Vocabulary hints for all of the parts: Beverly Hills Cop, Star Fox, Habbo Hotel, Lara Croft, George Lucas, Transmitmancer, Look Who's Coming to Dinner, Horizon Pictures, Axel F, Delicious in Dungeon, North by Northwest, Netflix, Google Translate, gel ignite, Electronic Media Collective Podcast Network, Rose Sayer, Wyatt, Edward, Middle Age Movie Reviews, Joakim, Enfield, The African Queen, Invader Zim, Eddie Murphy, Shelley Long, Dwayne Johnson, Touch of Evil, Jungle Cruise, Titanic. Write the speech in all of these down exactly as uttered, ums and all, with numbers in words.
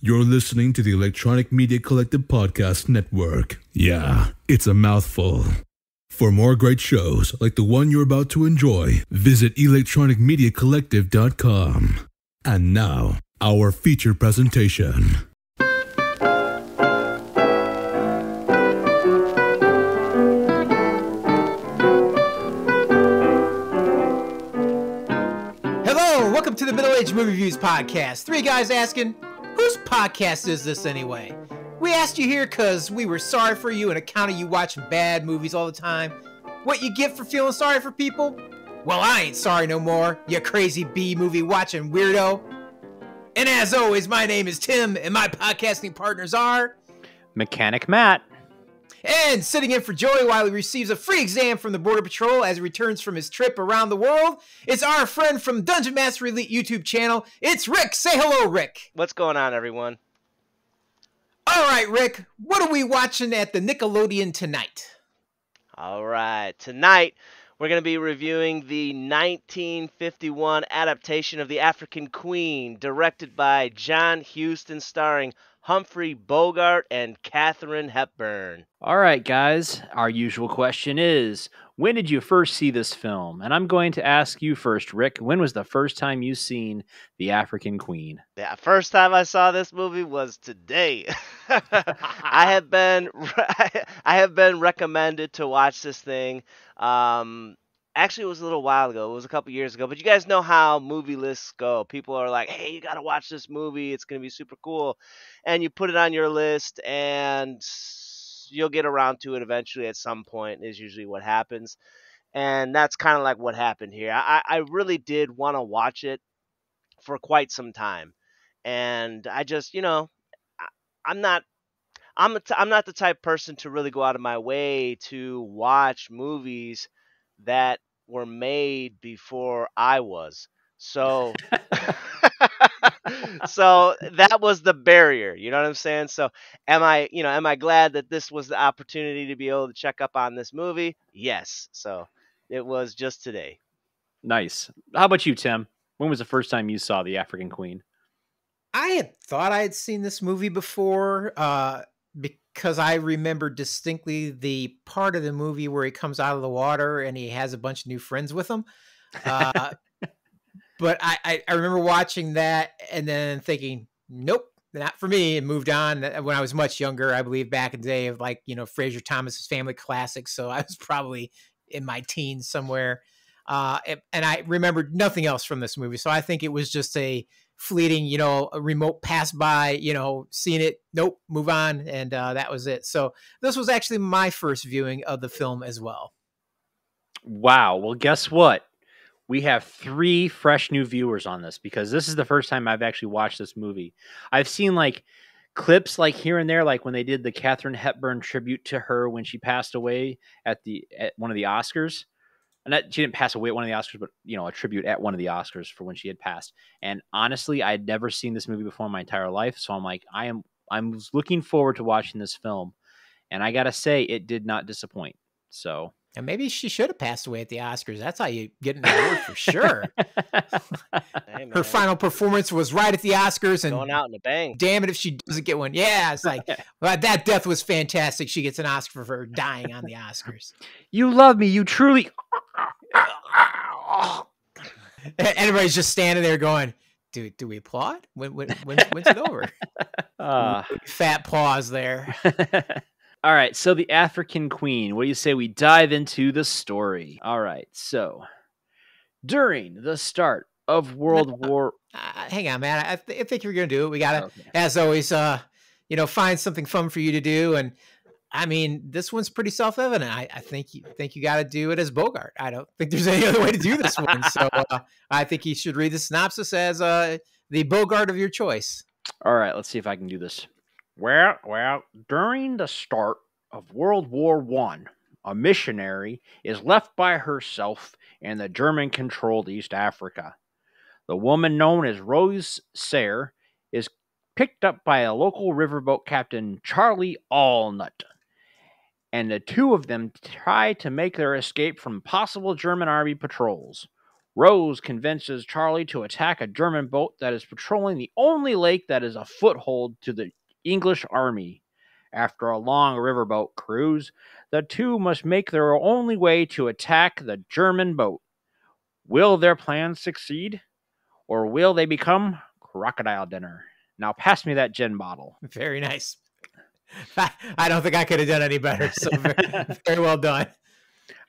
You're listening to the Electronic Media Collective Podcast Network. Yeah, it's a mouthful. For more great shows like the one you're about to enjoy, visit electronic media collective dot com. And now, our feature presentation. Hello, welcome to the Middle Age Movie Reviews Podcast. Three guys asking, whose podcast is this anyway? We asked you here because we were sorry for you on account of you watching bad movies all the time. What you get for feeling sorry for people? Well, I ain't sorry no more, you crazy B-movie watching weirdo. And as always, my name is Tim, and my podcasting partners are... Mechanic Matt. And sitting in for Joey while he receives a free exam from the Border Patrol as he returns from his trip around the world, it's our friend from Dungeon Master Elite YouTube channel, it's Rick. Say hello, Rick. What's going on, everyone? All right, Rick, what are we watching at the Nickelodeon tonight? All right, tonight we're going to be reviewing the nineteen fifty-one adaptation of The African Queen, directed by John Huston, starring Humphrey Bogart and Katharine Hepburn. All right, guys. Our usual question is, when did you first see this film? And I'm going to ask you first, Rick. When was the first time you seen The African Queen? The first time I saw this movie was today. I have been I have been recommended to watch this thing. Um, actually, it was a little while ago. It was a couple years ago. But you guys know how movie lists go. People are like, hey, you got to watch this movie. It's going to be super cool. And you put it on your list, and you'll get around to it eventually at some point is usually what happens. And that's kind of like what happened here. I, I really did want to watch it for quite some time. And I just, you know, I, I'm not... I'm, a t- I'm not the type of person to really go out of my way to watch movies that were made before I was. So so that was the barrier, you know what I'm saying? So am I, you know, am I glad that this was the opportunity to be able to check up on this movie? Yes. So it was just today. Nice. How about you, Tim? When was the first time you saw The African Queen? I had thought I had seen this movie before, uh because I remember distinctly the part of the movie where he comes out of the water and he has a bunch of new friends with him. Uh, but I, I remember watching that and then thinking, nope, not for me, and moved on. When I was much younger, I believe back in the day of like, you know, Fraser Thomas's family classics. So I was probably in my teens somewhere. Uh, and I remembered nothing else from this movie. So I think it was just a fleeting, you know, a remote pass by, you know, seeing it, nope, move on. And uh, that was it. So this was actually my first viewing of the film as well. Wow. Well, guess what? We have three fresh new viewers on this because this is the first time I've actually watched this movie. I've seen like clips like here and there, like when they did the Katharine Hepburn tribute to her when she passed away at the at one of the Oscars. Not, she didn't pass away at one of the Oscars, but, you know, a tribute at one of the Oscars for when she had passed. And honestly, I had never seen this movie before in my entire life. So I'm like, I am I'm looking forward to watching this film. And I got to say, it did not disappoint. So and maybe she should have passed away at the Oscars. That's how you get an award for sure. Hey, her final performance was right at the Oscars. And going out in a bang. Damn it if she doesn't get one. Yeah, it's like, well, that death was fantastic. She gets an Oscar for her dying on the Oscars. You love me. You truly... Everybody's just standing there going, do, do we applaud? When, when, when, when's it over? Uh, Fat pause there. All right. So The African Queen, what do you say we dive into the story? All right. So during the start of World uh, War. Uh, hang on, man. I, th I think you're going to do it. We got to, okay. As always, uh, you know, find something fun for you to do. And I mean, this one's pretty self-evident. I, I think you think you got to do it as Bogart. I don't think there's any other way to do this one. So uh, I think you should read the synopsis as uh, the Bogart of your choice. All right, let's see if I can do this. Well, well, during the start of World War One, a missionary is left by herself in the German-controlled East Africa. The woman known as Rose Sayre is picked up by a local riverboat captain, Charlie Allnut. And the two of them try to make their escape from possible German army patrols. Rose convinces Charlie to attack a German boat that is patrolling the only lake that is a foothold to the English army. After a long riverboat cruise, the two must make their only way to attack the German boat. Will their plans succeed? Or will they become crocodile dinner? Now pass me that gin bottle. Very nice. I don't think I could have done any better. So very, very well done.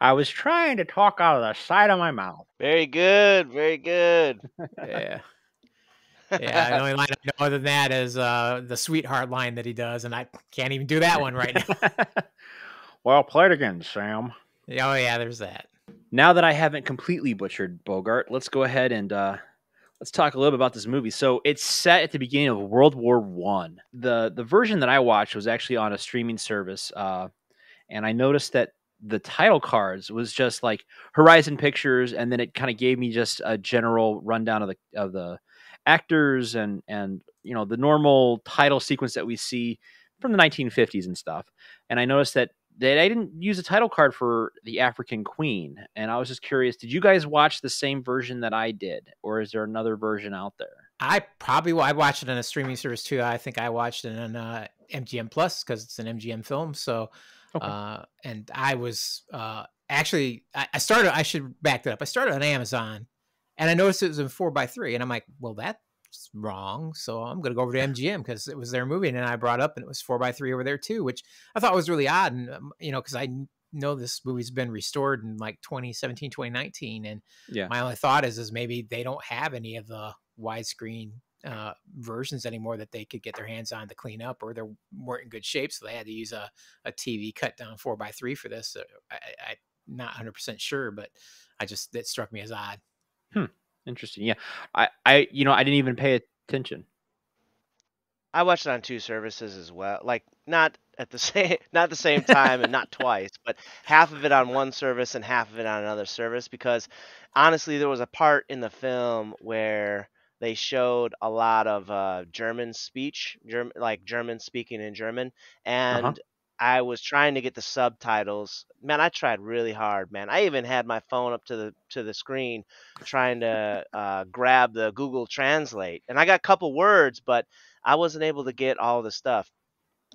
I was trying to talk out of the side of my mouth. Very good. Very good. Yeah. Yeah, the only line I know other than that is uh, the sweetheart line that he does, and I can't even do that one right now. Well played again, Sam. Oh, yeah, there's that. Now that I haven't completely butchered Bogart, let's go ahead and uh, let's talk a little bit about this movie. So it's set at the beginning of World War One. The, the version that I watched was actually on a streaming service, uh, and I noticed that the title cards was just like Horizon Pictures, and then it kind of gave me just a general rundown of the of the actors and and you know the normal title sequence that we see from the nineteen fifties and stuff. And I noticed that that I didn't use a title card for The African Queen, and I was just curious, did you guys watch the same version that I did, or is there another version out there? I probably I watched it on a streaming service too. I think I watched it on uh, M G M Plus because it's an M G M film. So okay. uh, and I was uh, actually I, I started I should back that up. I started on Amazon. And I noticed it was in four by three, and I'm like, well, that's wrong. So I'm going to go over to M G M because it was their movie, and then I brought up, and it was four by three over there too, which I thought was really odd. And um, you know, because I know this movie's been restored in like twenty seventeen, twenty nineteen, and yeah. My only thought is, is maybe they don't have any of the widescreen uh, versions anymore that they could get their hands on to clean up, or they weren't in good shape, so they had to use a a T V cut down four by three for this. So I, I'm not one hundred percent sure, but I just that struck me as odd. Hmm. Interesting. Yeah. I, I, you know, I didn't even pay attention. I watched it on two services as well. Like not at the same, not the same time and not twice, but half of it on one service and half of it on another service, because honestly, there was a part in the film where they showed a lot of uh, German speech, German, like German speaking in German. And uh-huh. I was trying to get the subtitles. Man, I tried really hard, man. I even had my phone up to the to the screen trying to uh, grab the Google Translate. And I got a couple words, but I wasn't able to get all the stuff.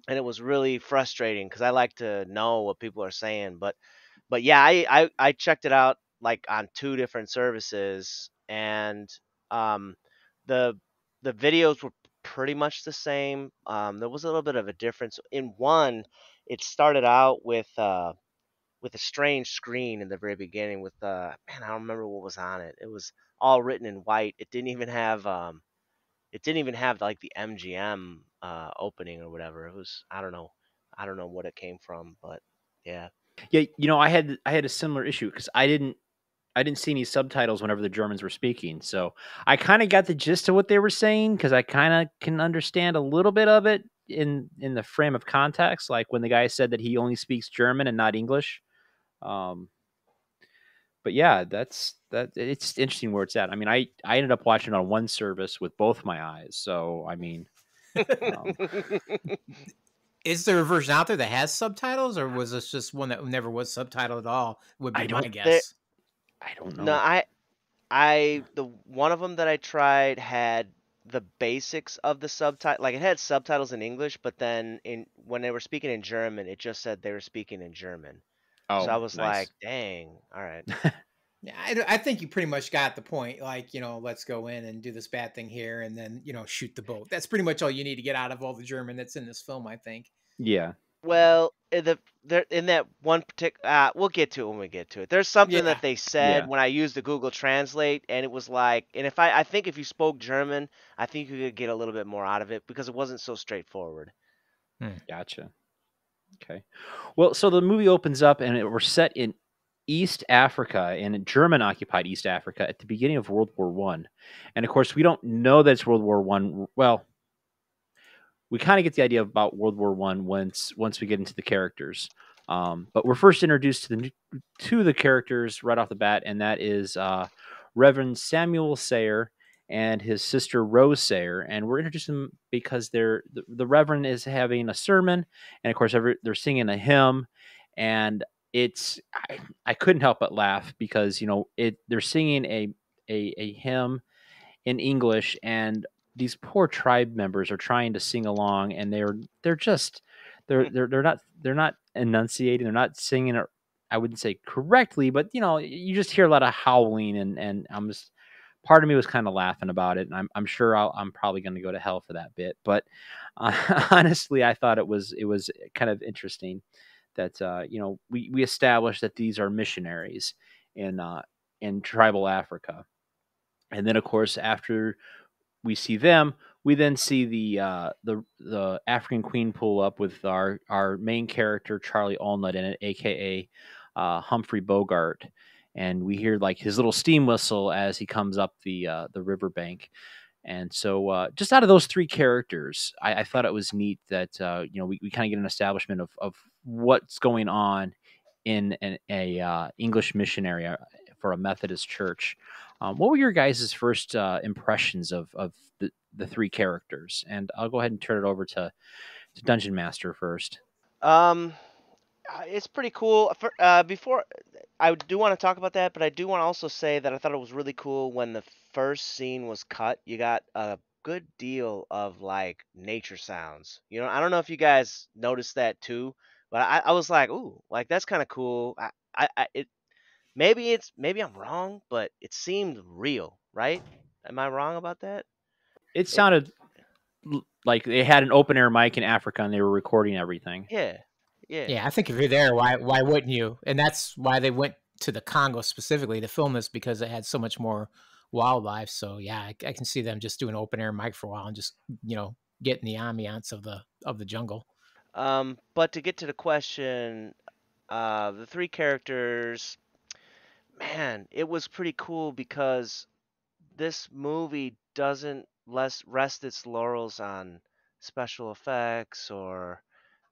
And it was really frustrating because I like to know what people are saying. But but yeah, I, I, I checked it out like on two different services, and um, the the videos were pretty much the same. Um, there was a little bit of a difference. In one, it started out with uh with a strange screen in the very beginning with uh man, I don't remember what was on it. It was all written in white. It didn't even have um it didn't even have like the M G M uh opening or whatever. It was I don't know. I don't know what it came from, but yeah. Yeah, you know, I had I had a similar issue because I didn't I didn't see any subtitles whenever the Germans were speaking. So I kind of got the gist of what they were saying because I kind of can understand a little bit of it in, in the frame of context. Like when the guy said that he only speaks German and not English. Um, but yeah, that's that. It's interesting where it's at. I mean, I, I ended up watching on one service with both my eyes. So, I mean, um, is there a version out there that has subtitles, or was this just one that never was subtitled at all? Would be my guess. I don't know. No, I, I, the one of them that I tried had the basics of the subtitle. Like it had subtitles in English, but then in when they were speaking in German, it just said they were speaking in German. Oh, so I was nice. Like, dang. All right. Yeah, I, I think you pretty much got the point. Like, you know, let's go in and do this bad thing here, and then, you know, shoot the boat. That's pretty much all you need to get out of all the German that's in this film, I think. Yeah. Well, in the there in that one particular, uh, we'll get to it when we get to it. There's something yeah. that they said yeah. when I used the Google Translate, and it was like, and if I, I think if you spoke German, I think you could get a little bit more out of it because it wasn't so straightforward. Hmm. Gotcha. Okay. Well, so the movie opens up, and it, we're set in East Africa, in German-occupied East Africa, at the beginning of World War One, and of course, we don't know that it's World War One. Well. We kind of get the idea about World War One once once we get into the characters, um, but we're first introduced to the to the characters right off the bat, and that is uh, Reverend Samuel Sayer and his sister Rose Sayer, and we're introduced to them because they're the, the Reverend is having a sermon, and of course every, they're singing a hymn, and it's I, I couldn't help but laugh because you know it they're singing a a, a hymn in English, and these poor tribe members are trying to sing along, and they're they're just they're they're they're not they're not enunciating, they're not singing it. I wouldn't say correctly, but you know, you just hear a lot of howling, and and I'm just, part of me was kind of laughing about it, and I'm I'm sure I'll, I'm probably going to go to hell for that bit, but uh, honestly, I thought it was it was kind of interesting that uh, you know we we established that these are missionaries in uh, in tribal Africa, and then of course after we see them, we then see the uh, the the African Queen pull up with our our main character Charlie Allnut in it, aka uh, Humphrey Bogart. And we hear like his little steam whistle as he comes up the uh, the riverbank, and so uh, just out of those three characters, I, I thought it was neat that uh, you know we, we kind of get an establishment of of what's going on in an a uh, English missionary for a Methodist church. Um, what were your guys' first uh, impressions of of the, the three characters? And I'll go ahead and turn it over to to Dungeon Master first. Um. It's pretty cool. For, uh, before, I do want to talk about that, but I do want to also say that I thought it was really cool when the first scene was cut. You got a good deal of like nature sounds. You know, I don't know if you guys noticed that too, but I, I was like, ooh, like that's kind of cool. I, I, I, it maybe it's maybe I'm wrong, but it seemed real, right? Am I wrong about that? It sounded it, like they had an open air mic in Africa and they were recording everything. Yeah. Yeah. yeah, I think if you're there, why why wouldn't you? And that's why they went to the Congo specifically to film this, because it had so much more wildlife. So yeah, I, I can see them just doing open air mic for a while and just, you know, getting the ambiance of the of the jungle. Um, but to get to the question, uh, the three characters, man, it was pretty cool because this movie doesn't less rest its laurels on special effects or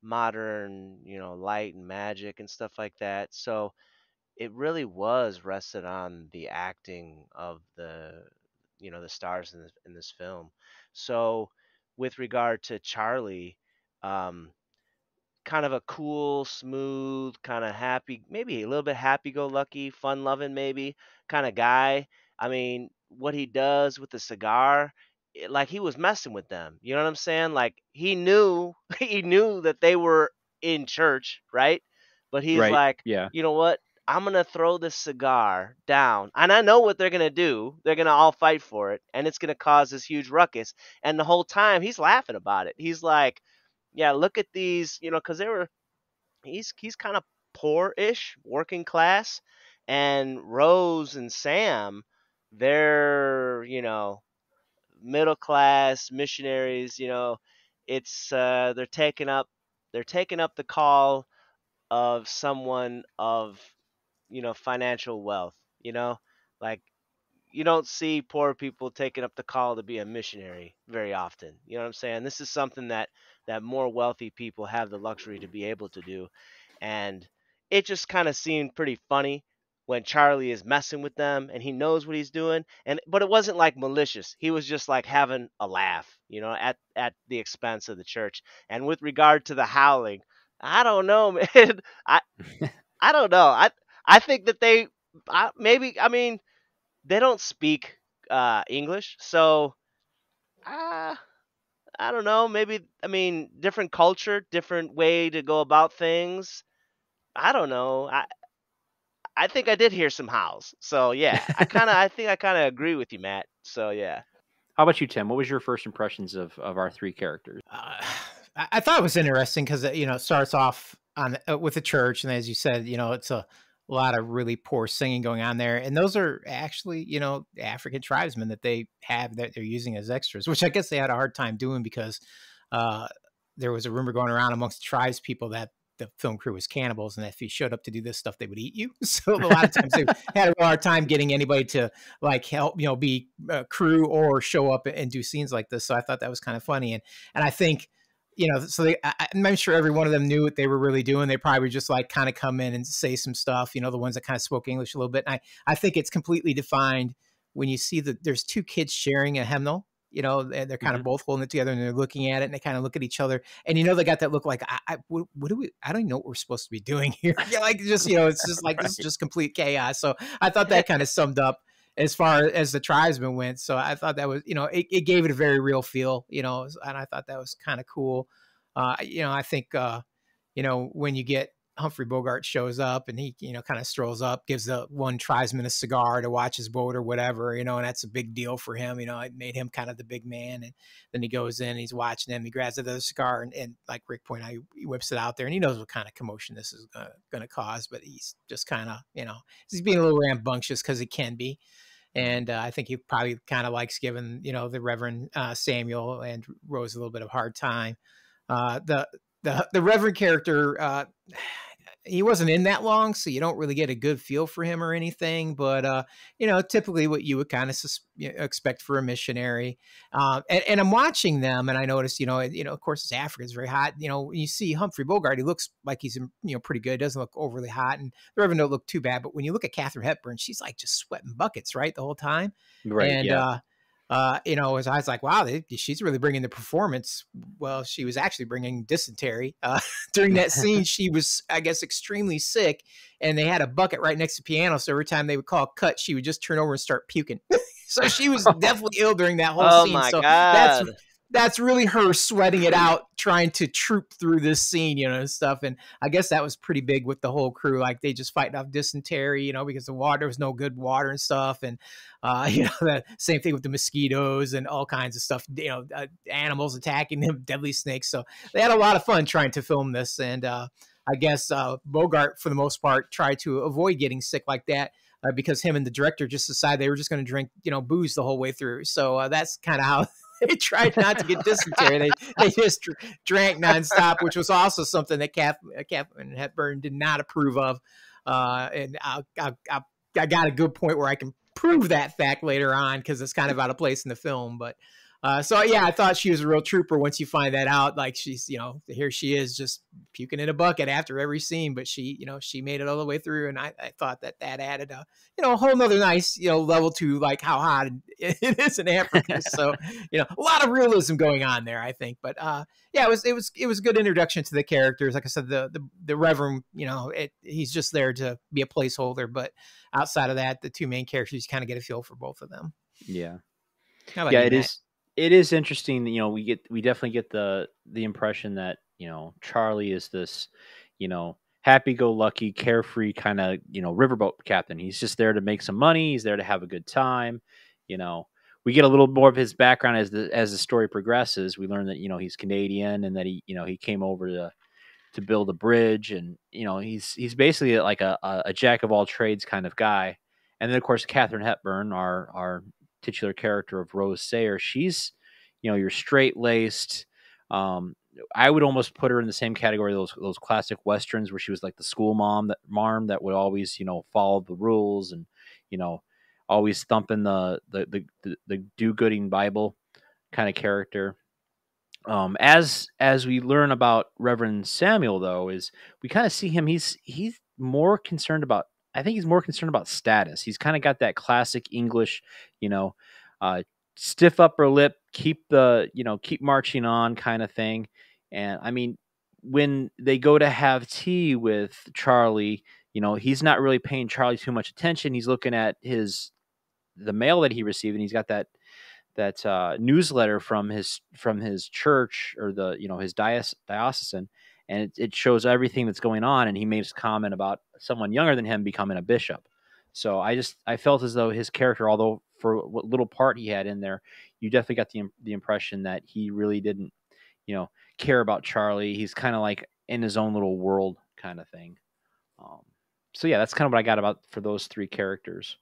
modern, you know, light and magic and stuff like that. So it really was rested on the acting of the, you know, the stars in this, in this film. So with regard to Charlie, um, kind of a cool, smooth, kind of happy, maybe a little bit happy-go-lucky, fun-loving maybe kind of guy. I mean, what he does with the cigar, like he was messing with them. You know what I'm saying? Like he knew, he knew that they were in church. Right. But he's right. like, yeah. you know what? I'm going to throw this cigar down and I know what they're going to do. They're going to all fight for it. And it's going to cause this huge ruckus. And the whole time he's laughing about it. He's like, yeah, look at these, you know, cause they were, he's, he's kind of poor-ish, working class, and Rose and Sam, they're, you know, middle class missionaries, you know, it's uh, they're taking up they're taking up the call of someone of, you know, financial wealth, you know, like you don't see poor people taking up the call to be a missionary very often. You know what I'm saying? This is something that that more wealthy people have the luxury to be able to do. And it just kind of seemed pretty funny when Charlie is messing with them and he knows what he's doing. And but it wasn't like malicious. He was just like having a laugh, you know, at, at the expense of the church. And with regard to the howling, I don't know, man. I I don't know. I I think that they I, maybe, I mean, they don't speak uh, English. So uh, I don't know. Maybe, I mean, different culture, different way to go about things. I don't know. I I think I did hear some howls. So yeah, I kind of, I think I kind of agree with you, Matt. So yeah. How about you, Tim? What was your first impressions of, of our three characters? Uh, I thought it was interesting because, you know, it starts off on uh, with the church. And as you said, you know, it's a lot of really poor singing going on there. And those are actually, you know, African tribesmen that they have that they're using as extras, which I guess they had a hard time doing because uh, there was a rumor going around amongst tribes people that the film crew was cannibals, and if you showed up to do this stuff, they would eat you. So a lot of times they had a hard time getting anybody to like help, you know, be a crew or show up and do scenes like this. So I thought that was kind of funny. And, and I think, you know, so they, I, I'm sure every one of them knew what they were really doing. They probably just like kind of come in and say some stuff, you know, the ones that kind of spoke English a little bit. And I, I think it's completely defined when you see that there's two kids sharing a hymnal. You know, and they're kind mm-hmm. of both holding it together and they're looking at it and they kind of look at each other. And, you know, they got that look like, I, I what, what do we, I don't even know what we're supposed to be doing here. Yeah, like just, you know, it's just like, right. This is just complete chaos. So I thought that kind of summed up, as far as the tribesmen went. So I thought that was, you know, it, it gave it a very real feel, you know, and I thought that was kind of cool. Uh, you know, I think, uh, you know, when you get Humphrey Bogart shows up and he, you know, kind of strolls up, gives the one tribesman a cigar to watch his boat or whatever, you know, and that's a big deal for him. You know, it made him kind of the big man. And then he goes in and he's watching him. He grabs another cigar and, and like Rick pointed out, he whips it out there and he knows what kind of commotion this is uh, going to cause, but he's just kind of, you know, he's being a little rambunctious because he can be. And uh, I think he probably kind of likes giving, you know, the Reverend uh, Samuel and Rose a little bit of hard time. Uh, the, The, the Reverend character, uh, he wasn't in that long, so you don't really get a good feel for him or anything. But, uh, you know, typically what you would kind of expect for a missionary. Uh, and, and I'm watching them, and I noticed, you know, you know, of course, it's Africa, it's very hot. You know, when you see Humphrey Bogart, he looks like he's, you know, pretty good, doesn't look overly hot. And the Reverend don't look too bad. But when you look at Katharine Hepburn, she's like just sweating buckets, right, the whole time. Right, and, yeah. Uh, Uh, you know, as I was like, wow, they, she's really bringing the performance. Well, she was actually bringing dysentery uh, during that scene. She was, I guess, extremely sick, and they had a bucket right next to the piano. So every time they would call cut, she would just turn over and start puking. So she was definitely ill during that whole oh scene. My so God. That's that's really her sweating it out, trying to troop through this scene, you know, and stuff. And I guess that was pretty big with the whole crew. Like they just fighting off dysentery, you know, because the water was no good water and stuff. And, uh, you know, the same thing with the mosquitoes and all kinds of stuff, you know, uh, animals attacking them, deadly snakes. So they had a lot of fun trying to film this. And uh, I guess uh, Bogart, for the most part, tried to avoid getting sick like that. Uh, because him and the director just decided they were just going to drink, you know, booze the whole way through. So uh, that's kind of how they tried not to get dysentery. They they just drank nonstop, which was also something that Katharine Hepburn did not approve of. Uh, and I, I, I, I got a good point where I can prove that fact later on because it's kind of out of place in the film. But uh, so, yeah, I thought she was a real trooper once you find that out. Like she's, you know, here she is just puking in a bucket after every scene. But she, you know, she made it all the way through. And I, I thought that that added a, you know, a whole nother nice, you know, level to like how hot it is in Africa. So, you know, a lot of realism going on there, I think. But uh, yeah, it was it was it was a good introduction to the characters. Like I said, the the, the Reverend, you know, it, he's just there to be a placeholder. But outside of that, the two main characters, you kind of get a feel for both of them. Yeah. How about yeah, you, it Matt? is. It is interesting, you know, we get, we definitely get the, the impression that, you know, Charlie is this, you know, happy-go-lucky, carefree kind of, you know, riverboat captain. He's just there to make some money. He's there to have a good time. You know, we get a little more of his background as the, as the story progresses. We learn that, you know, he's Canadian and that he, you know, he came over to, to build a bridge and, you know, he's, he's basically like a, a jack of all trades kind of guy. And then of course, Katharine Hepburn, our, our, titular character of Rose Sayer, she's, you know, you're straight laced. Um, I would almost put her in the same category, those, those classic Westerns where she was like the school mom that mom that would always, you know, follow the rules and, you know, always thumping the, the, the, the, the do-gooding Bible kind of character. Um, as, as we learn about Reverend Samuel though, is we kind of see him, he's, he's more concerned about, I think he's more concerned about status. He's kind of got that classic English, you know, uh, stiff upper lip, keep the, you know, keep marching on kind of thing. And I mean, when they go to have tea with Charlie, you know, he's not really paying Charlie too much attention. He's looking at his, the mail that he received, and he's got that, that uh, newsletter from his, from his church or the, you know, his diocese, diocesan. And it, it shows everything that's going on. And he makes a comment about someone younger than him becoming a bishop. So I just, I felt as though his character, although for what little part he had in there, you definitely got the, the impression that he really didn't, you know, care about Charlie. He's kind of like in his own little world kind of thing. Um, so yeah, that's kind of what I got about for those three characters.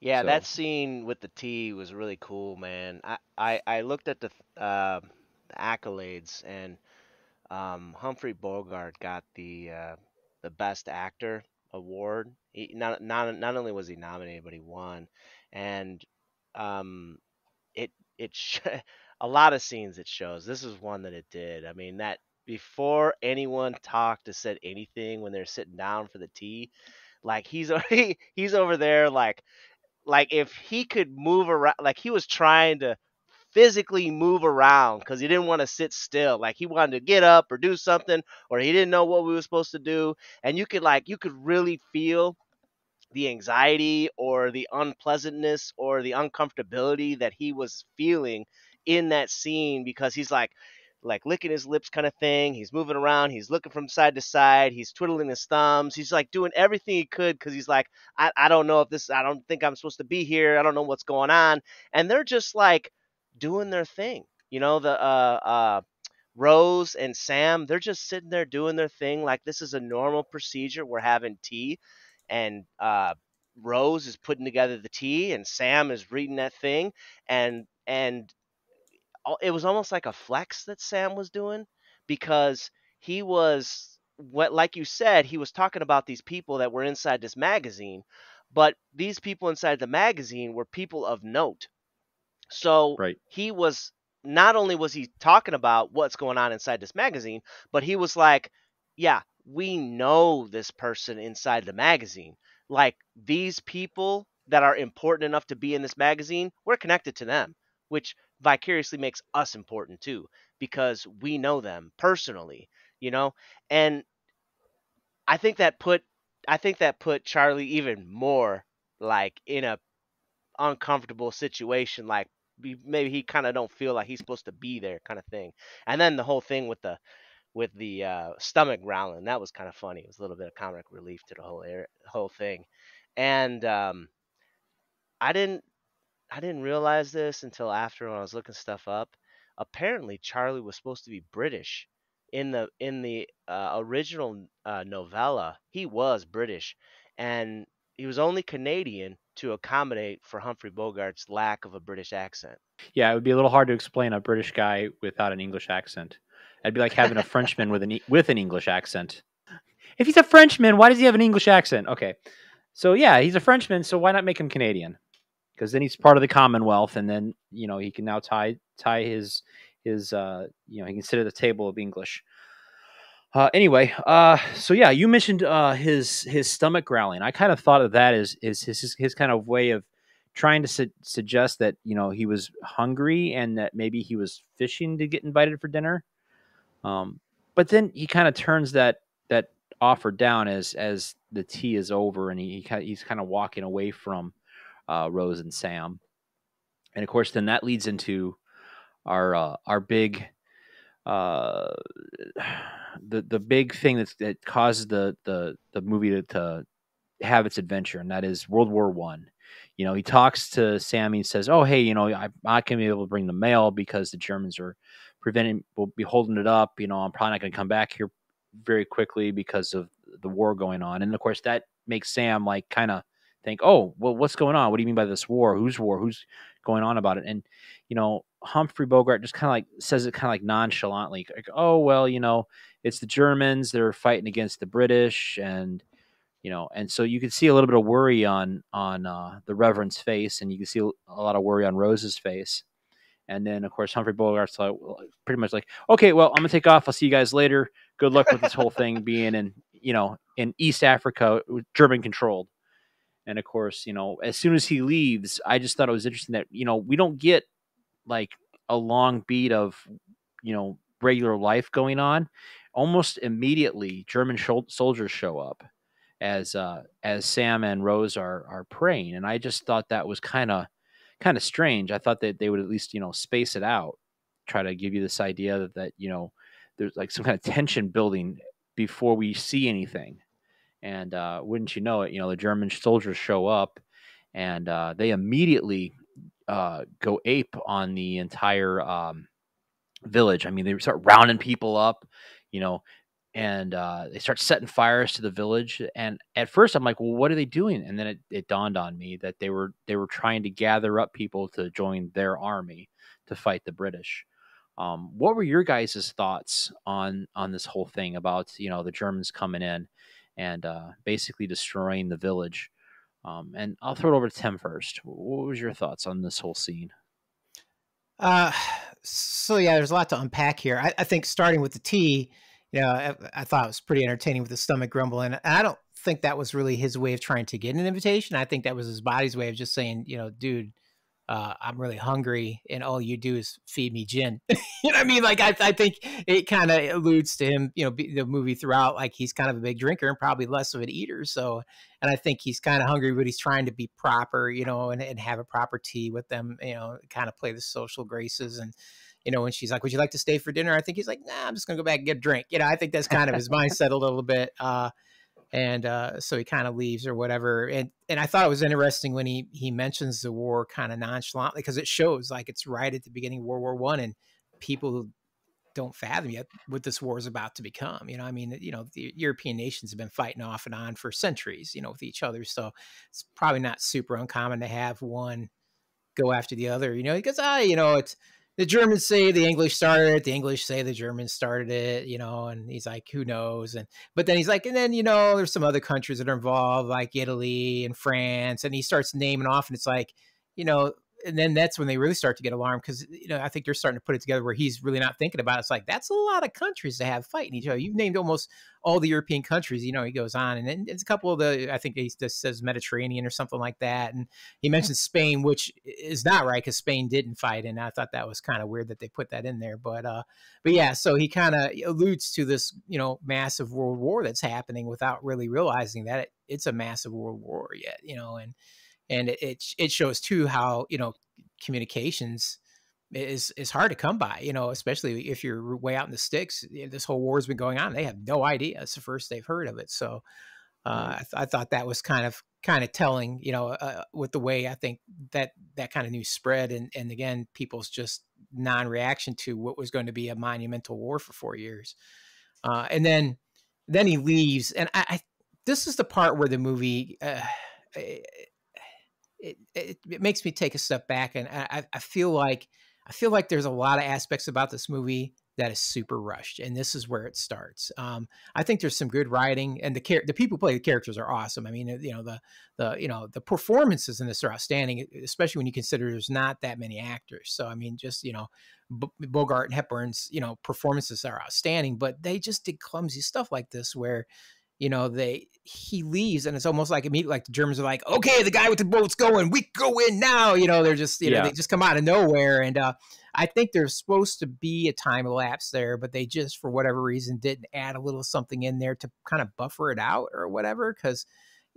Yeah. So. That scene with the tea was really cool, man. I, I, I looked at the, uh, the accolades and, Um, Humphrey Bogart got the uh, the Best Actor award. He, not not not only was he nominated, but he won. And um, it it sh a lot of scenes it shows. This is one that it did. I mean, that before anyone talked or said anything when they're sitting down for the tea, like he's already, he's over there like like if he could move around, like he was trying to physically move around because he didn't want to sit still. Like he wanted to get up or do something, or he didn't know what we were supposed to do. And you could like, you could really feel the anxiety or the unpleasantness or the uncomfortability that he was feeling in that scene, because he's like, like licking his lips kind of thing. He's moving around. He's looking from side to side. He's twiddling his thumbs. He's like doing everything he could, because he's like, I, I don't know if this, I don't think I'm supposed to be here. I don't know what's going on. And they're just like doing their thing. You know, the uh, uh, Rose and Sam, they're just sitting there doing their thing. Like, this is a normal procedure. We're having tea, and uh, Rose is putting together the tea, and Sam is reading that thing. And, and, it was almost like a flex that Sam was doing, because he was, what, like you said, he was talking about these people that were inside this magazine, but these people inside the magazine were people of note. So right. He was, not only was he talking about what's going on inside this magazine, but he was like, yeah, we know this person inside the magazine. Like, these people that are important enough to be in this magazine, we're connected to them, which vicariously makes us important too, because we know them personally, you know? And I think that put, I think that put Charlie even more like in a uncomfortable situation. Like, maybe he kind of don't feel like he's supposed to be there kind of thing. And then the whole thing with the, with the uh, stomach growling, that was kind of funny. It was a little bit of comic relief to the whole air, whole thing. And um, I didn't, I didn't realize this until after, when I was looking stuff up. Apparently, Charlie was supposed to be British in the in the uh, original uh, novella. He was British, and he was only Canadian to accommodate for Humphrey Bogart's lack of a British accent. Yeah, it would be a little hard to explain a British guy without an English accent. It'd be like having a Frenchman with an with an English accent. If he's a Frenchman, why does he have an English accent? Okay, so yeah, he's a Frenchman, so why not make him Canadian? Because then he's part of the Commonwealth, and then, you know, he can now tie tie his his uh, you know, he can sit at the table of English. Uh, anyway, uh, so yeah, you mentioned uh, his his stomach growling. I kind of thought of that as is his his kind of way of trying to su- suggest that, you know, he was hungry and that maybe he was fishing to get invited for dinner. Um, but then he kind of turns that that offer down as as the tea is over, and he, he he's kind of walking away from Uh, Rose and Sam. And of course, then that leads into our, uh, our big, uh, the, the big thing that's, that causes the, the, the movie to, to have its adventure. And that is World War One. You know, he talks to Sammy and says, oh, hey, you know, I, I can't be able to bring the mail because the Germans are preventing, will be holding it up. You know, I'm probably not going to come back here very quickly because of the war going on. And of course that makes Sam like kind of think, oh, well, what's going on? What do you mean by this war? Who's war? Who's going on about it? And, you know, Humphrey Bogart just kind of like says it kind of like nonchalantly, like, oh, well, you know, it's the Germans. They're fighting against the British. And, you know, and so you could see a little bit of worry on on uh, the Reverend's face, and you can see a lot of worry on Rose's face. And then, of course, Humphrey Bogart's like, pretty much like, okay, well, I'm going to take off. I'll see you guys later. Good luck with this whole thing being in, you know, in East Africa, German controlled. And of course, you know, as soon as he leaves, I just thought it was interesting that, you know, we don't get like a long beat of, you know, regular life going on. Almost immediately, German soldiers show up as uh, as Sam and Rose are are praying. And I just thought that was kind of kind of strange. I thought that they would at least, you know, space it out, try to give you this idea that, that, you know, there's like some kind of tension building before we see anything. And uh, wouldn't you know it, you know, the German soldiers show up, and uh, they immediately uh, go ape on the entire um, village. I mean, they start rounding people up, you know, and uh, they start setting fires to the village. And at first I'm like, well, what are they doing? And then it, it dawned on me that they were they were trying to gather up people to join their army to fight the British. Um, what were your guys' thoughts on on this whole thing about, you know, the Germans coming in and uh, basically destroying the village? Um, and I'll throw it over to Tim first. What was your thoughts on this whole scene? Uh, so, yeah, there's a lot to unpack here. I, I think starting with the tea, you know, I, I thought it was pretty entertaining with the stomach grumble. And I don't think that was really his way of trying to get an invitation. I think that was his body's way of just saying, you know, dude, uh, I'm really hungry and all you do is feed me gin. You know what I mean? Like, I, I think it kind of alludes to him, you know, the movie throughout, like he's kind of a big drinker and probably less of an eater. So, and I think he's kind of hungry, but he's trying to be proper, you know, and, and have a proper tea with them, you know, kind of play the social graces. And, you know, when she's like, would you like to stay for dinner? I think he's like, nah, I'm just gonna go back and get a drink. You know, I think that's kind of his mindset a little bit. Uh, and uh, so he kind of leaves or whatever. And and I thought it was interesting when he he mentions the war kind of nonchalantly, because it shows like it's right at the beginning of World War One, and people who don't fathom yet what this war is about to become. You know, I mean, you know, the European nations have been fighting off and on for centuries, you know, with each other. So it's probably not super uncommon to have one go after the other, you know, because, ah, you know, it's, the Germans say the English started it. The English say the Germans started it, you know, and he's like, who knows? And, but then he's like, and then, you know, there's some other countries that are involved, like Italy and France. And he starts naming off, and it's like, you know, and then that's when they really start to get alarmed. Cause you know, I think they're starting to put it together where he's really not thinking about it. It's like, that's a lot of countries to have fighting each other. You've named almost all the European countries, you know, he goes on, and then it's a couple of the, I think he just says Mediterranean or something like that. And he mentions Spain, which is not right, cause Spain didn't fight. And I thought that was kind of weird that they put that in there, but, uh, but yeah, so he kind of alludes to this, you know, massive world war that's happening without really realizing that it, it's a massive world war yet, you know, and, And it it shows too how, you know, communications is is hard to come by, you know, especially if you're way out in the sticks. This whole war has been going on; they have no idea. It's the first they've heard of it. So uh, I, th I thought that was kind of kind of telling, you know, uh, with the way I think that that kind of news spread, and and again, people's just non-reaction to what was going to be a monumental war for four years. Uh, and then then he leaves, and I, I this is the part where the movie. Uh, it, It, it, it makes me take a step back, and I, I feel like I feel like there's a lot of aspects about this movie that is super rushed, and this is where it starts. Um, I think there's some good writing, and the char the people who play the characters are awesome. I mean, you know, the the you know the performances in this are outstanding, especially when you consider there's not that many actors. So I mean, just you know, B Bogart and Hepburn's you know performances are outstanding, but they just did clumsy stuff like this where. You know, they, he leaves, and it's almost like immediately, like the Germans are like, okay, the guy with the boat's going, we go in now. You know, they're just, you know, yeah. they just come out of nowhere. And uh, I think there's supposed to be a time lapse there, but they just, for whatever reason, didn't add a little something in there to kind of buffer it out or whatever. Cause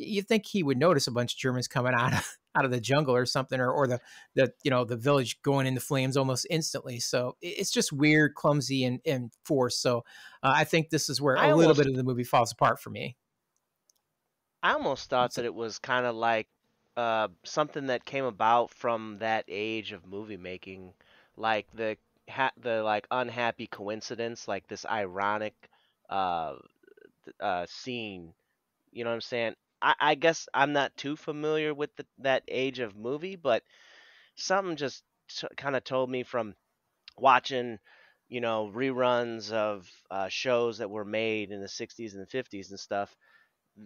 you think he would notice a bunch of Germans coming out of, out of the jungle or something, or, or the, the, you know, the village going into flames almost instantly. So it's just weird, clumsy, and, and forced. So uh, I think this is where I a almost, little bit of the movie falls apart for me. I almost thought that it was kind of like uh, something that came about from that age of movie making, like the, ha the like unhappy coincidence, like this ironic uh, uh, scene, you know what I'm saying? I guess I'm not too familiar with the, that age of movie, but something just kind of told me from watching, you know, reruns of uh, shows that were made in the sixties and the fifties and stuff,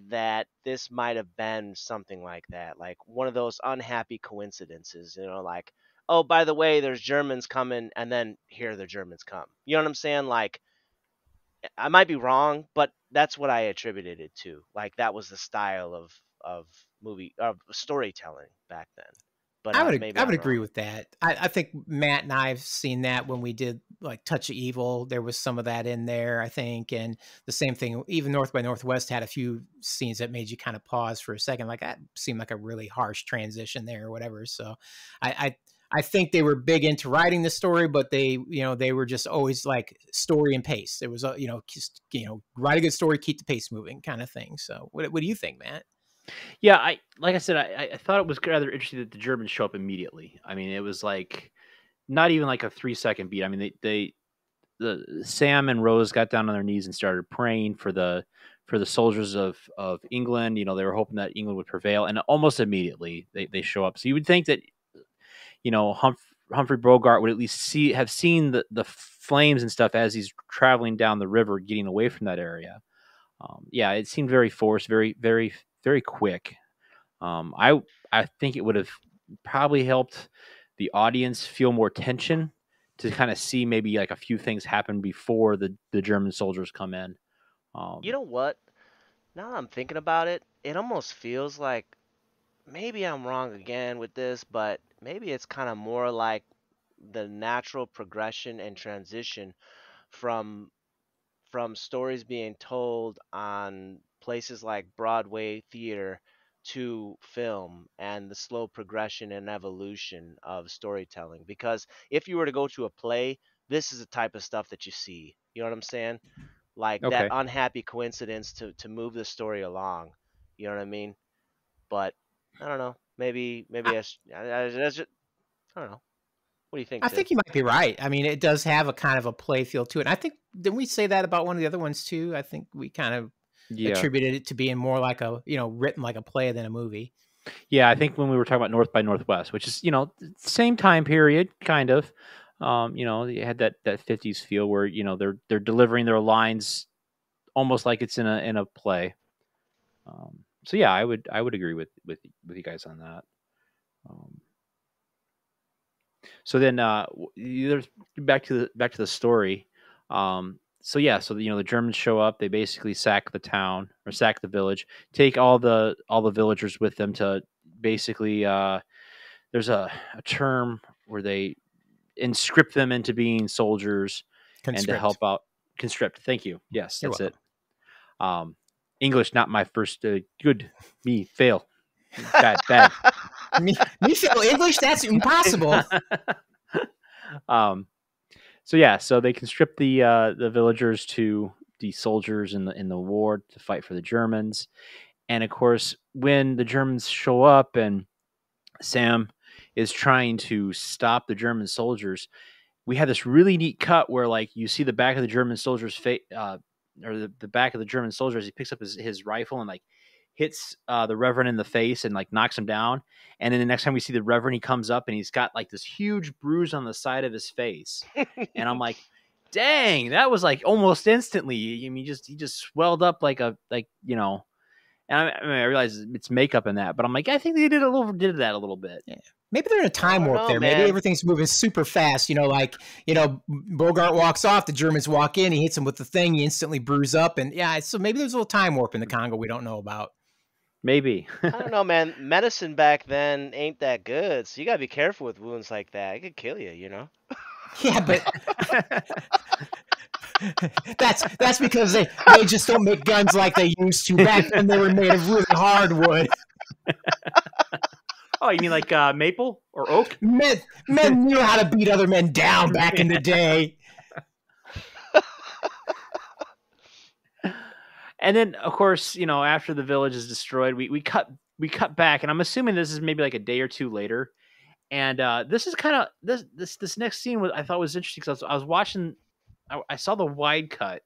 that this might have been something like that, like one of those unhappy coincidences, you know, like, oh, by the way, there's Germans coming, and then here the Germans come. You know what I'm saying? Like, I might be wrong, but that's what I attributed it to. Like that was the style of of movie of storytelling back then. But I would uh, maybe I would agree wrong. with that. I, I think Matt and I've seen that when we did like Touch of Evil. There was some of that in there, I think, and the same thing. Even North by Northwest had a few scenes that made you kind of pause for a second. Like that seemed like a really harsh transition there, or whatever. So I. I I think they were big into writing the story, but they, you know, they were just always like story and pace. There was, a, you know, just, you know, write a good story, keep the pace moving kind of thing. So what, what do you think, Matt? Yeah. I, like I said, I, I thought it was rather interesting that the Germans show up immediately. I mean, it was like, not even like a three second beat. I mean, they, they, the Sam and Rose got down on their knees and started praying for the, for the soldiers of, of England. You know, they were hoping that England would prevail, and almost immediately they, they show up. So you would think that, you know, Humph Humphrey Bogart would at least see have seen the, the flames and stuff as he's traveling down the river, getting away from that area. Um, yeah, it seemed very forced, very, very, very quick. Um, I I think it would have probably helped the audience feel more tension to kind of see maybe like a few things happen before the, the German soldiers come in. Um, you know what? Now that I'm thinking about it, it almost feels like maybe I'm wrong again with this, but maybe it's kind of more like the natural progression and transition from from stories being told on places like Broadway theater to film, and the slow progression and evolution of storytelling. Because if you were to go to a play, this is the type of stuff that you see. You know what I'm saying? Like okay. that unhappy coincidence to, to move the story along. You know what I mean? But I don't know. Maybe maybe I, I, I, I, just, I don't know. What do you think? I Sid? think you might be right. I mean, it does have a kind of a play feel to it. And I think, didn't we say that about one of the other ones too? I think we kind of yeah. attributed it to being more like a, you know, written like a play than a movie. Yeah, I think when we were talking about North by Northwest, which is, you know, same time period, kind of. Um, you know, they had that that fifties feel where, you know, they're they're delivering their lines almost like it's in a in a play. Um, so yeah, I would I would agree with with with you guys on that. Um, so then, uh, there's back to the back to the story. Um, so yeah, so you know, the Germans show up. They basically sack the town or sack the village, take all the all the villagers with them to basically. Uh, there's a, a term where they. And script them into being soldiers conscript. and to help out conscript. Thank you. Yes, that's it. Um, English, not my first uh, good me fail. Bad, bad. me, me fail English. That's impossible. um, so yeah, so they conscript the, uh, the villagers to the soldiers in the, in the war to fight for the Germans. And of course, when the Germans show up and Sam is trying to stop the German soldiers, we had this really neat cut where, like, you see the back of the German soldier's face, uh, or the, the back of the German soldier as he picks up his, his rifle and, like, hits uh, the Reverend in the face and, like, knocks him down. And then the next time we see the Reverend, he comes up and he's got, like, this huge bruise on the side of his face. And I'm like, dang, that was, like, almost instantly. I mean, he just, he just swelled up like a, like, you know. And I, I, mean, I realize it's makeup in that, but I'm like, I think they did a little, did that a little bit. Yeah. Maybe they're in a time warp know, there. Man. Maybe everything's moving super fast. You know, like, you know, Bogart walks off, the Germans walk in, he hits him with the thing, he instantly brews up. And yeah, so maybe there's a little time warp in the Congo we don't know about. Maybe. I don't know, man. Medicine back then ain't that good. So you got to be careful with wounds like that. It could kill you, you know? Yeah, but... that's that's because they, they just don't make guns like they used to back when they were made of really hardwood. Oh, you mean like uh, maple or oak? Men, men knew how to beat other men down back in the day. And then, of course, you know, after the village is destroyed, we we cut we cut back, and I'm assuming this is maybe like a day or two later. And uh, this is kind of this this this next scene was I thought was interesting because I, I was watching, I, I saw the wide cut,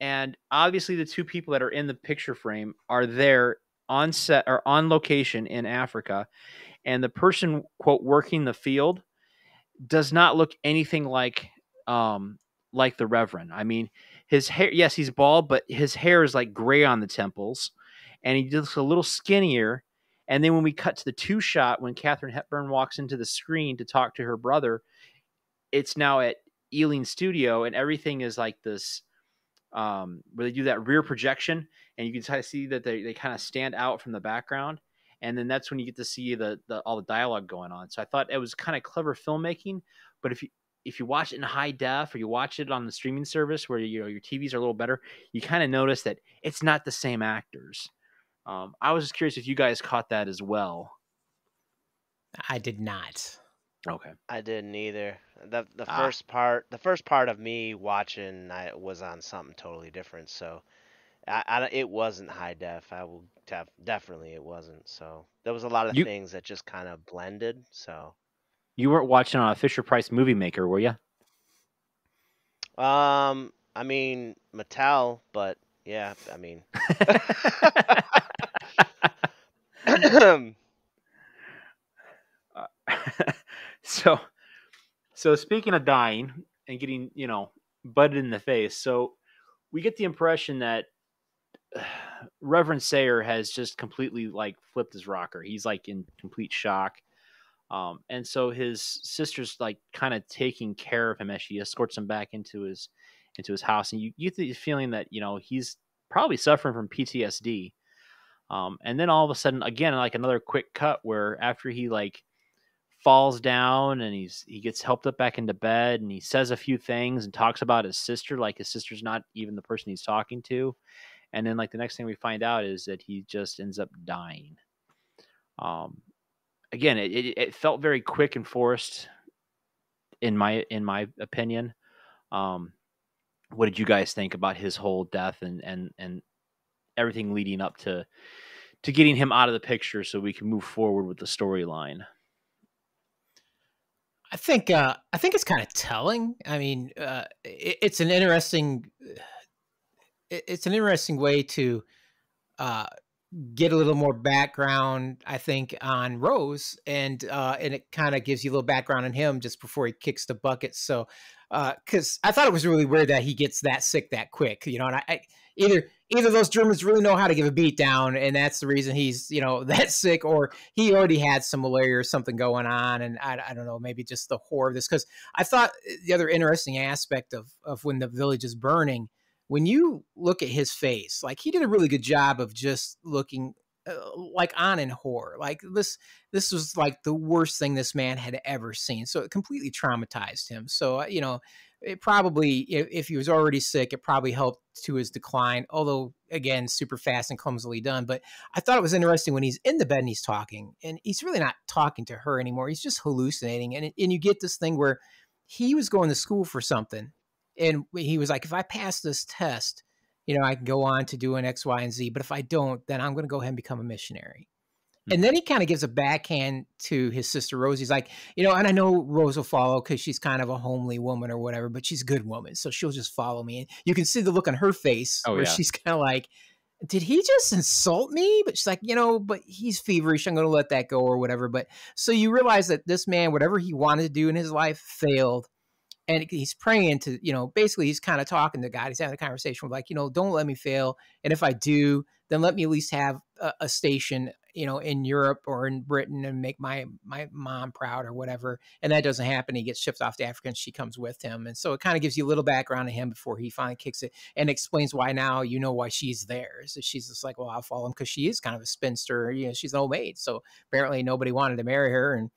and obviously the two people that are in the picture frame are there. On set or on location in Africa, and the person quote working the field does not look anything like um like the Reverend. I mean, his hair, yes, he's bald, but his hair is like gray on the temples, and he looks a little skinnier. And then when we cut to the two shot when Katharine Hepburn walks into the screen to talk to her brother, it's now at Ealing Studio, and everything is like this. Um, where they do that rear projection, and you can kind of see that they, they kind of stand out from the background, and then that's when you get to see the, the all the dialogue going on. So I thought it was kind of clever filmmaking. But if you if you watch it in high def, or you watch it on the streaming service where you know your T Vs are a little better, you kind of notice that it's not the same actors. Um, I was just curious if you guys caught that as well. I did not. Okay. I didn't either. The the ah. first part the first part of me watching I was on something totally different, so I, I it wasn't high def. I will def, definitely it wasn't. So there was a lot of you, things that just kind of blended, so you weren't watching on a Fisher-Price Movie Maker, were you? Um, I mean Mattel, but yeah, I mean So, so speaking of dying and getting, you know, butted in the face, so we get the impression that uh, Reverend Sayer has just completely like flipped his rocker. He's like in complete shock. Um, and so his sister's like kind of taking care of him as she escorts him back into his, into his house. And you, you get the feeling that, you know, he's probably suffering from P T S D. Um, and then all of a sudden, again, like another quick cut where after he like falls down and he's he gets helped up back into bed, and he says a few things and talks about his sister, like his sister's not even the person he's talking to. And then like the next thing we find out is that he just ends up dying. Um, again, it, it, it felt very quick and forced in my, in my opinion. Um, what did you guys think about his whole death and, and, and everything leading up to, to getting him out of the picture so we can move forward with the storyline? I think, uh, I think it's kind of telling. I mean, uh, it, it's an interesting, it, it's an interesting way to, uh, get a little more background, I think, on Rose, and uh, and it kind of gives you a little background on him just before he kicks the bucket. So, because uh, I thought it was really weird that he gets that sick that quick, you know. And I, I either either those Germans really know how to give a beat down, and that's the reason he's, you know, that sick, or he already had some malaria or something going on, and I, I don't know, maybe just the horror of this. Because I thought the other interesting aspect of of when the village is burning, when you look at his face, like he did a really good job of just looking uh, like on in horror. Like this, this was like the worst thing this man had ever seen. So it completely traumatized him. So, uh, you know, it probably, if, if he was already sick, it probably helped to his decline. Although again, super fast and clumsily done. But I thought it was interesting when he's in the bed and he's talking, and he's really not talking to her anymore. He's just hallucinating. And, and you get this thing where he was going to school for something. And he was like, if I pass this test, you know, I can go on to do an X, Y, and Z. But if I don't, then I'm going to go ahead and become a missionary. Mm-hmm. And then he kind of gives a backhand to his sister, Rose. He's like, you know, and I know Rose will follow because she's kind of a homely woman or whatever, but she's a good woman. So she'll just follow me. And you can see the look on her face oh, where yeah. she's kind of like, did he just insult me? But she's like, you know, but he's feverish. I'm going to let that go or whatever. But so you realize that this man, whatever he wanted to do in his life, failed. And he's praying to, you know, basically he's kind of talking to God. He's having a conversation with like, you know, don't let me fail. And if I do, then let me at least have a, a station, you know, in Europe or in Britain and make my, my mom proud or whatever. And that doesn't happen. He gets shipped off to Africa and she comes with him. And so it kind of gives you a little background of him before he finally kicks it and explains why now, you know, why she's there. So she's just like, well, I'll follow him because she is kind of a spinster. You know, she's an old maid. So apparently nobody wanted to marry her. And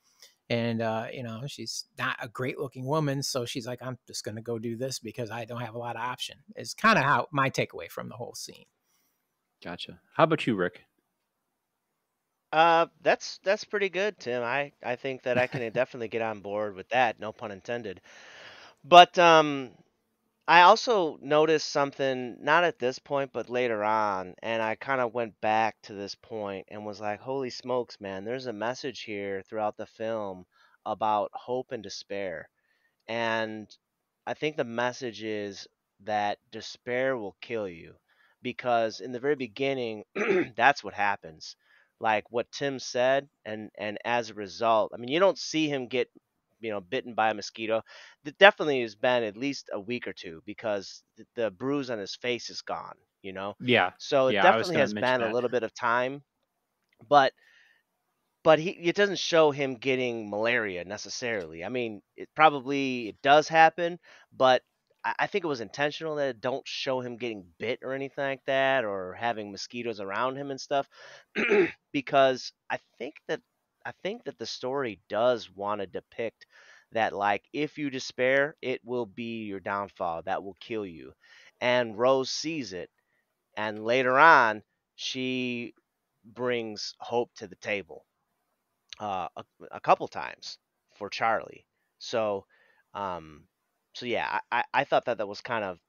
And, uh, you know, she's not a great looking woman. So she's like, I'm just going to go do this because I don't have a lot of option. It's kind of how my takeaway from the whole scene. Gotcha. How about you, Rick? Uh, that's, that's pretty good, Tim. I, I think that I can definitely get on board with that. No pun intended. But, um, I also noticed something, not at this point, but later on, and I kind of went back to this point and was like, holy smokes, man, there's a message here throughout the film about hope and despair. And I think the message is that despair will kill you, because in the very beginning, that's what happens. Like what Tim said, and, and as a result, I mean, you don't see him get, you know, bitten by a mosquito. That definitely has been at least a week or two, because th the bruise on his face is gone, you know? Yeah. So it yeah, definitely has been that. a little bit of time, but, but he, it doesn't show him getting malaria necessarily. I mean, it probably, it does happen, but I, I think it was intentional that it don't show him getting bit or anything like that, or having mosquitoes around him and stuff, because I think that I think that the story does want to depict that, like, if you despair, it will be your downfall. That will kill you. And Rose sees it. And later on, she brings hope to the table uh, a, a couple times for Charlie. So, um, so yeah, I, I thought that that was kind of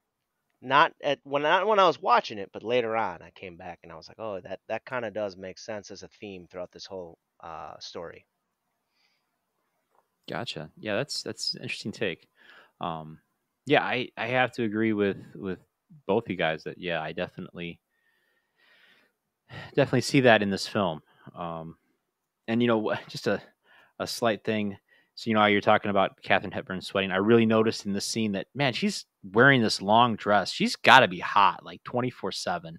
not at when, not when I was watching it, but later on I came back and I was like, oh, that, that kind of does make sense as a theme throughout this whole Uh, story. Gotcha. Yeah, that's that's an interesting take. Um, yeah, I I have to agree with with both you guys that yeah, I definitely definitely see that in this film. Um, and you know, just a a slight thing. So you know, how you're talking about Katharine Hepburn sweating. I really noticed in this scene that, man, she's wearing this long dress. She's got to be hot like twenty-four seven,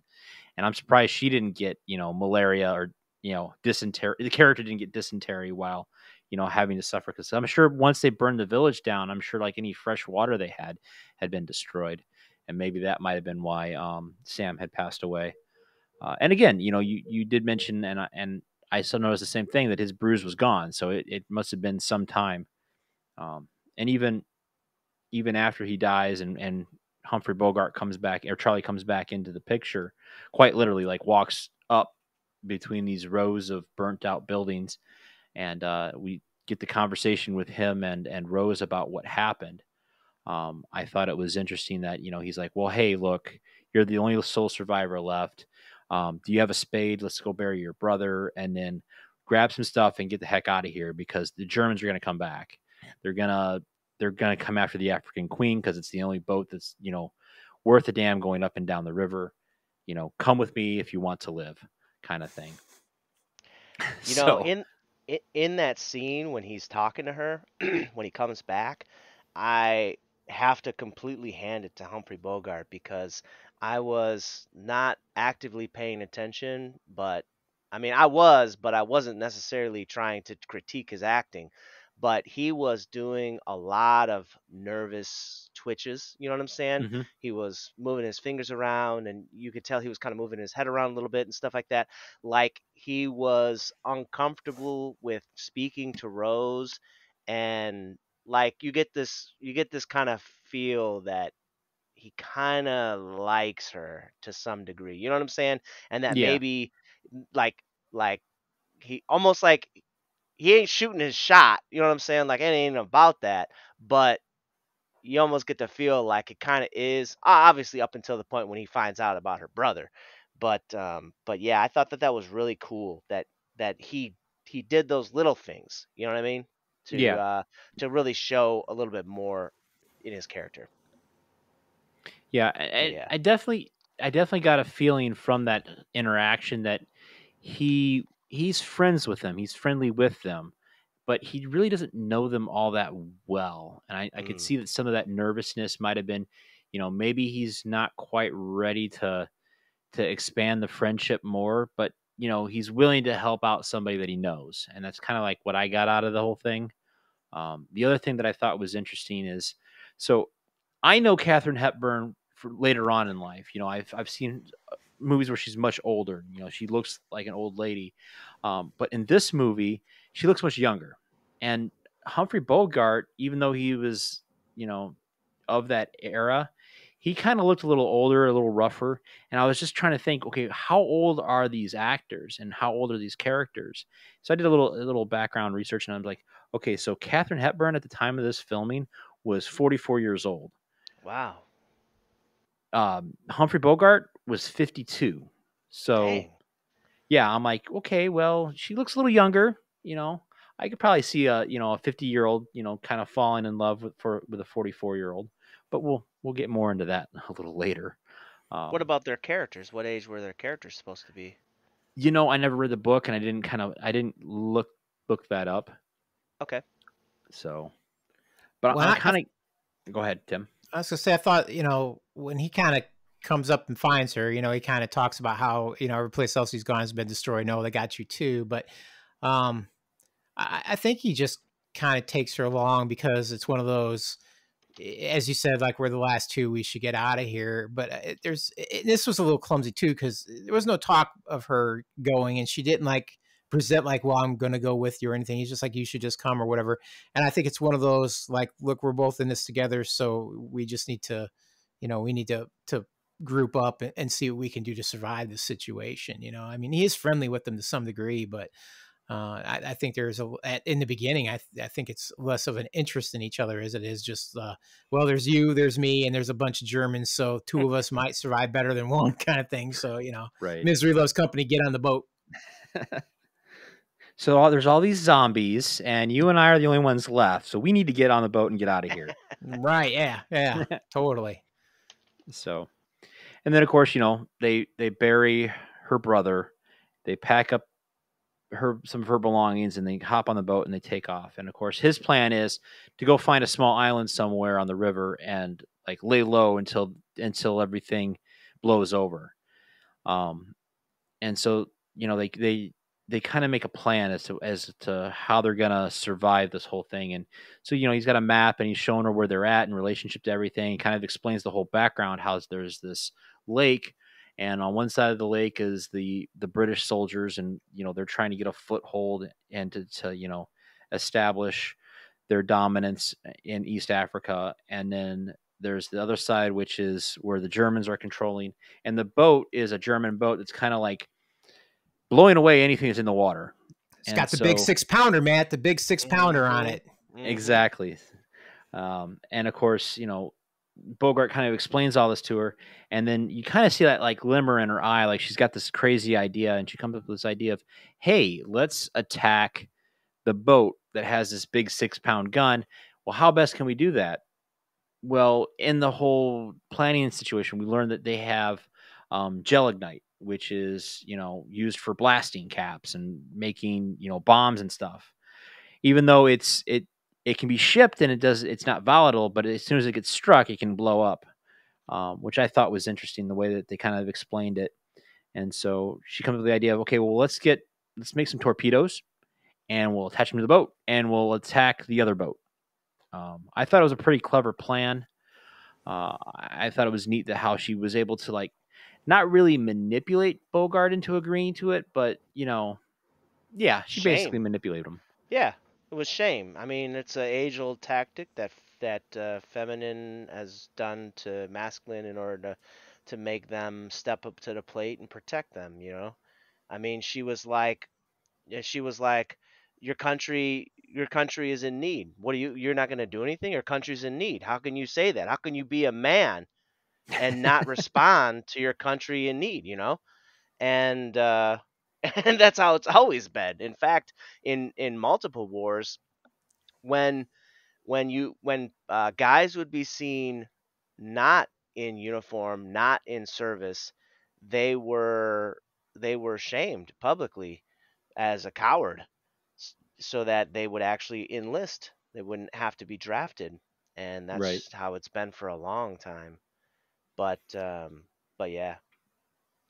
and I'm surprised she didn't get, you know, malaria or, you know, dysentery. The character didn't get dysentery while, you know, having to suffer. Because I'm sure once they burned the village down, I'm sure like any fresh water they had had been destroyed. And maybe that might have been why um, Sam had passed away. Uh, and again, you know, you, you did mention, and I, and I still noticed the same thing, that his bruise was gone. So it, it must have been some time. Um, and even even after he dies and, and Humphrey Bogart comes back, or Charlie comes back into the picture, quite literally like walks up between these rows of burnt out buildings. And uh, we get the conversation with him and, and Rose about what happened. Um, I thought it was interesting that, you know, he's like, well, hey, look, you're the only sole survivor left. Um, do you have a spade? Let's go bury your brother and then grab some stuff and get the heck out of here, because the Germans are going to come back. They're going to, they're going to come after the African Queen, because it's the only boat that's, you know, worth a damn going up and down the river. You know, come with me if you want to live, kind of thing. You so, know, in, in that scene when he's talking to her, when he comes back, I have to completely hand it to Humphrey Bogart, because I was not actively paying attention, but I mean, I was, but I wasn't necessarily trying to critique his acting, but he was doing a lot of nervous twitches. You know what I'm saying? Mm-hmm. He was moving his fingers around, and you could tell he was kind of moving his head around a little bit and stuff like that. Like he was uncomfortable with speaking to Rose, and like you get this, you get this kind of feel that he kind of likes her to some degree. You know what I'm saying? And that yeah. maybe like, like he almost like he ain't shooting his shot. You know what I'm saying? Like it ain't about that, but you almost get to feel like it kind of is, obviously up until the point when he finds out about her brother. But, um, but yeah, I thought that that was really cool that, that he, he did those little things. You know what I mean? To, yeah. uh, to really show a little bit more in his character. Yeah, I, yeah. I definitely, I definitely got a feeling from that interaction that he he's friends with them, he's friendly with them, but he really doesn't know them all that well. And I, I could mm. see that some of that nervousness might have been, you know, maybe he's not quite ready to to expand the friendship more, but you know, he's willing to help out somebody that he knows. And that's kind of like what I got out of the whole thing. Um, the other thing that I thought was interesting is, so I know Katharine Hepburn for later on in life. You know, I've, I've seen movies where she's much older. You know, she looks like an old lady. Um, but in this movie, she looks much younger. And Humphrey Bogart, even though he was, you know, of that era, he kind of looked a little older, a little rougher. And I was just trying to think, okay, how old are these actors and how old are these characters? So I did a little, a little background research, and I'm like, okay, so Katharine Hepburn at the time of this filming was forty-four years old. Wow. Um, Humphrey Bogart was fifty-two. So dang. Yeah, I'm like, okay, well, she looks a little younger, you know, I could probably see a, you know, a fifty year old, you know, kind of falling in love with, for, with a forty-four year old, but we'll, We'll get more into that a little later. Um, what about their characters? What age were their characters supposed to be? You know, I never read the book, and I didn't kind of, I didn't look look that up. Okay. So, but well, I kind of go ahead, Tim. I was gonna say, I thought, you know, when he kind of comes up and finds her, you know, he kind of talks about how, you know, every place else he's gone has been destroyed. No, they got you too. But um, I, I think he just kind of takes her along because it's one of those, as you said, like, we're the last two, we should get out of here. But there's, it, this was a little clumsy too, because there was no talk of her going, and she didn't like present like, well, I'm going to go with you or anything. He's just like, you should just come or whatever. And I think it's one of those, like, look, we're both in this together. So we just need to, you know, we need to, to group up and, and see what we can do to survive this situation. You know, I mean, he is friendly with them to some degree, but uh, I, I think there's a, in the beginning, I, th I think it's less of an interest in each other as it is just, uh, well, there's you, there's me, and there's a bunch of Germans. So two of us might survive better than one, kind of thing. So, you know, right. Misery loves company, get on the boat. So all, there's all these zombies, and you and I are the only ones left. So we need to get on the boat and get out of here. Right. Yeah. Yeah, totally. So, and then of course, you know, they, they bury her brother, they pack up her some of her belongings, and they hop on the boat and they take off. And of course his plan is to go find a small island somewhere on the river and like lay low until until everything blows over. Um and so, you know, they they they kind of make a plan as to as to how they're gonna survive this whole thing. And so, you know, he's got a map and he's showing her where they're at in relationship to everything. He kind of explains the whole background, how there's this lake And on one side of the lake is the the British soldiers, and you know they're trying to get a foothold and to, to you know establish their dominance in East Africa. And then there's the other side, which is where the Germans are controlling. And the boat is a German boat that's kind of like blowing away anything that's in the water. It's and got the so, big six pounder, Matt. The big six pounder on it. Exactly. Um, and of course, you know, Bogart kind of explains all this to her, and then you kind of see that like glimmer in her eye, like she's got this crazy idea, and she comes up with this idea of, hey, let's attack the boat that has this big six pound gun. Well, how best can we do that? Well, in the whole planning situation, we learned that they have um, gel ignite, which is, you know, used for blasting caps and making, you know, bombs and stuff. Even though it's it it can be shipped and it does it's not volatile, but as soon as it gets struck, it can blow up, um, which I thought was interesting the way that they kind of explained it. And so she comes with the idea of, okay, well, let's get let's make some torpedoes and we'll attach them to the boat and we'll attack the other boat. Um, I thought it was a pretty clever plan. Uh, I thought it was neat that how she was able to like not really manipulate Bogart into agreeing to it, but you know, yeah, she shame. basically manipulated him. Yeah. It was shame. I mean, it's an age-old tactic that that uh, feminine has done to masculine in order to to make them step up to the plate and protect them. You know, I mean, she was like, she was like, your country, your country is in need. What are you? You're not going to do anything. Your country's in need. How can you say that? How can you be a man and not respond to your country in need? You know, and. Uh, And that's how it's always been. In fact, in, in multiple wars, when when you when uh, guys would be seen not in uniform, not in service, they were they were shamed publicly as a coward, so that they would actually enlist. They wouldn't have to be drafted, and that's right. how it's been for a long time. But um, but yeah.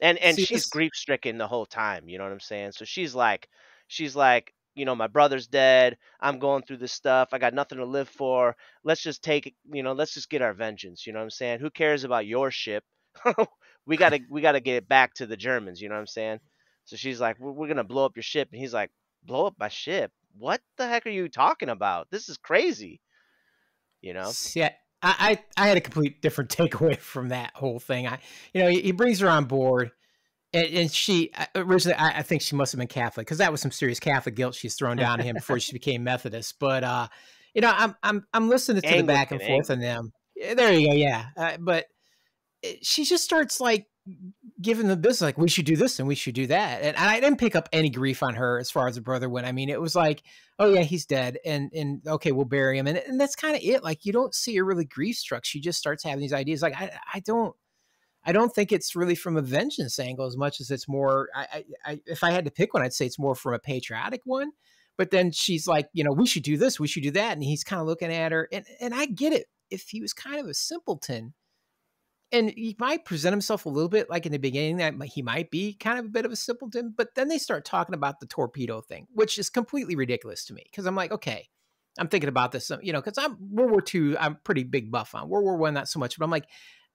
And and See, she's this... grief stricken the whole time, you know what I'm saying? So she's like, she's like, you know, my brother's dead. I'm going through this stuff. I got nothing to live for. Let's just take, you know, let's just get our vengeance. You know what I'm saying? Who cares about your ship? we gotta we gotta get it back to the Germans. You know what I'm saying? So she's like, we're, we're gonna blow up your ship, and he's like, blow up my ship? What the heck are you talking about? This is crazy. You know? Yeah. I, I had a complete different takeaway from that whole thing. I, you know, he, he brings her on board, and, and she originally, I, I think she must have been Catholic, because that was some serious Catholic guilt she's thrown down to him before she became Methodist. But uh, you know, I'm I'm I'm listening to Anglican, the back and forth Anglican. on them. Yeah, there you go, yeah. Uh, but it, she just starts like giving the business, like we should do this and we should do that, and, and I didn't pick up any grief on her as far as the brother went. I mean, it was like, oh yeah, he's dead, and and okay, we'll bury him, and, and that's kind of it. Like, you don't see her really grief struck. She just starts having these ideas. Like, I I don't I don't think it's really from a vengeance angle as much as it's more. I, I, I if I had to pick one, I'd say it's more from a patriotic one. But then she's like, you know, we should do this, we should do that, and he's kind of looking at her, and and I get it. If he was kind of a simpleton, and he might present himself a little bit like in the beginning that he might be kind of a bit of a simpleton, but then they start talking about the torpedo thing, which is completely ridiculous to me. Cause I'm like, okay, I'm thinking about this, you know, cause I'm World War Two, I'm pretty big buff on World War One, not so much, but I'm like,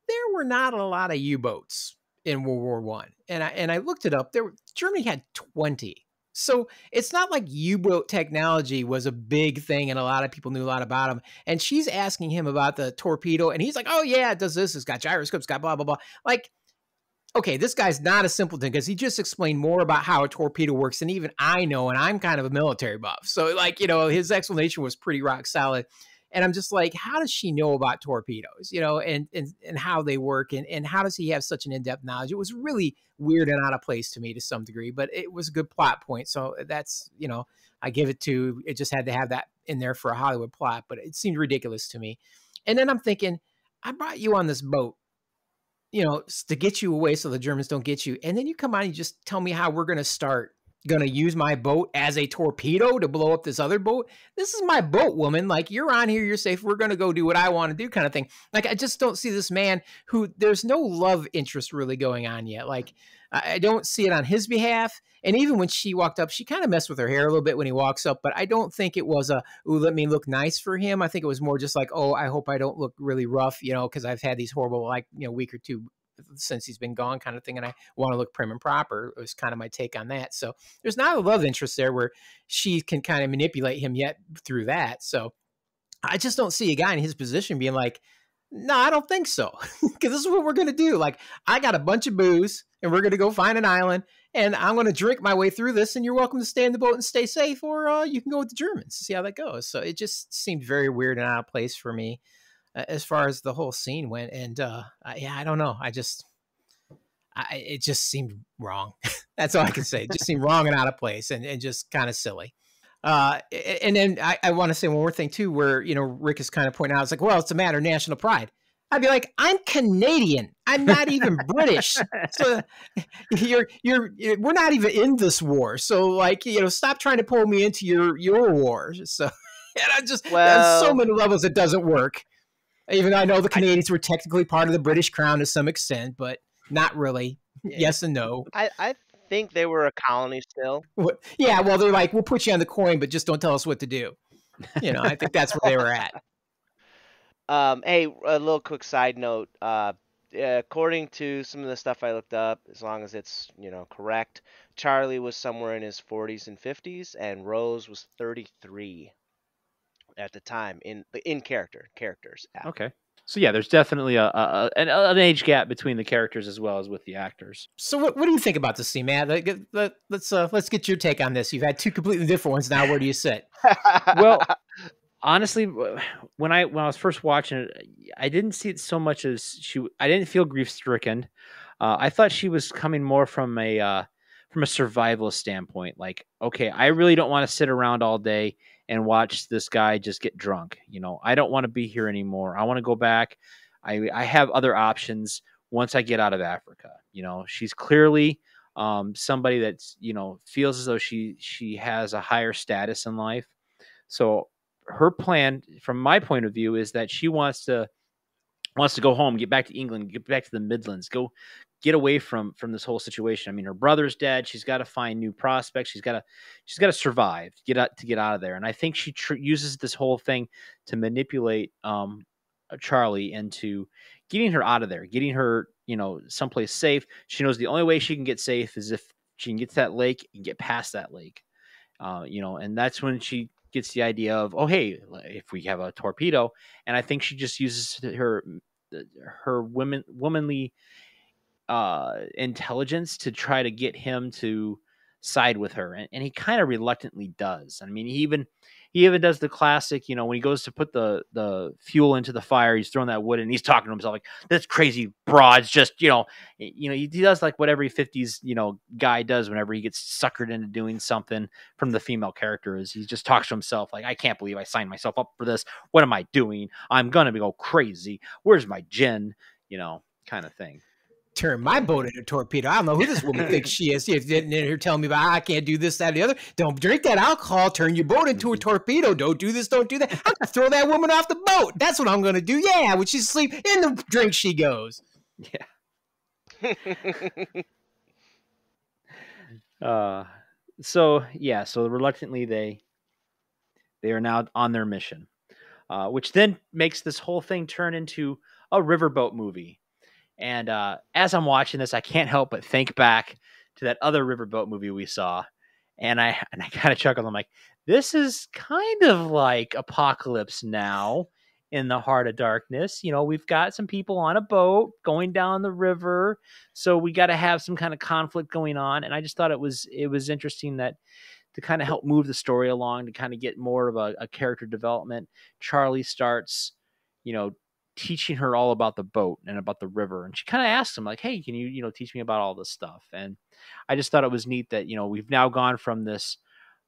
there were not a lot of U-boats in World War One. And I, and I looked it up there. Were, Germany had twenty. So it's not like U-boat technology was a big thing and a lot of people knew a lot about him. And she's asking him about the torpedo and he's like, oh yeah, it does this. It's got gyroscopes, got blah, blah, blah. Like, okay, this guy's not a simpleton because he just explained more about how a torpedo works than even I know. And I'm kind of a military buff. So like, you know, his explanation was pretty rock solid. And I'm just like, how does she know about torpedoes, you know, and and, and how they work and, and how does he have such an in-depth knowledge? It was really weird and out of place to me to some degree, but it was a good plot point. So that's, you know, I give it to, it just had to have that in there for a Hollywood plot, but it seemed ridiculous to me. And then I'm thinking, I brought you on this boat, you know, to get you away so the Germans don't get you. And then you come on and you just tell me how we're going to start. Going to use my boat as a torpedo to blow up this other boat. This is my boat, woman. Like, you're on here, you're safe. We're going to go do what I want to do kind of thing. Like, I just don't see this man who there's no love interest really going on yet. Like, I don't see it on his behalf. And even when she walked up, she kind of messed with her hair a little bit when he walks up, but I don't think it was a, ooh, let me look nice for him. I think it was more just like, oh, I hope I don't look really rough, you know, because I've had these horrible, like, you know, week or two since he's been gone kind of thing. And I want to look prim and proper. It was kind of my take on that. So there's not a love interest there where she can kind of manipulate him yet through that. So I just don't see a guy in his position being like, no, I don't think so. Because this is what we're going to do. Like, I got a bunch of booze and we're going to go find an island and I'm going to drink my way through this. And you're welcome to stay in the boat and stay safe, or uh, you can go with the Germans and see how that goes. So it just seemed very weird and out of place for me uh, as far as the whole scene went. And uh, I, yeah, I don't know. I just, I, it just seemed wrong. That's all I can say. It just seemed wrong and out of place and, and just kind of silly. Uh, and then I, I want to say one more thing too, where, you know, Rick is kind of pointing out, it's like, well, it's a matter of national pride. I'd be like, I'm Canadian. I'm not even British. So you're, you're, we're not even in this war. So like, you know, stop trying to pull me into your, your war. So, and I just, well, on so many levels, it doesn't work. Even though I know the Canadians were technically part of the British crown to some extent, but not really. Yeah. Yes and no. I, I, think they were a colony still. Yeah, well, they're like, we'll put you on the coin, but just don't tell us what to do. You know, I think that's where they were at. Um, hey, a little quick side note. Uh, according to some of the stuff I looked up, as long as it's, you know, correct, Charlie was somewhere in his forties and fifties, and Rose was thirty-three at the time in in character characters. After. Okay. So yeah, there's definitely a, a an, an age gap between the characters as well as with the actors. So what what do you think about this scene, man? Like, let, let's uh, let's get your take on this. You've had two completely different ones now. Where do you sit? Well, honestly, when I when I was first watching it, I didn't see it so much as she. I didn't feel grief stricken. Uh, I thought she was coming more from a uh, from a survivalist standpoint. Like, okay, I really don't want to sit around all day and watch this guy just get drunk. You know, I don't want to be here anymore. I want to go back. I, I have other options once I get out of Africa. You know, she's clearly um, somebody that's, you know, feels as though she, she has a higher status in life. So her plan, from my point of view, is that she wants to, wants to go home, get back to England, get back to the Midlands, go get away from, from this whole situation. I mean, her brother's dead. She's got to find new prospects. She's got to, she's got to survive, get out to get out of there. And I think she tr uses this whole thing to manipulate um, Charlie into getting her out of there, getting her, you know, someplace safe. She knows the only way she can get safe is if she can get to that lake and get past that lake, uh, you know, and that's when she gets the idea of, oh, hey, if we have a torpedo. And I think she just uses her, her women, womanly, uh, intelligence to try to get him to side with her. And, and he kind of reluctantly does. I mean, he even, he even does the classic, you know, when he goes to put the, the fuel into the fire, he's throwing that wood and he's talking to himself like, this crazy broad's just, you know, you know, he, he does like what every fifties, you know, guy does whenever he gets suckered into doing something from the female character, is he just talks to himself like, I can't believe I signed myself up for this. What am I doing? I'm going to go crazy. Where's my gin? You know, kind of thing. Turn my boat into a torpedo. I don't know who this woman thinks she is. She didn't hear telling me about, I can't do this, that, or the other. Don't drink that alcohol. Turn your boat into a torpedo. Don't do this. Don't do that. I'm going to throw that woman off the boat. That's what I'm going to do. Yeah, when she's asleep, in the drink she goes. Yeah. uh, so, yeah, so reluctantly they, they are now on their mission, uh, which then makes this whole thing turn into a riverboat movie. And uh, as I'm watching this, I can't help but think back to that other riverboat movie we saw. And I and I kind of chuckled. I'm like, this is kind of like Apocalypse Now in the Heart of Darkness. You know, we've got some people on a boat going down the river. So we got to have some kind of conflict going on. And I just thought it was it was interesting that to kind of help move the story along, to kind of get more of a, a character development. Charlie starts, you know, teaching her all about the boat and about the river. And she kind of asks him like, hey, can you, you know, teach me about all this stuff? And I just thought it was neat that, you know, we've now gone from this.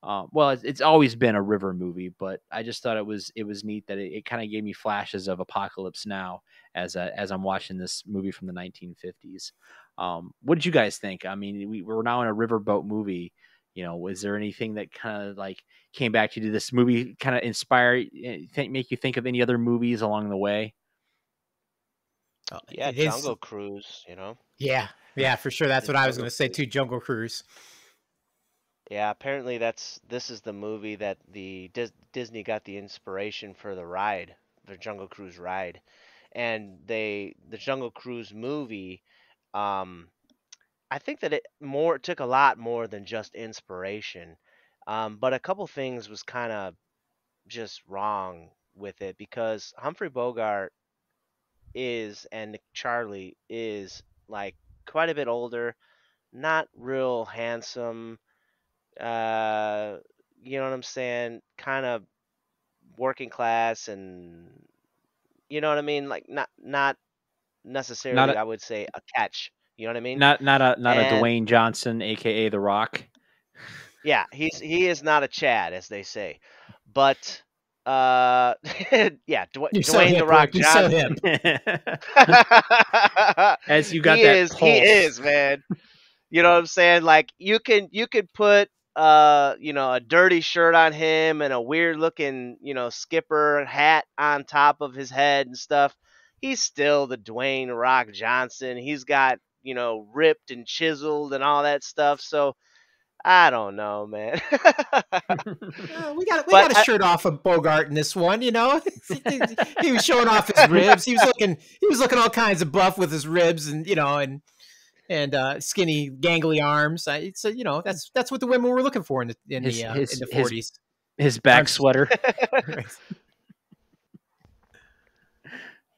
Uh, well, it's, it's always been a river movie, but I just thought it was, it was neat that it, it kind of gave me flashes of Apocalypse Now as a, as I'm watching this movie from the nineteen fifties. Um, what did you guys think? I mean, we, we're now in a riverboat movie. You know, was there anything that kind of like came back to you? Did this movie kind of inspire, think, make you think of any other movies along the way? Yeah, Jungle Cruise, you know? Yeah, yeah, for sure. That's what I was going to say, too, Jungle Cruise. Yeah, apparently that's this is the movie that the Dis Disney got the inspiration for the ride, their Jungle Cruise ride. and they the Jungle Cruise movie, um, I think that it more it took a lot more than just inspiration, um, but a couple things was kind of just wrong with it, because Humphrey Bogart is and Charlie is like quite a bit older, not real handsome, uh, you know what I'm saying, kind of working class, and you know what I mean, like not not necessarily not a, I would say a catch. You know what I mean? Not not a not and, a Dwayne Johnson, aka The Rock. Yeah, he's he is not a Chad, as they say, but. Uh, yeah, Dw Dwayne so hip, The Rock Rick. Johnson. So As you got he that is, pulse. He is, man. You know what I'm saying? Like you can you could put uh you know a dirty shirt on him and a weird looking you know skipper hat on top of his head and stuff. He's still the Dwayne The Rock Johnson. He's got you know ripped and chiseled and all that stuff. So. I don't know, man. uh, we got we but got a I, shirt off of Bogart in this one, you know. He was showing off his ribs. He was looking he was looking all kinds of buff with his ribs, and you know, and and uh, skinny, gangly arms. I, so you know, that's that's what the women were looking for in the in his, the uh, his, in the forties. His, his back sweater.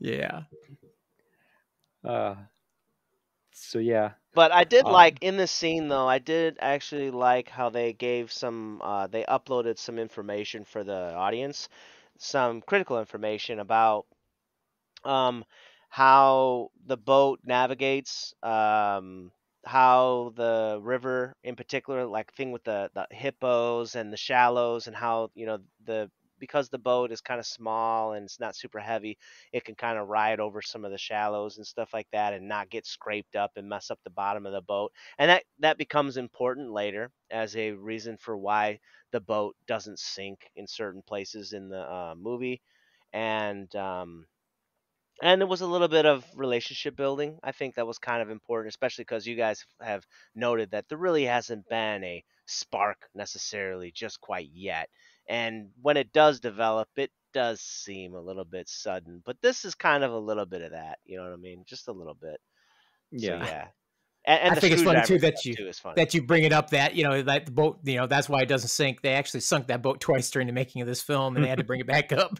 Yeah. Uh. So yeah. But I did um, like in this scene though. I did actually like how they gave some. Uh, they uploaded some information for the audience, some critical information about um, how the boat navigates, um, how the river in particular, like thing with the, the hippos and the shallows, and how you know the because the boat is kind of small and it's not super heavy, it can kind of ride over some of the shallows and stuff like that and not get scraped up and mess up the bottom of the boat. And that, that becomes important later as a reason for why the boat doesn't sink in certain places in the uh, movie. And, um, and it was a little bit of relationship building. I think that was kind of important, especially because you guys have noted that there really hasn't been a spark necessarily just quite yet. And when it does develop, it does seem a little bit sudden. But this is kind of a little bit of that. You know what I mean? Just a little bit. Yeah. So, yeah. And, and I think it's funny, too, that you, too that you bring it up that, you know, that the boat, you know, that's why it doesn't sink. They actually sunk that boat twice during the making of this film, and they had to bring it back up.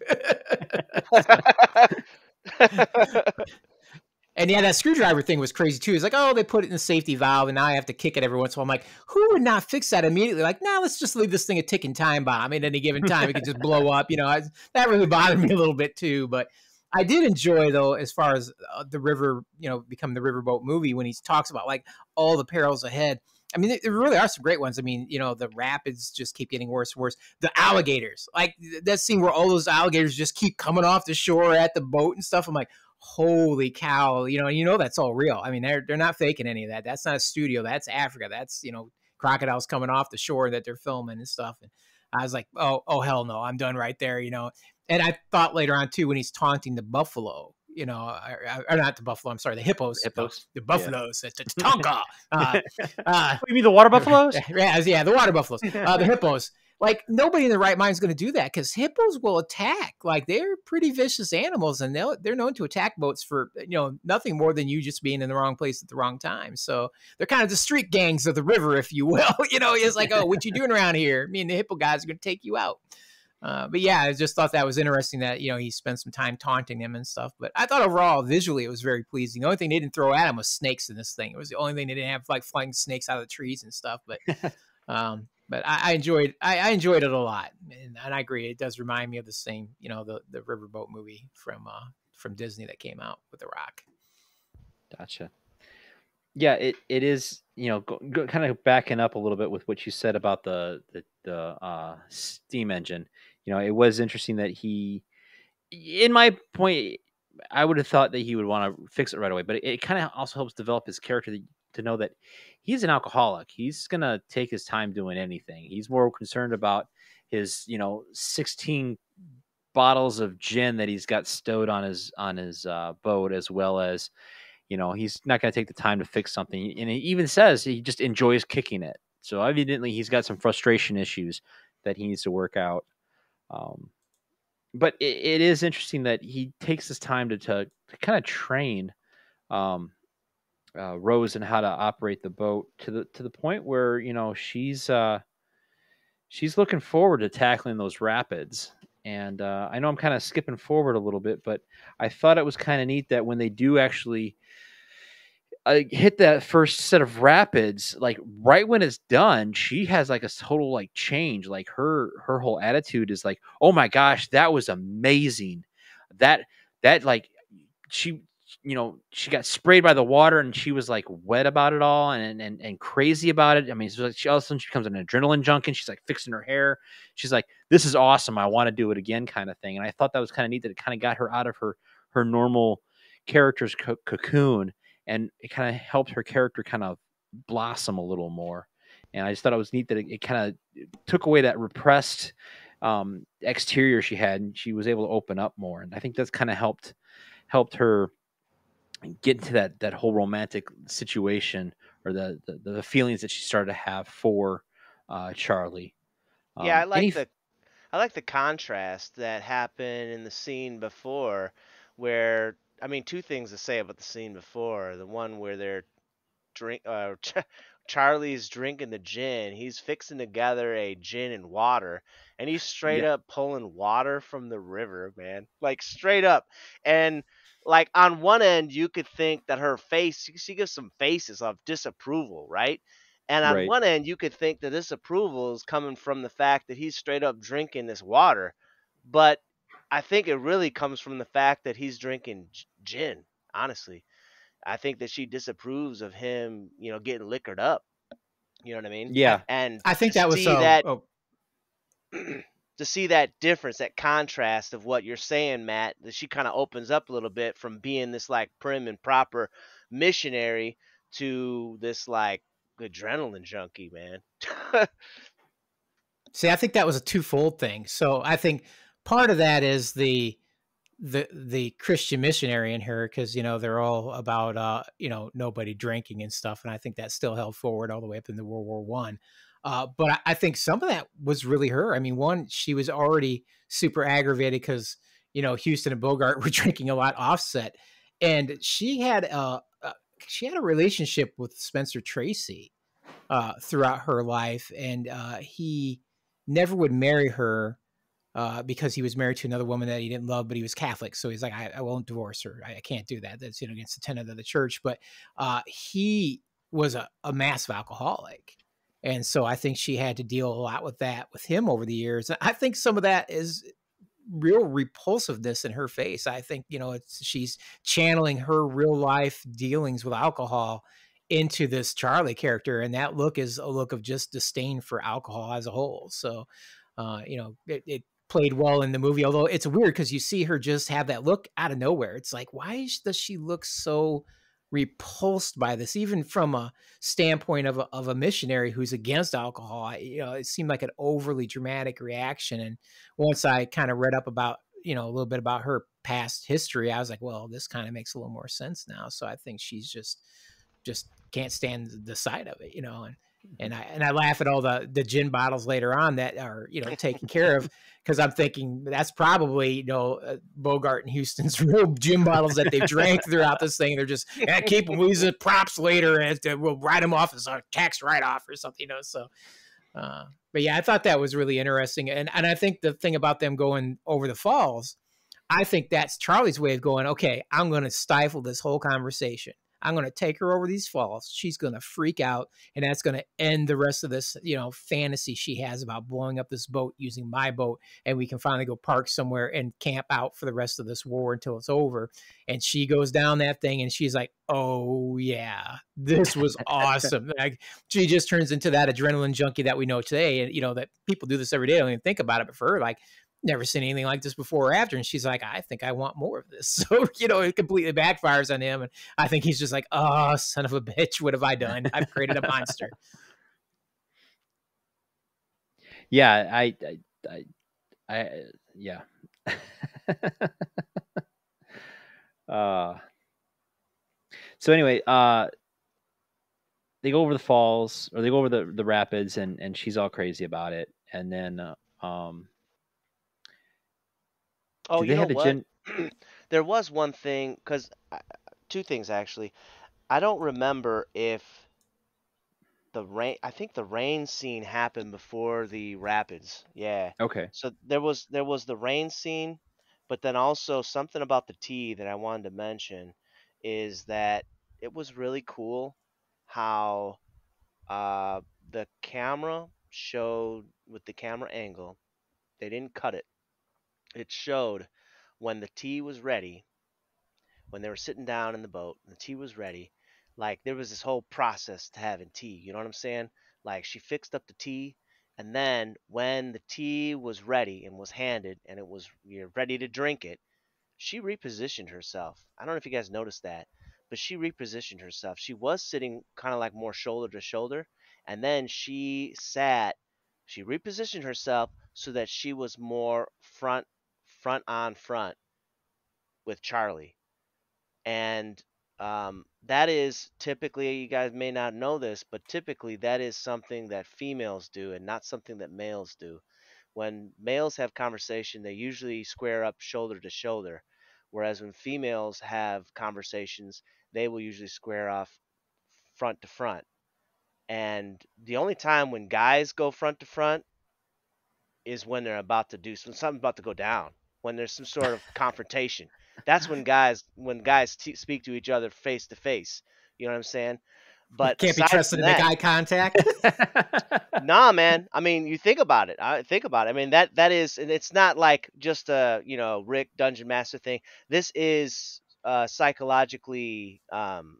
And yeah, that screwdriver thing was crazy too. It's like, oh, they put it in the safety valve, and now I have to kick it every once in a while. I'm like, who would not fix that immediately? Like, no, nah, let's just leave this thing a ticking time bomb. At any given time, it could just blow up. You know, I, that really bothered me a little bit too. But I did enjoy, though, as far as uh, the river, you know, become the riverboat movie, when he talks about like all the perils ahead. I mean, there really are some great ones. I mean, you know, the rapids just keep getting worse and worse. The alligators, like that scene where all those alligators just keep coming off the shore at the boat and stuff. I'm like, holy cow, you know, you know, that's all real. I mean, they're, they're not faking any of that. That's not a studio. That's Africa. That's, you know, crocodiles coming off the shore that they're filming and stuff. And I was like, oh, oh, hell no, I'm done right there. You know? And I thought later on too, when he's taunting the buffalo, you know, or, or not the buffalo, I'm sorry, the hippos, the, hippos. the, the buffaloes, yeah. the, the Tonka. uh, uh, you mean the water buffaloes? Yeah, yeah, the water buffaloes, uh, the hippos. Like, nobody in their right mind is going to do that, because hippos will attack. Like, they're pretty vicious animals, and they'll, they're known to attack boats for, you know, nothing more than you just being in the wrong place at the wrong time. So they're kind of the street gangs of the river, if you will. You know, it's like, oh, what you doing around here? Me and the hippo guys are going to take you out. Uh, but, yeah, I just thought that was interesting that, you know, he spent some time taunting them and stuff. But I thought overall, visually, it was very pleasing. The only thing they didn't throw at him was snakes in this thing. It was the only thing they didn't have, like, flying snakes out of the trees and stuff. But um But I, I enjoyed I, I enjoyed it a lot, and, and I agree. It does remind me of the same, you know, the the riverboat movie from uh, from Disney that came out with The Rock. Gotcha. Yeah, it it is. You know, go, go, kind of backing up a little bit with what you said about the the, the uh, steam engine. You know, it was interesting that he, in my point, I would have thought that he would want to fix it right away, but it, it kind of also helps develop his character that. To know that he's an alcoholic. He's going to take his time doing anything. He's more concerned about his, you know, sixteen bottles of gin that he's got stowed on his, on his uh, boat, as well as, you know, he's not going to take the time to fix something. And he even says he just enjoys kicking it. So evidently he's got some frustration issues that he needs to work out. Um, but it, it is interesting that he takes his time to, to, to kind of train um, uh, Rose in how to operate the boat to the to the point where, you know, she's uh, she's looking forward to tackling those rapids. And uh, I know I'm kind of skipping forward a little bit, but I thought it was kind of neat that when they do actually uh, hit that first set of rapids, like right when it's done, she has like a total like change. Like her her whole attitude is like, "Oh my gosh, that was amazing!" That that like she you know she got sprayed by the water and she was like wet about it all and and and crazy about it. I mean, so like she all of a sudden she becomes an adrenaline junkie and she's like fixing her hair. She's like, "This is awesome. I want to do it again," kind of thing. And I thought that was kind of neat that it kind of got her out of her, her normal character's co cocoon and it kind of helped her character kind of blossom a little more. And I just thought it was neat that it, it kind of took away that repressed um, exterior she had and she was able to open up more. And I think that's kind of helped, helped her get into that, that whole romantic situation or the, the, the feelings that she started to have for uh, Charlie. Um, yeah. I like the, I like the contrast that happened in the scene before where, I mean, two things to say about the scene before. The one where they're drink, uh, Ch Charlie's drinking the gin. He's fixing to gather a gin and water, and he's straight yeah. up pulling water from the river, man. Like straight up. And like on one end, you could think that her face, she gives some faces of disapproval, right? And on right. one end, you could think that this approval is coming from the fact that he's straight up drinking this water. But I think it really comes from the fact that he's drinking gin, honestly. I think that she disapproves of him, you know, getting liquored up. You know what I mean? Yeah. And I think that was so. That, oh. To see that difference, that contrast of what you're saying, Matt, that she kind of opens up a little bit from being this like prim and proper missionary to this like adrenaline junkie, man. See, I think that was a twofold thing. So I think part of that is the the the Christian missionary in her, because you know they're all about uh you know nobody drinking and stuff, and I think that still held forward all the way up into World War One. Uh, but I, I think some of that was really her. I mean, one, she was already super aggravated because you know Huston and Bogart were drinking a lot offset, and she had a she had a relationship with Spencer Tracy uh, throughout her life. And uh, he never would marry her uh, because he was married to another woman that he didn't love, but he was Catholic. So he's like, I, I won't divorce her. I, I can't do that. That's, you know, against the tenet of the church. But uh, he was a, a massive alcoholic. And so I think she had to deal a lot with that with him over the years. I think some of that is real repulsiveness in her face. I think, you know, it's, she's channeling her real life dealings with alcohol into this Charlie character. And that look is a look of just disdain for alcohol as a whole. So, uh, you know, it, it played well in the movie, although it's weird because you see her just have that look out of nowhere. It's like, why does she look so repulsed by this, even from a standpoint of a, of a missionary who's against alcohol? You know, it seemed like an overly dramatic reaction. And once I kind of read up about, you know, a little bit about her past history, I was like, well, this kind of makes a little more sense now. So I think she's just, just can't stand the sight of it, you know, and, and I, and I laugh at all the, the gin bottles later on that are, you know, taken care of. Cause I'm thinking that's probably, you know, uh, Bogart and Huston's real gin bottles that they've drank throughout this thing. They're just, eh, keep them, we'll use the props later and we'll write them off as a tax write off or something, you know? So, uh, but yeah, I thought that was really interesting. And, and I think the thing about them going over the falls, I think that's Charlie's way of going, okay, I'm going to stifle this whole conversation. I'm going to take her over these falls. She's going to freak out, and that's going to end the rest of this, you know, fantasy she has about blowing up this boat using my boat, and we can finally go park somewhere and camp out for the rest of this war until it's over. And she goes down that thing, and she's like, oh, yeah, this was awesome. Like, she just turns into that adrenaline junkie that we know today, and, you know, that people do this every day. I don't even think about it, but for her, like, never seen anything like this before or after. And she's like, I think I want more of this. So, you know, it completely backfires on him. And I think he's just like, oh, son of a bitch, what have I done? I've created a monster. Yeah. I, I, I, I yeah. uh, so anyway, uh, they go over the falls, or they go over the, the rapids, and, and she's all crazy about it. And then, uh, um, Oh, you know what? There was one thing, because two things actually. I don't remember if the rain. I think the rain scene happened before the rapids. Yeah. Okay. So there was there was the rain scene, but then also something about the tea that I wanted to mention is that it was really cool how uh, the camera showed with the camera angle. They didn't cut it. It showed when the tea was ready, when they were sitting down in the boat, and the tea was ready, like there was this whole process to having tea. You know what I'm saying? Like she fixed up the tea, and then when the tea was ready and was handed and it was you're ready to drink it, she repositioned herself. I don't know if you guys noticed that, but she repositioned herself. She was sitting kind of like more shoulder to shoulder, and then she sat, she repositioned herself so that she was more front front on front with Charlie. And um, that is typically, you guys may not know this, but typically that is something that females do and not something that males do. When males have conversation, they usually square up shoulder to shoulder, whereas when females have conversations, they will usually square off front to front. And the only time when guys go front to front is when they're about to do some, something about to go down, when there's some sort of confrontation. That's when guys when guys t- speak to each other face to face. You know what I'm saying? But you can't be trusted to make eye contact. Nah, man. I mean, you think about it. I think about it. I mean, that that is, and it's not like just a you know Rick Dungeon Master thing. This is uh, psychologically um,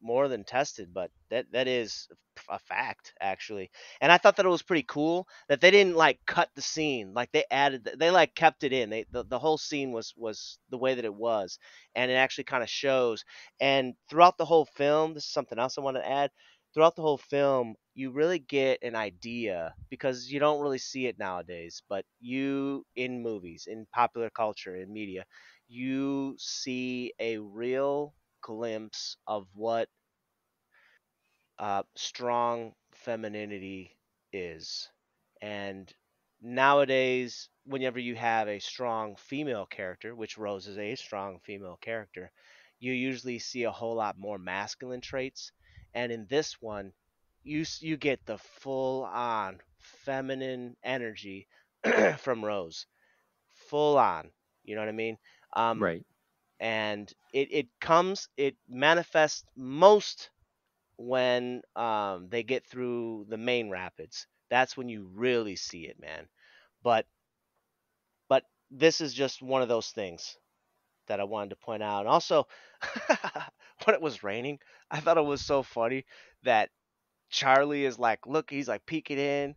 more than tested, but that that is a fact actually. And I thought that it was pretty cool that they didn't like cut the scene. Like they added, they like kept it in. They the, the whole scene was was the way that it was, and it actually kind of shows. And throughout the whole film, this is something else I want to add. Throughout the whole film, you really get an idea, because you don't really see it nowadays, but you in movies, in popular culture, in media, you see a real glimpse of what Uh, strong femininity is. And nowadays, whenever you have a strong female character, which Rose is a strong female character, you usually see a whole lot more masculine traits. And in this one, you you get the full-on feminine energy from Rose. Full-on. You know what I mean? Um, right. And it, it comes, it manifests most when um, they get through the main rapids. That's when you really see it, man. But but this is just one of those things that I wanted to point out. And also, when it was raining, I thought it was so funny that Charlie is like, look, he's like peeking in.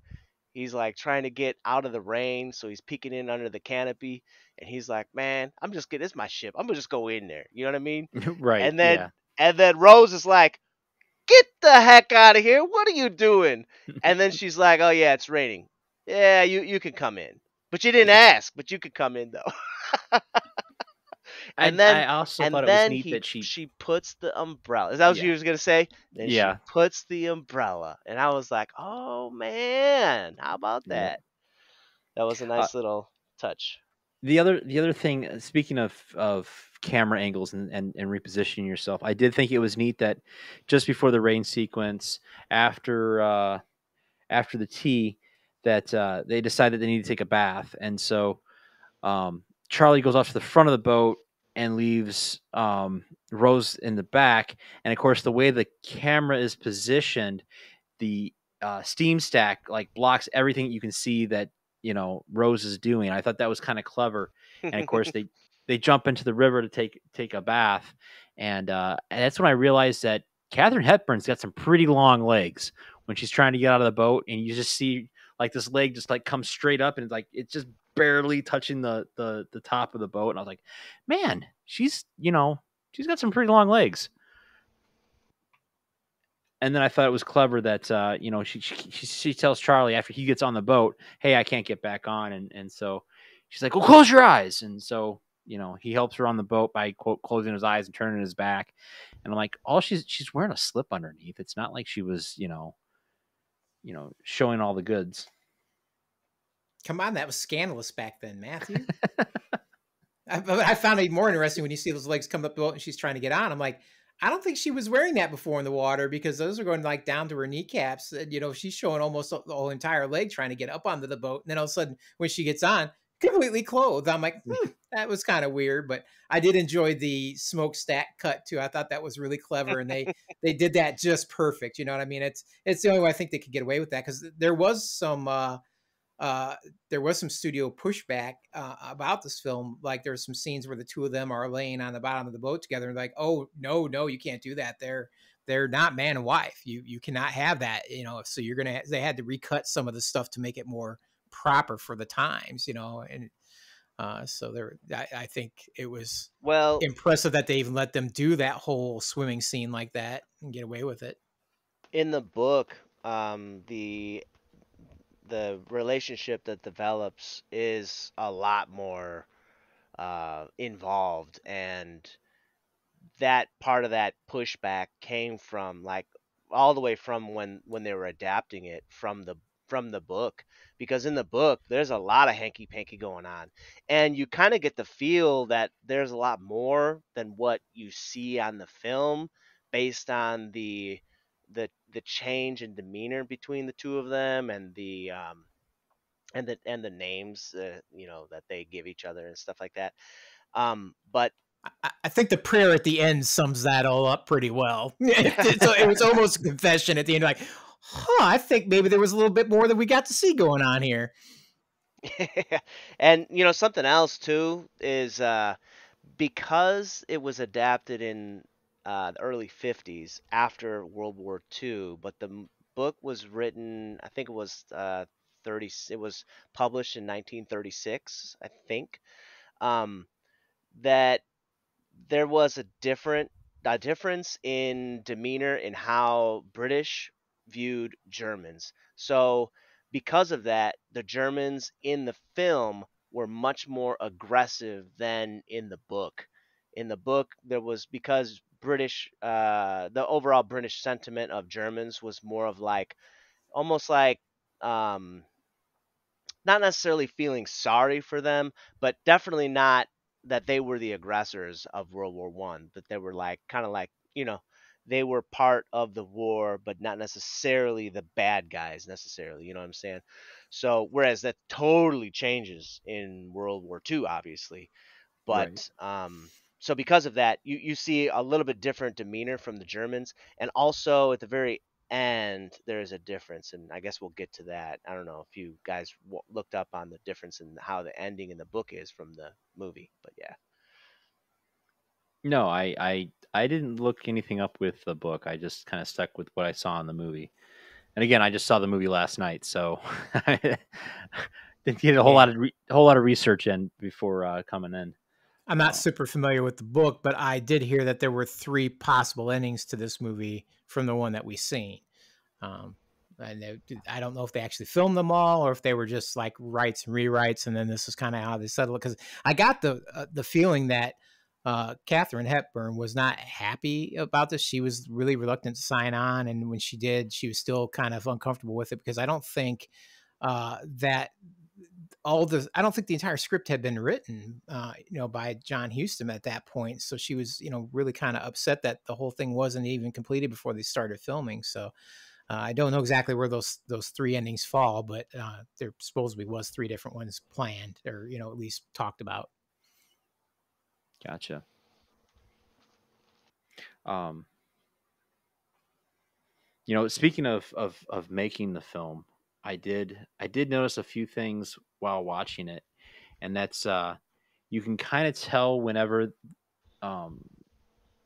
He's like trying to get out of the rain, so he's peeking in under the canopy. And he's like, man, I'm just getting, it's my ship. I'm going to just go in there. You know what I mean? Right. And then, yeah. and then Rose is like, get the heck out of here. What are you doing? And then she's like, oh, yeah, it's raining. Yeah, you, you can come in. But you didn't ask, but you could come in, though. and I, then I also and thought then it was neat he, that she... she puts the umbrella. Is that what yeah. you was going to say? Then yeah. She puts the umbrella. And I was like, oh, man, how about that? Mm-hmm. That was a nice uh, little touch. The other the other thing, speaking of, of camera angles and, and, and repositioning yourself, I did think it was neat that just before the rain sequence, after uh, after the tea, that uh, they decided they need to take a bath. And so um, Charlie goes off to the front of the boat and leaves um, Rose in the back. And, of course, the way the camera is positioned, the uh, steam stack like blocks everything you can see that, you know, Rose is doing. I thought that was kind of clever. And of course they, they jump into the river to take, take a bath. And, uh, and that's when I realized that Katharine Hepburn's got some pretty long legs when she's trying to get out of the boat. And you just see like this leg just like comes straight up and it's like, it's just barely touching the, the, the top of the boat. And I was like, man, she's, you know, she's got some pretty long legs. And then I thought it was clever that, uh, you know, she, she she tells Charlie after he gets on the boat, hey, I can't get back on. And, and so she's like, well, close your eyes. And so, you know, he helps her on the boat by, quote, closing his eyes and turning his back. And I'm like, all she's she's wearing a slip underneath. It's not like she was, you know, you know, showing all the goods. Come on. That was scandalous back then, Matthew. I, I found it more interesting when you see those legs come up the boat and she's trying to get on. I'm like, I don't think she was wearing that before in the water, because those are going like down to her kneecaps. You know, she's showing almost the whole entire leg trying to get up onto the boat. And then all of a sudden when she gets on, completely clothed. I'm like, hmm, that was kind of weird, but I did enjoy the smokestack cut too. I thought that was really clever, and they they did that just perfect. You know what I mean? It's it's the only way I think they could get away with that, because there was some uh, uh, there was some studio pushback uh, about this film. Like there were some scenes where the two of them are laying on the bottom of the boat together, and like, oh no, no, you can't do that. They're they're not man and wife. You you cannot have that. You know, so you're gonna. They had to recut some of the stuff to make it more proper for the times, you know, and uh so there I, I think it was well impressive that they even let them do that whole swimming scene like that and get away with it. In the book, um the the relationship that develops is a lot more uh involved, and that part of that pushback came from like all the way from when when they were adapting it from the from the book, because in the book there's a lot of hanky panky going on, and you kind of get the feel that there's a lot more than what you see on the film based on the the the change in demeanor between the two of them, and the um and the and the names uh, you know, that they give each other and stuff like that. Um but I think the prayer at the end sums that all up pretty well. It was almost a confession at the end, like, huh, I think maybe there was a little bit more that we got to see going on here. And, you know, something else, too, is uh, because it was adapted in uh, the early fifties after World War Two, but the book was written, I think it was uh, thirty. It was published in nineteen thirty-six, I think, um, that there was a different a difference in demeanor in how British viewed Germans. So because of that, the Germans in the film were much more aggressive than in the book. In the book, there was, because British, uh, the overall British sentiment of Germans was more of like, almost like, um, not necessarily feeling sorry for them, but definitely not that they were the aggressors of World War One, that they were like, kind of like, you know, they were part of the war, but not necessarily the bad guys necessarily. You know what I'm saying? So, whereas that totally changes in World War Two, obviously. But, right. um, so because of that, you, you see a little bit different demeanor from the Germans. And also at the very end, there is a difference. And I guess we'll get to that. I don't know if you guys w looked up on the difference in how the ending in the book is from the movie, but yeah. No, I, I I didn't look anything up with the book. I just kind of stuck with what I saw in the movie. And again, I just saw the movie last night, so I didn't get a whole lot of re whole lot of research in before uh, coming in. I'm not uh, super familiar with the book, but I did hear that there were three possible endings to this movie from the one that we've seen. Um, and they, I don't know if they actually filmed them all, or if they were just like writes and rewrites, and then this is kind of how they settled it. Because I got the uh, the feeling that Uh, Katharine Hepburn was not happy about this. She was really reluctant to sign on, and when she did, she was still kind of uncomfortable with it, because I don't think uh, that all the I don't think the entire script had been written, uh, you know, by John Huston at that point. So she was, you know, really kind of upset that the whole thing wasn't even completed before they started filming. So uh, I don't know exactly where those those three endings fall, but uh, there supposedly was three different ones planned, or you know, at least talked about. Gotcha. Um, you know, speaking of, of, of making the film, I did, I did notice a few things while watching it, and that's, uh, you can kind of tell whenever, um,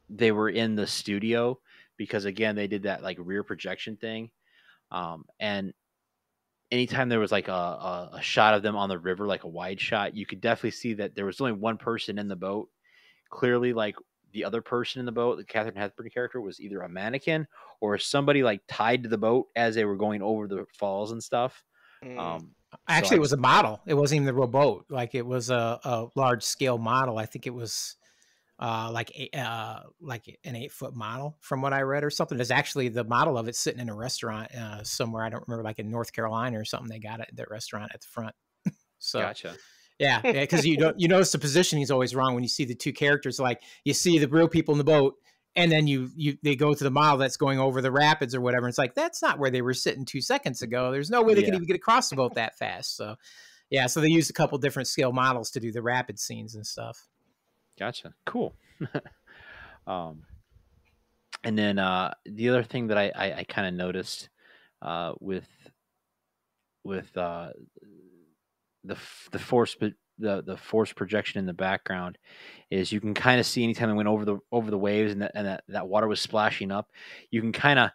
they were in the studio, because again, they did that like rear projection thing. Um, and anytime there was like a, a, a shot of them on the river, like a wide shot, you could definitely see that there was only one person in the boat. Clearly, like the other person in the boat, the Katharine Hepburn character, was either a mannequin or somebody like tied to the boat as they were going over the falls and stuff. Mm. Um, Actually, so it was a model. It wasn't even the real boat. Like it was a, a large scale model. I think it was uh, like a, uh, like an eight foot model from what I read or something. There's actually the model of it sitting in a restaurant uh, somewhere. I don't remember, like in North Carolina or something. They got it at that restaurant at the front. So gotcha. Yeah, because you don't, you notice the positioning is always wrong when you see the two characters. Like you see the real people in the boat, and then you you they go to the mile that's going over the rapids or whatever. It's like, that's not where they were sitting two seconds ago. There's no way they yeah. could even get across the boat that fast. So, yeah, so they used a couple different scale models to do the rapid scenes and stuff. Gotcha. Cool. um, and then uh, the other thing that I I, I kind of noticed uh, with with uh, the the force the the force projection in the background is you can kind of see anytime it went over the over the waves and that and that, that water was splashing up, you can kind of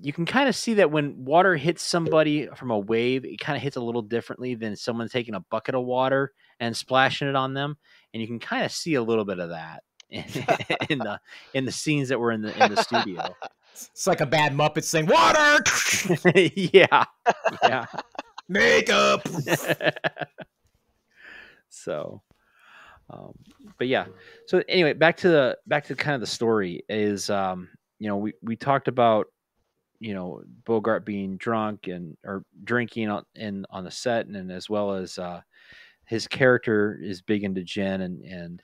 you can kind of see that when water hits somebody from a wave, it kind of hits a little differently than someone taking a bucket of water and splashing it on them. And you can kind of see a little bit of that in, in the in the scenes that were in the in the studio. It's like a bad Muppet saying water. yeah, yeah. Makeup. So, um, but yeah. So anyway, back to the back to kind of the story is, um, you know, we we talked about, you know, Bogart being drunk and or drinking on in on the set, and, and as well as uh, his character is big into gin, and and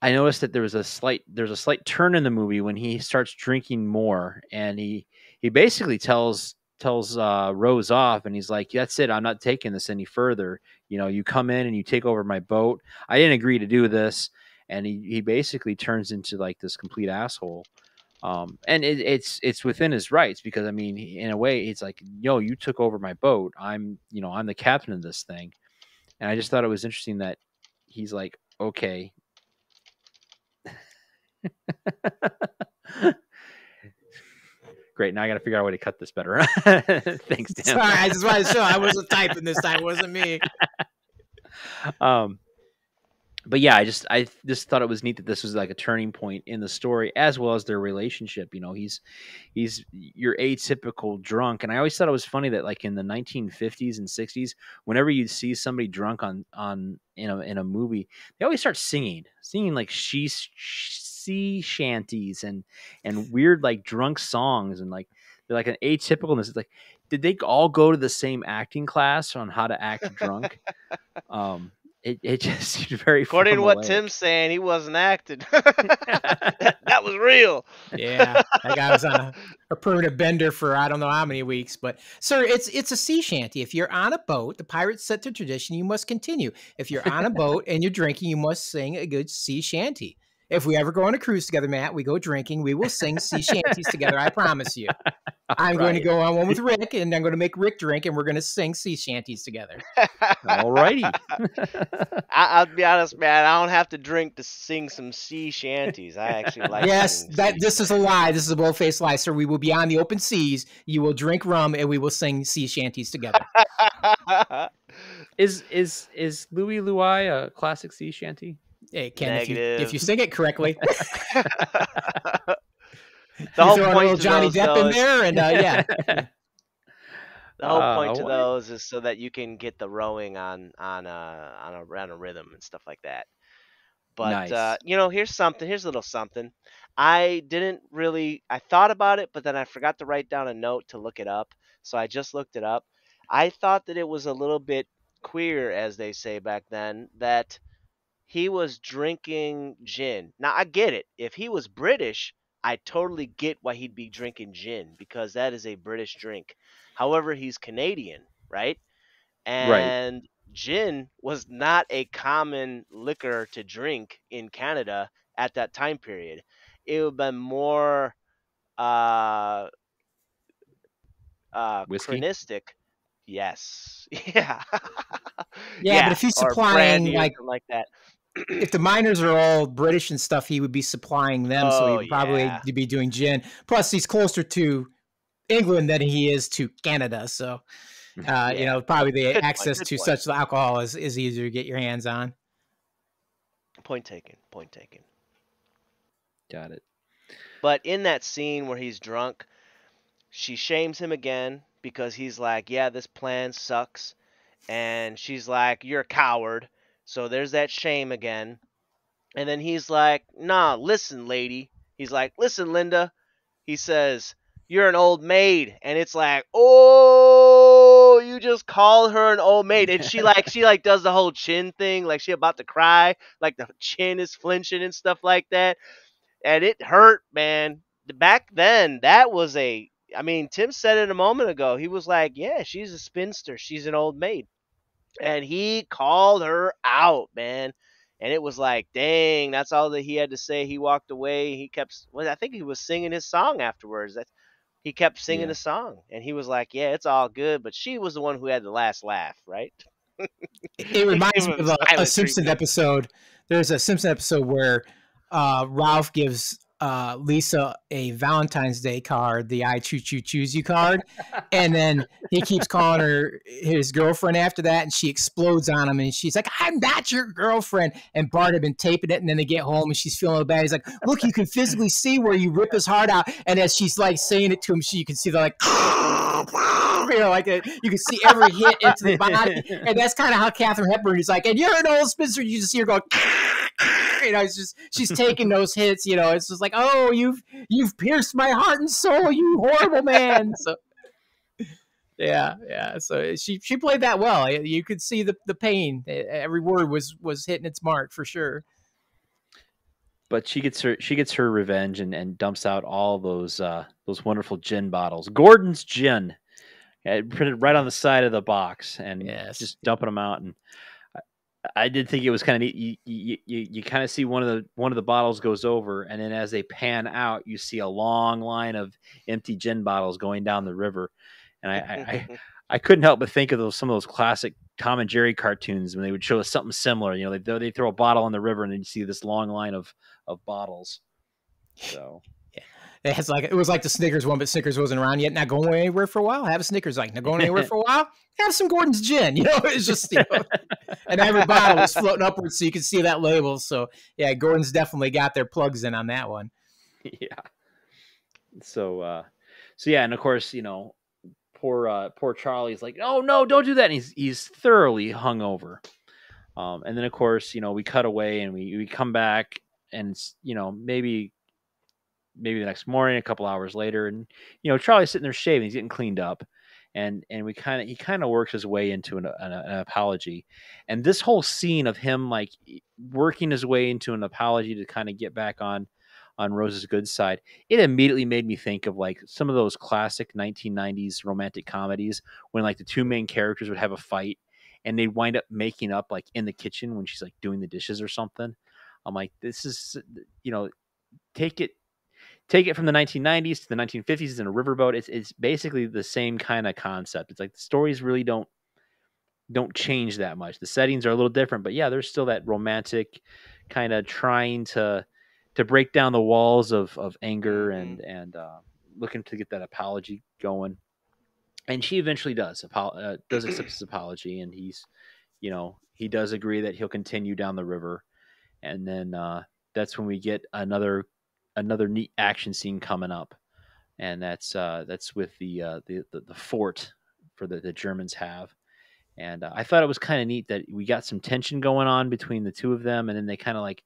I noticed that there was a slight there's a slight turn in the movie when he starts drinking more, and he he basically tells. tells uh, Rose off, and he's like, that's it. I'm not taking this any further. You know, you come in and you take over my boat. I didn't agree to do this. And he, he basically turns into like this complete asshole. Um, and it, it's, it's within his rights because I mean, he, in a way it's like, yo, you took over my boat. I'm, you know, I'm the captain of this thing. And I just thought it was interesting that he's like, okay. Great. Now I got to figure out a way to cut this better. Thanks, Dan. Sorry, I just wanted to show I wasn't typing this time. It wasn't me. Um, but yeah, I just I just thought it was neat that this was like a turning point in the story as well as their relationship. You know, he's he's your atypical drunk, and I always thought it was funny that like in the nineteen fifties and sixties, whenever you'd see somebody drunk on on in a in a movie, they always start singing, singing like she's. she's sea shanties and and weird like drunk songs, and like they're like an atypicalness. It's like, did they all go to the same acting class on how to act drunk? um it, it just very according to what way. Tim's saying, he wasn't acting. that, that was real. Yeah, that guy was on a, a permanent bender for I don't know how many weeks. But sir, it's it's a sea shanty. If you're on a boat, the pirates set the tradition, you must continue. If you're on a boat and you're drinking, you must sing a good sea shanty. If we ever go on a cruise together, Matt, we go drinking, we will sing sea shanties together. I promise you. I'm right. going to go on one with Rick, and I'm going to make Rick drink, and we're going to sing sea shanties together. All righty. I'll be honest, man. I don't have to drink to sing some sea shanties. I actually like Yes, that. This is a lie. This is a bold-faced lie, sir. We will be on the open seas. You will drink rum, and we will sing sea shanties together. is is is Louie Louie a classic sea shanty? It can if you, if you sing it correctly. The whole point a little Johnny Depp those. in there, and uh, yeah. The whole uh, point to those is so that you can get the rowing on on a on a, on a rhythm and stuff like that. But nice. uh, you know, here's something. Here's a little something. I didn't really. I thought about it, but then I forgot to write down a note to look it up. So I just looked it up. I thought that it was a little bit queer, as they say back then. That he was drinking gin. Now, I get it. If he was British, I totally get why he'd be drinking gin, because that is a British drink. However, he's Canadian, right? And right. gin was not a common liquor to drink in Canada at that time period. It would have been more uh, uh, chronistic. Yes. Yeah. yeah. Yeah, but if he's supplying like, like that. If the miners are all British and stuff, he would be supplying them, oh, so he would probably yeah. be doing gin. Plus, he's closer to England than he is to Canada, so uh, yeah. you know, probably the good access point, to point. such alcohol is, is easier to get your hands on. Point taken, point taken. Got it. But in that scene where he's drunk, she shames him again because he's like, yeah, this plan sucks. And she's like, you're a coward. So there's that shame again. And then he's like, nah, listen, lady. He's like, listen, Linda. He says, you're an old maid. And it's like, oh, oh, you just call her an old maid. And she like she like does the whole chin thing, like she about to cry, like the chin is flinching and stuff like that. And it hurt, man. Back then, that was a I mean, Tim said it a moment ago. He was like, yeah, she's a spinster. She's an old maid. And he called her out, man. And it was like, dang, that's all that he had to say. He walked away. He kept, well, I think he was singing his song afterwards. That's, he kept singing yeah. the song. And he was like, yeah, it's all good. But she was the one who had the last laugh, right? It reminds me of a, a Simpsons episode. There's a Simpsons episode where uh, Ralph gives uh, Lisa a Valentine's Day card, the I choo choo choose you card. And then he keeps calling her his girlfriend after that. And she explodes on him. And she's like, I'm not your girlfriend. And Bart had been taping it. And then they get home and she's feeling bad. He's like, look, you can physically see where you rip his heart out. And as she's like saying it to him, she, you can see they're like, you know, like a, you can see every hit into the body. And that's kind of how Katharine Hepburn is like, and you're an old spinster. You just see her going, you know, it's just, she's taking those hits, you know, it's just like, oh, you've, you've pierced my heart and soul, you horrible man. So, yeah. Yeah. So she, she played that well. You could see the, the pain. Every word was, was hitting its mark for sure. But she gets her, she gets her revenge and, and dumps out all those, uh, those wonderful gin bottles, Gordon's gin, printed right on the side of the box, and yes. just dumping them out. And I did think it was kind of neat. You, you, you, you kind of see one of the one of the bottles goes over, and then as they pan out, you see a long line of empty gin bottles going down the river. And I, I, I, I couldn't help but think of those some of those classic Tom and Jerry cartoons when they would show us something similar. You know, they they throw a bottle in the river, and then you see this long line of of bottles. So. It's like, it was like the Snickers one, but Snickers wasn't around yet. Not going anywhere for a while. Have a Snickers. Like, not going anywhere for a while. Have some Gordon's gin. You know, it's just, you know, and every bottle was floating upwards so you could see that label. So, yeah, Gordon's definitely got their plugs in on that one. Yeah. So, uh, so yeah. And of course, you know, poor, uh, poor Charlie's like, oh, no, don't do that. And he's, he's thoroughly hungover. Um, and then, of course, you know, we cut away and we, we come back and, you know, maybe. maybe the next morning, a couple hours later. And, you know, Charlie's sitting there shaving, he's getting cleaned up. And, and we kind of, he kind of works his way into an, an, an apology. And this whole scene of him, like working his way into an apology to kind of get back on, on Rose's good side. It immediately made me think of like some of those classic nineteen nineties romantic comedies when like the two main characters would have a fight and they wind up making up like in the kitchen when she's like doing the dishes or something. I'm like, this is, you know, take it, Take it from the nineteen nineties to the nineteen fifties in a riverboat. It's it's basically the same kind of concept. It's like the stories really don't don't change that much. The settings are a little different, but yeah, there's still that romantic kind of trying to to break down the walls of of anger and and uh, looking to get that apology going. And she eventually does apo- uh, does accept his apology, and he's you know he does agree that he'll continue down the river, and then uh, that's when we get another. another neat action scene coming up. And that's, uh, that's with the, uh, the, the, the fort for the, the Germans have. And uh, I thought it was kind of neat that we got some tension going on between the two of them. And then they kind of like,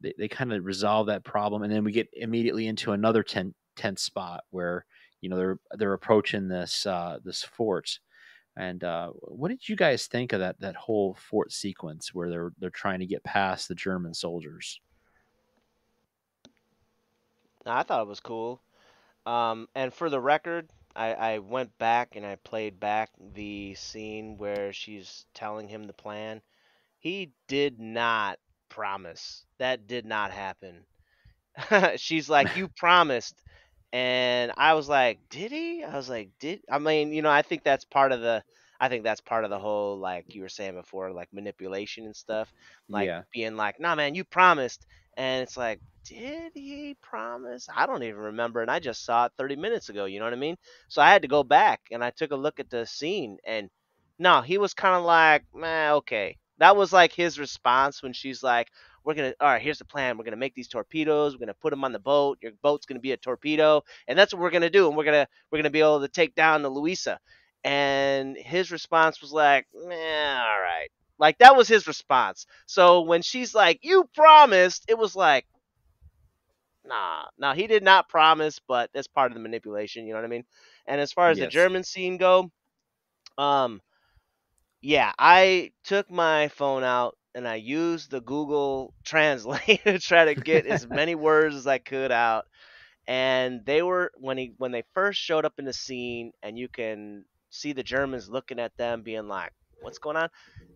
they, they kind of resolve that problem. And then we get immediately into another ten, tense spot where, you know, they're, they're approaching this, uh, this fort. And uh, what did you guys think of that, that whole fort sequence where they're, they're trying to get past the German soldiers? I thought it was cool. Um, and for the record, I, I went back and I played back the scene where she's telling him the plan. He did not promise. That did not happen. She's like, you promised. And I was like, did he? I was like, did I mean, you know, I think that's part of the I think that's part of the whole, like you were saying before, like manipulation and stuff. Like yeah. being like, nah, man, you promised. And it's like, did he promise? I don't even remember. And I just saw it thirty minutes ago. You know what I mean? So I had to go back and I took a look at the scene. And no, he was kind of like, man, okay. That was like his response when she's like, we're going to, all right, here's the plan. We're going to make these torpedoes. We're going to put them on the boat. Your boat's going to be a torpedo. And that's what we're going to do. And we're going to, we're going to be able to take down the Louisa. And his response was like, man, all right. Like, that was his response. So when she's like, you promised, it was like, nah, nah, he did not promise, but that's part of the manipulation, you know what I mean? And as far as yes. the German scene go, Um, yeah, I took my phone out and I used the Google Translate to try to get as many words as I could out. And they were, when he when they first showed up in the scene, and you can see the Germans looking at them being like, what's going on?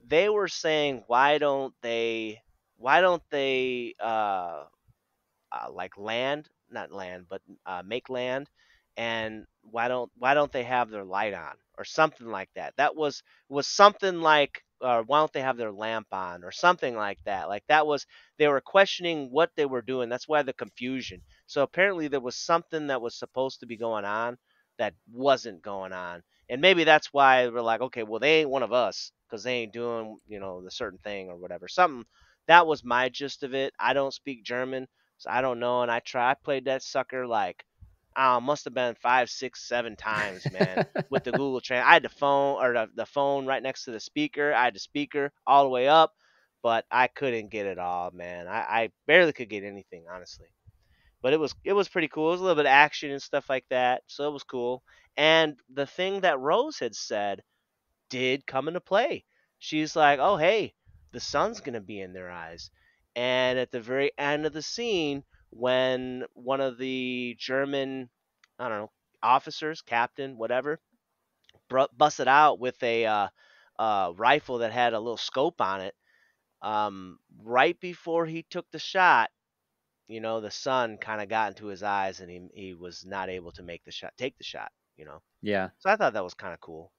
They were saying, why don't they, why don't they uh, uh, like land, not land, but uh, make land. And why don't, why don't they have their light on or something like that? That was, was something like, uh, why don't they have their lamp on or something like that? Like that was, they were questioning what they were doing. That's why the confusion. So apparently there was something that was supposed to be going on that wasn't going on. And maybe that's why we're like, okay, well, they ain't one of us because they ain't doing, you know, the certain thing or whatever. Something. That was my gist of it. I don't speak German, so I don't know. And I try, I played that sucker like, oh, must have been five, six, seven times, man, with the Google Translate. I had the phone or the, the phone right next to the speaker. I had the speaker all the way up, but I couldn't get it all, man. I, I barely could get anything, honestly. But it was it was pretty cool. It was a little bit of action and stuff like that, so it was cool. And the thing that Rose had said did come into play. She's like, oh, hey, the sun's going to be in their eyes. And at the very end of the scene, when one of the German, I don't know, officers, captain, whatever, br- busted out with a uh, uh, rifle that had a little scope on it, um, right before he took the shot, you know, the sun kind of got into his eyes and he he was not able to make the shot, take the shot, you know? Yeah. So I thought that was kind of cool.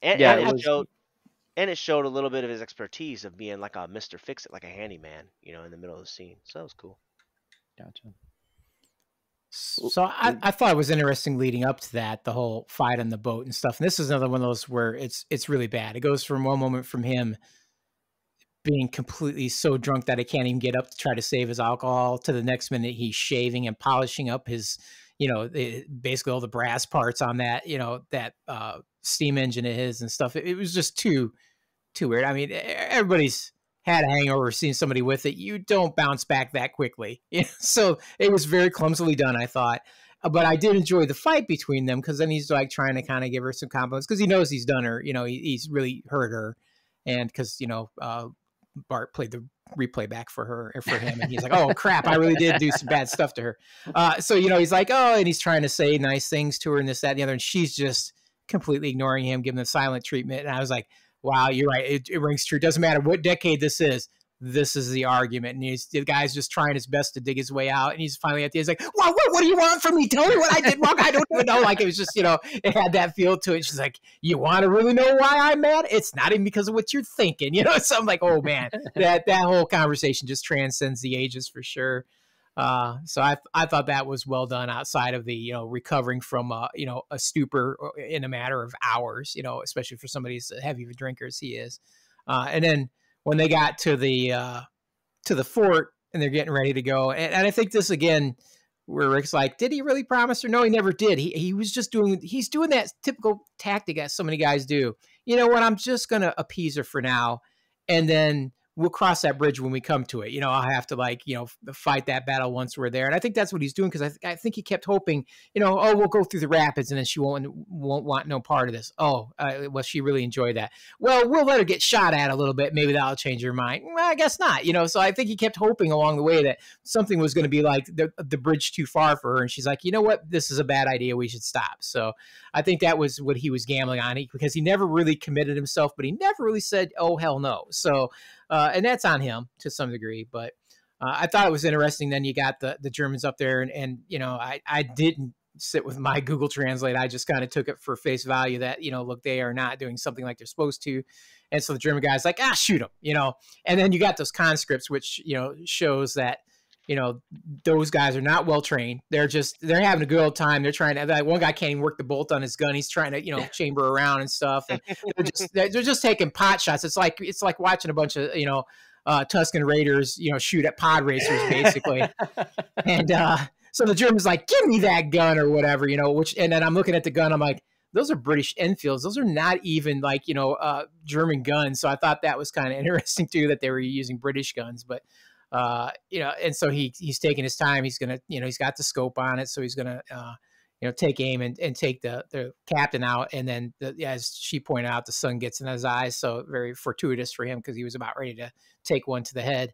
And, yeah, and, it it was... showed, and it showed a little bit of his expertise of being like a Mister Fix-It, like a handyman, you know, in the middle of the scene. So that was cool. Gotcha. So I, I thought it was interesting leading up to that, the whole fight on the boat and stuff. And this is another one of those where it's, it's really bad. It goes from one moment from him being completely so drunk that he can't even get up to try to save his alcohol to the next minute he's shaving and polishing up his, you know, basically all the brass parts on that, you know, that uh, steam engine of his and stuff. It, it was just too, too weird. I mean, everybody's had a hangover, seen somebody with it. You don't bounce back that quickly. Yeah. So it was very clumsily done, I thought. But I did enjoy the fight between them because then he's like trying to kind of give her some compliments because he knows he's done her, you know, he, he's really hurt her. And because, you know, uh, Bart played the replay back for her or for him. And he's like, oh crap, I really did do some bad stuff to her. Uh, so, you know, he's like, oh, and he's trying to say nice things to her and this, that, and the other. And she's just completely ignoring him, giving the silent treatment. And I was like, wow, you're right. It, it rings true. It doesn't matter what decade this is. This is the argument. And he's, the guy's just trying his best to dig his way out. And he's finally at the end. He's like, well, what, what do you want from me? Tell me what I did wrong. I don't even know. Like, it was just, you know, it had that feel to it. She's like, you want to really know why I'm mad? It's not even because of what you're thinking, you know? So I'm like, oh man, that, that whole conversation just transcends the ages for sure. Uh, so I, I thought that was well done outside of the, you know, recovering from a, you know, a stupor in a matter of hours, you know, especially for somebody as heavy of a drinker as he is. Uh, and then, when they got to the uh, to the fort and they're getting ready to go. And, and I think this, again, where Rick's like, did he really promise her? No, he never did. He, he was just doing, he's doing that typical tactic that so many guys do. You know what? I'm just going to appease her for now. And then we'll cross that bridge when we come to it. You know, I'll have to like, you know, fight that battle once we're there. And I think that's what he's doing because I, th I think he kept hoping, you know, oh, we'll go through the rapids and then she won't won't want no part of this. Oh, uh, well, she really enjoyed that. Well, we'll let her get shot at a little bit. Maybe that'll change her mind. Well, I guess not, you know. So I think he kept hoping along the way that something was going to be like the, the bridge too far for her. And she's like, you know what? This is a bad idea. We should stop. So I think that was what he was gambling on because he never really committed himself, but he never really said, oh, hell no. So, Uh, and that's on him to some degree, but uh, I thought it was interesting. Then you got the, the Germans up there and, and, you know, I, I didn't sit with my Google Translate. I just kind of took it for face value that, you know, look, they are not doing something like they're supposed to. And so the German guy's like, ah, shoot them, you know, and then you got those conscripts, which, you know, shows that, you know, those guys are not well trained. They're just, they're having a good old time. They're trying to, like one guy can't even work the bolt on his gun. He's trying to, you know, chamber around and stuff. And they're just, they're just taking pot shots. It's like, it's like watching a bunch of, you know, uh, Tuscan Raiders, you know, shoot at pod racers basically. And, uh, so the German's like, give me that gun or whatever, you know, which, and then I'm looking at the gun. I'm like, those are British Enfields. Those are not even like, you know, uh, German guns. So I thought that was kind of interesting too, that they were using British guns, but, Uh, you know, and so he, he's taking his time. He's going to, you know, he's got the scope on it. So he's going to, uh, you know, take aim and, and take the, the captain out. And then, the, as she pointed out, the sun gets in his eyes. So very fortuitous for him because he was about ready to take one to the head.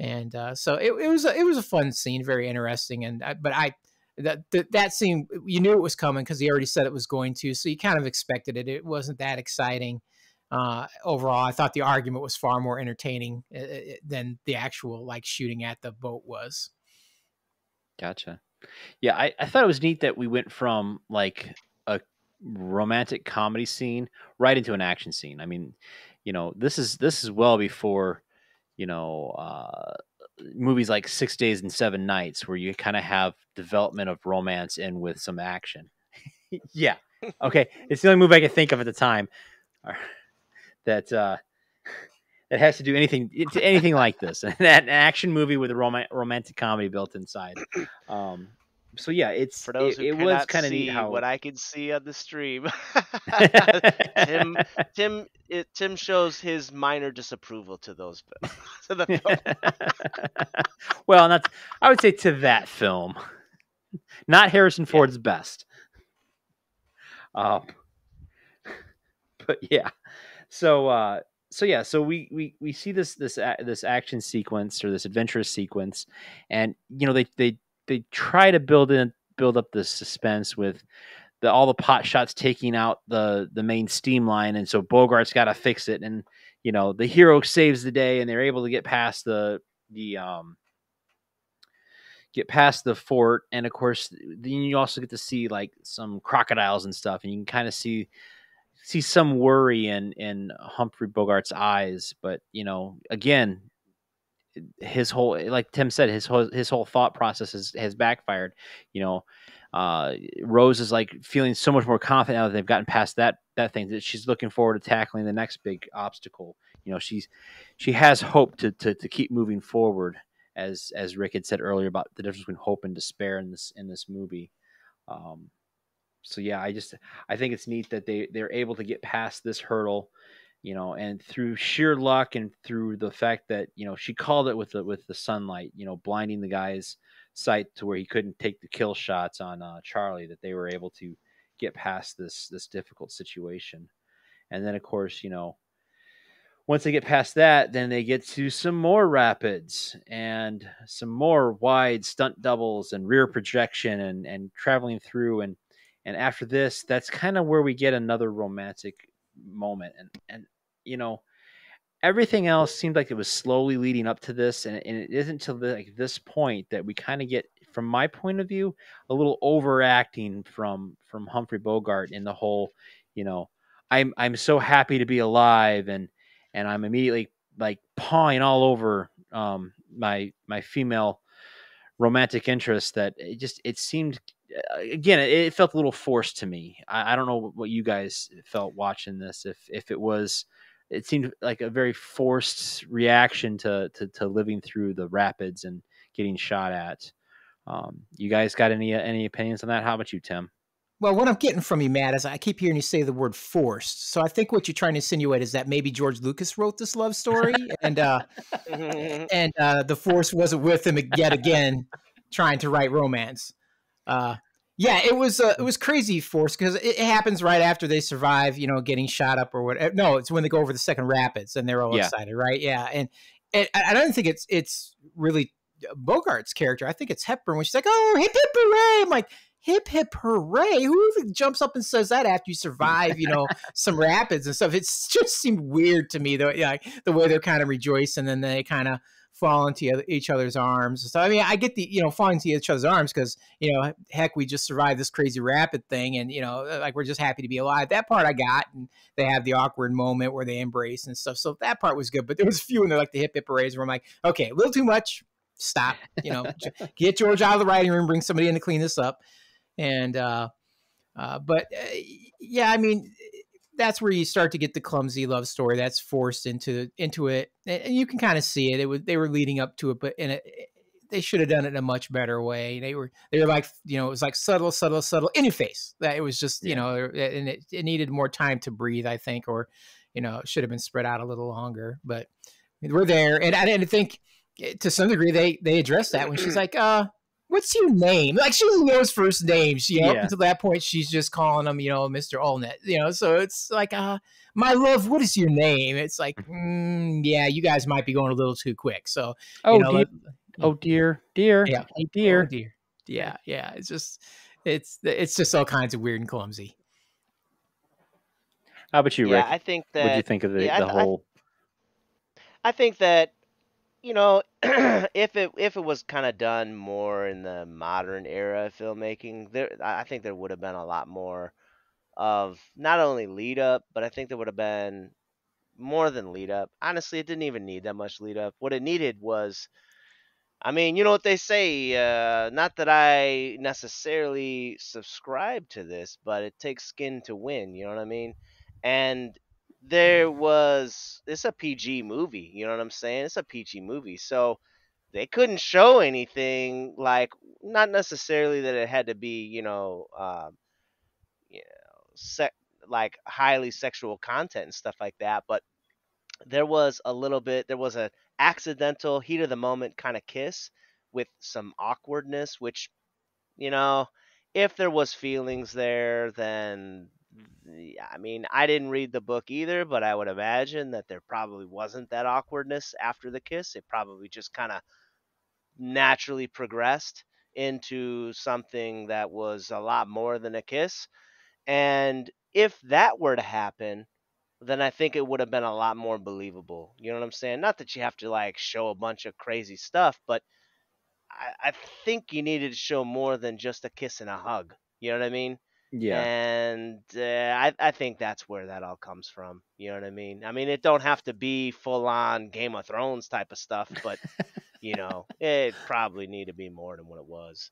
And uh, so it, it was a, it was a fun scene, very interesting. And but I that that scene, you knew it was coming because he already said it was going to. So you kind of expected it. It wasn't that exciting. Uh, overall, I thought the argument was far more entertaining than the actual like shooting at the boat was. Gotcha. Yeah, I, I thought it was neat that we went from like a romantic comedy scene right into an action scene. I mean, you know, this is this is well before, you know, uh, movies like Six Days and Seven Nights, where you kind of have development of romance in with some action. Yeah. Okay. It's the only movie I could think of at the time that uh, that has to do anything to anything like this, and an action movie with a rom romantic comedy built inside. Um, so yeah, it's for those it, who it was kind of neat how what I could see on the stream. Tim Tim it, Tim shows his minor disapproval to those to the film. Well, not I would say to that film, not Harrison Ford's yeah. best. Um. But yeah, so uh, so yeah, so we we we see this this a this action sequence or this adventurous sequence, and you know they they they try to build in build up the suspense with the all the pot shots taking out the the main steam line, and so Bogart's got to fix it, and you know the hero saves the day, and they're able to get past the the um get past the fort, and of course then you also get to see like some crocodiles and stuff, and you can kind of see. see some worry in, in Humphrey Bogart's eyes, but you know, again, his whole, like Tim said, his whole, his whole thought process has, has backfired, you know, uh, Rose is like feeling so much more confident now that they've gotten past that, that thing that she's looking forward to tackling the next big obstacle. You know, she's, she has hope to, to, to keep moving forward as, as Rick had said earlier about the difference between hope and despair in this, in this movie. Um, So yeah, I just I think it's neat that they they're able to get past this hurdle, you know, and through sheer luck and through the fact that you know she called it with the with the sunlight, you know, blinding the guy's sight to where he couldn't take the kill shots on uh, Charlie, that they were able to get past this this difficult situation, and then of course you know once they get past that, then they get to some more rapids and some more wide stunt doubles and rear projection and and traveling through and. And after this, that's kind of where we get another romantic moment. And, and you know, everything else seemed like it was slowly leading up to this. And, and it isn't until like this point that we kind of get, from my point of view, a little overacting from from Humphrey Bogart in the whole, you know, I'm, I'm so happy to be alive. And, and I'm immediately like pawing all over um, my, my female romantic interest, that it just, it seemed... Again, it felt a little forced to me. I, I don't know what you guys felt watching this. If if it was, it seemed like a very forced reaction to to, to living through the rapids and getting shot at. Um, you guys got any any opinions on that? How about you, Tim? Well, what I'm getting from you, Matt, is I keep hearing you say the word forced. So I think what you're trying to insinuate is that maybe George Lucas wrote this love story, and uh, and uh, the force wasn't with him yet again, trying to write romance. Uh, yeah, it was, uh, it was crazy force because it, it happens right after they survive, you know, getting shot up or whatever. No, it's when they go over the second rapids and they're all yeah. excited. Right. Yeah. And, and I don't think it's, it's really Bogart's character. I think it's Hepburn when she's like, oh, hip, hip, hooray. I'm like, hip, hip, hooray. Who even jumps up and says that after you survive, you know, some rapids and stuff? It's just seemed weird to me though. Yeah. Like, the way they're kind of rejoicing and then they kind of fall into each other's arms. So I mean, I get the, you know, falling into each other's arms because, you know, heck, we just survived this crazy rapid thing and, you know, like we're just happy to be alive. That part I got. And they have the awkward moment where they embrace and stuff. So that part was good. But there was a few in there like the hip hip parades where I'm like, okay, a little too much. Stop. You know, get George out of the writing room, bring somebody in to clean this up. And, uh, uh, but uh, yeah, I mean, that's where you start to get the clumsy love story that's forced into into it, and you can kind of see it. It was, they were leading up to it, but in a, they should have done it in a much better way. They were they were like, you know, it was like subtle, subtle, subtle in your face. That it was just, you yeah. know, and it, it needed more time to breathe, I think, or you know, it should have been spread out a little longer. But we're there, and I didn't think to some degree they they addressed that when she's like, uh, what's your name? Like, she knows first names, you know? Yeah. Up until that point, she's just calling him, you know, Mister Allnut, you know? So it's like, uh, my love, what is your name? It's like, mm, yeah, you guys might be going a little too quick. So, oh, you know, dear. Let, oh, dear, dear, yeah. Hey, dear. Oh, dear. Yeah, yeah. It's just, it's, it's just all kinds of weird and clumsy. How about you, Rick? Yeah, I think that, what do you think of the, yeah, the I, whole? I think that, you know, if it if it was kind of done more in the modern era of filmmaking, there I think there would have been a lot more of not only lead up, but I think there would have been more than lead up. Honestly, it didn't even need that much lead up. What it needed was, I mean, you know what they say, uh, not that I necessarily subscribe to this, but it takes skin to win, you know what I mean? And there was, it's a P G movie, you know what I'm saying? It's a P G movie. So they couldn't show anything, like, not necessarily that it had to be, you know, um, you know, sec like highly sexual content and stuff like that. But there was a little bit, there was an accidental heat of the moment kind of kiss with some awkwardness, which, you know, if there was feelings there, then I mean, I didn't read the book either, but I would imagine that there probably wasn't that awkwardness after the kiss. It probably just kind of naturally progressed into something that was a lot more than a kiss. And if that were to happen, then I think it would have been a lot more believable. You know what I'm saying? Not that you have to, like, show a bunch of crazy stuff, but I, I think you needed to show more than just a kiss and a hug. You know what I mean? Yeah, and uh, I I think that's where that all comes from. You know what I mean? I mean, it don't have to be full on Game of Thrones type of stuff, but you know, it probably need to be more than what it was.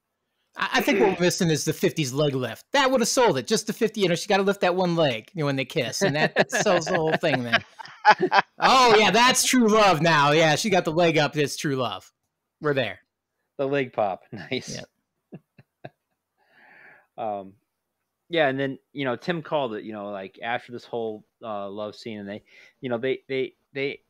I, I think what we're missing is the fifties leg lift. That would have sold it. Just the fifty. You know, she got to lift that one leg, you know, when they kiss, and that, that sells the whole thing. Then, oh yeah, that's true love now. Yeah, she got the leg up. It's true love. We're there. The leg pop, nice. Yeah. um. Yeah, and then, you know, Tim called it, you know, like after this whole uh, love scene, and they, you know, they they they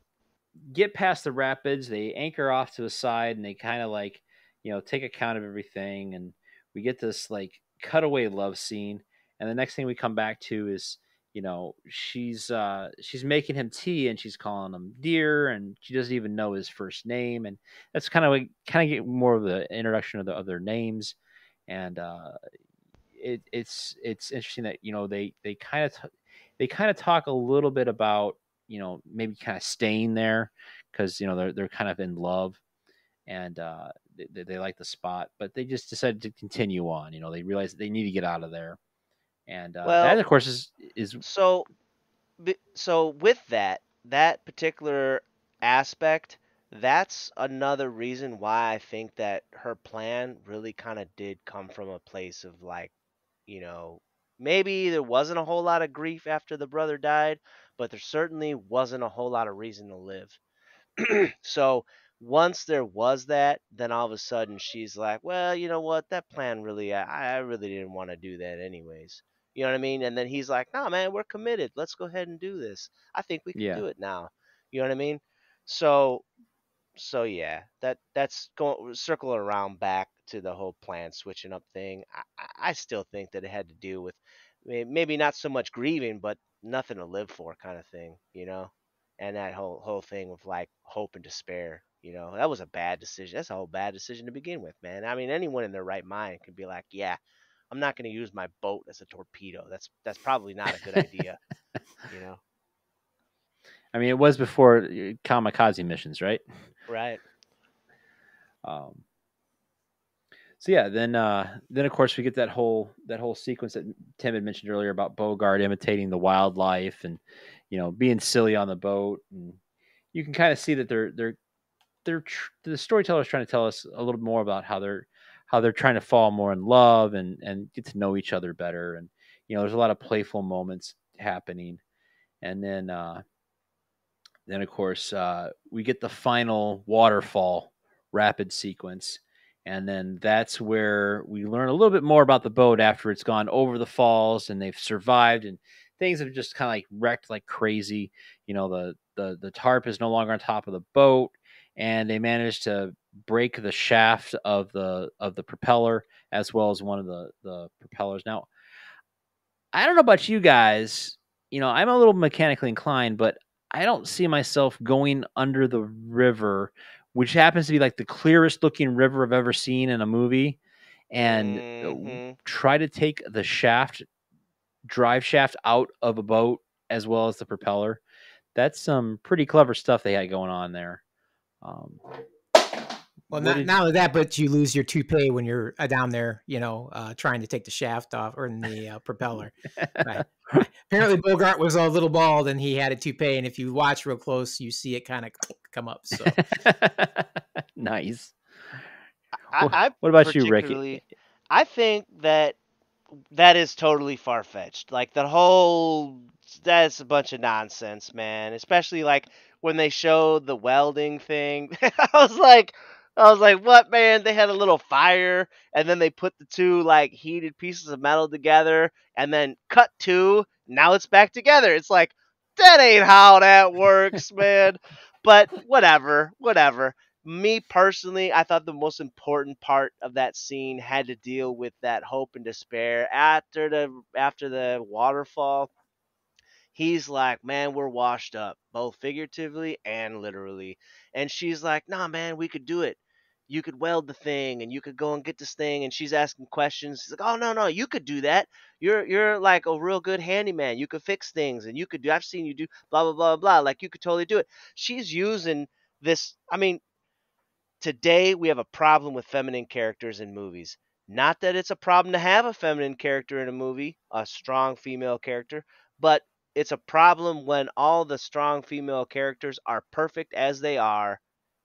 get past the rapids, they anchor off to the side, and they kind of like, you know, take account of everything, and we get this like cutaway love scene, and the next thing we come back to is, you know, she's uh, she's making him tea, and she's calling him dear, and she doesn't even know his first name, and that's kind of like kind of get more of the introduction of the other names, and uh, It, it's it's interesting that, you know, they they kind of they kind of talk a little bit about, you know, maybe kind of staying there because, you know, they're they're kind of in love, and uh, they, they like the spot, but they just decided to continue on. You know, they realized that they need to get out of there, and uh, well, that of course is is so so with that that particular aspect. That's another reason why I think that her plan really kind of did come from a place of, like, you know, maybe there wasn't a whole lot of grief after the brother died, but there certainly wasn't a whole lot of reason to live. So once there was that, then all of a sudden she's like, well, you know what, that plan really, I, I really didn't want to do that anyways. You know what I mean? And then he's like, no, man, we're committed. Let's go ahead and do this. I think we can yeah. do it now. You know what I mean? So, so yeah, that that's going circle around back to the whole plan switching up thing. I, I still think that it had to do with maybe not so much grieving, but nothing to live for kind of thing, you know, and that whole whole thing of like hope and despair. You know, that was a bad decision. That's a whole bad decision to begin with, man. I mean, anyone in their right mind could be like, yeah, I'm not going to use my boat as a torpedo. That's that's probably not a good idea, you know. I mean, it was before kamikaze missions, right? Right. Um, so yeah, then uh, then of course we get that whole that whole sequence that Tim had mentioned earlier about Bogart imitating the wildlife and, you know, being silly on the boat, and you can kind of see that they're they're they're tr the storyteller's trying to tell us a little more about how they're how they're trying to fall more in love and and get to know each other better, and you know, there's a lot of playful moments happening, and then. Uh, Then, of course, uh, we get the final waterfall rapid sequence. And then that's where we learn a little bit more about the boat after it's gone over the falls and they've survived and things have just kind of like wrecked like crazy. You know, the, the, the tarp is no longer on top of the boat, and they managed to break the shaft of the of the propeller, as well as one of the the propellers. Now, I don't know about you guys, you know, I'm a little mechanically inclined, but I don't see myself going under the river, which happens to be like the clearest looking river I've ever seen in a movie, and mm-hmm. try to take the shaft, drive shaft out of a boat, as well as the propeller. That's some pretty clever stuff they had going on there. Um, well, not, did, not only that, but you lose your toupee when you're down there, you know, uh, trying to take the shaft off or in the uh, propeller. Right. Apparently Bogart was a little bald and he had a toupee. And if you watch real close, you see it kind of come up. So nice. I, what, I what about you, Ricky? I think that that is totally far-fetched. Like the whole, that's a bunch of nonsense, man. Especially like when they showed the welding thing, I was like, I was like, what, man? They had a little fire, and then they put the two like heated pieces of metal together, and then cut to, now it's back together. It's like, that ain't how that works, man. But whatever, whatever. Me personally, I thought the most important part of that scene had to deal with that hope and despair after the after the waterfall. He's like, man, we're washed up, both figuratively and literally. And she's like, nah, man, we could do it. You could weld the thing, and you could go and get this thing. And she's asking questions. She's like, oh, no, no, you could do that. You're you're like a real good handyman. You could fix things, and you could do, I've seen you do blah, blah, blah, blah. Like, you could totally do it. She's using this. I mean, today we have a problem with feminine characters in movies. Not that it's a problem to have a feminine character in a movie, a strong female character, but it's a problem when all the strong female characters are perfect as they are,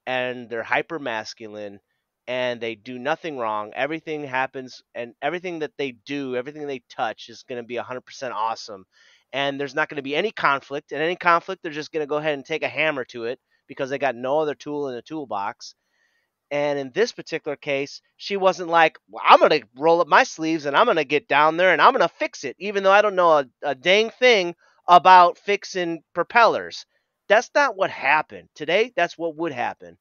and they're hyper masculine, and they do nothing wrong. Everything happens, and everything that they do, everything they touch is going to be one hundred percent awesome. And there's not going to be any conflict. And any conflict, they're just going to go ahead and take a hammer to it because they got no other tool in the toolbox. And in this particular case, she wasn't like, well, I'm going to roll up my sleeves and I'm going to get down there and I'm going to fix it, even though I don't know a, a dang thing about fixing propellers. That's not what happened. Today, that's what would happen.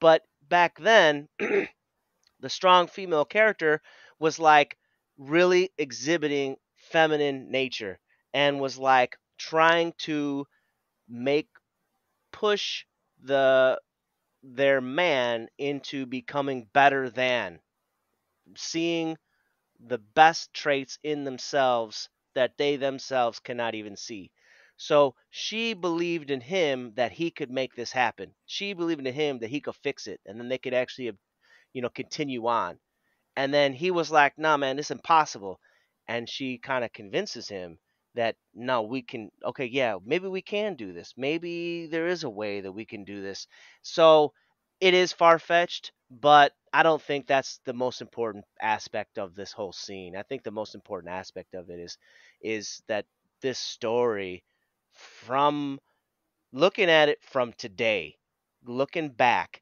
But back then, the strong female character was like really exhibiting feminine nature and was like trying to make, push the... their man into becoming better than, seeing the best traits in themselves that they themselves cannot even see. So she believed in him that he could make this happen. She believed in him that he could fix it, and then they could actually, you know, continue on. And then he was like, nah, man, it's impossible. And she kind of convinces him that, no, we can, okay, yeah, maybe we can do this. Maybe there is a way that we can do this. So it is far-fetched, but I don't think that's the most important aspect of this whole scene. I think the most important aspect of it is, is that this story, from looking at it from today, looking back,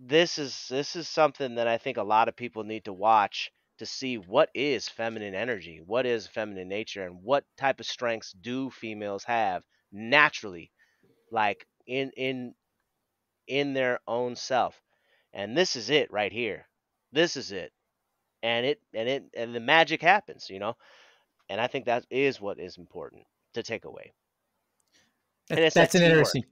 this is, this is something that I think a lot of people need to watch to see what is feminine energy, what is feminine nature, and what type of strengths do females have naturally, like in in in their own self. And this is it right here. This is it. And it and it and the magic happens, you know. And I think that is what is important to take away. That's, and it's that's an interesting.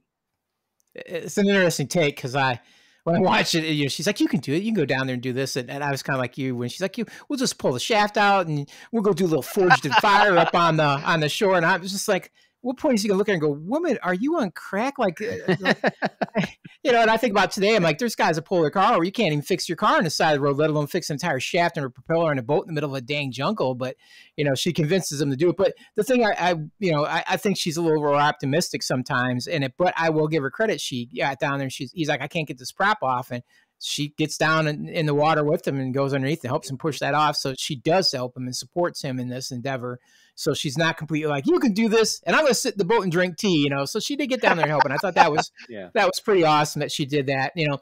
It's an interesting take, because I. When I watched it, you know, she's like, you can do it. You can go down there and do this. And, and I was kind of like you when she's like, you, we'll just pull the shaft out and we'll go do a little forged and fire up on the on the shore. And I was just like, what point is he going to look at and go, woman, are you on crack? Like, like you know, and I think about today, I'm like, there's guys that pull their car over. You can't even fix your car on the side of the road, let alone fix an entire shaft and a propeller and a boat in the middle of a dang jungle. But, you know, she convinces him to do it. But the thing I, I you know, I, I think she's a little over optimistic sometimes in it, but I will give her credit. She got down there and she's, he's like, I can't get this prop off. And she gets down in, in the water with him and goes underneath and helps him push that off. So she does help him and supports him in this endeavor. So she's not completely like, you can do this, and I'm going to sit in the boat and drink tea, you know. So she did get down there and help, and I thought that was yeah. that was pretty awesome that she did that, you know.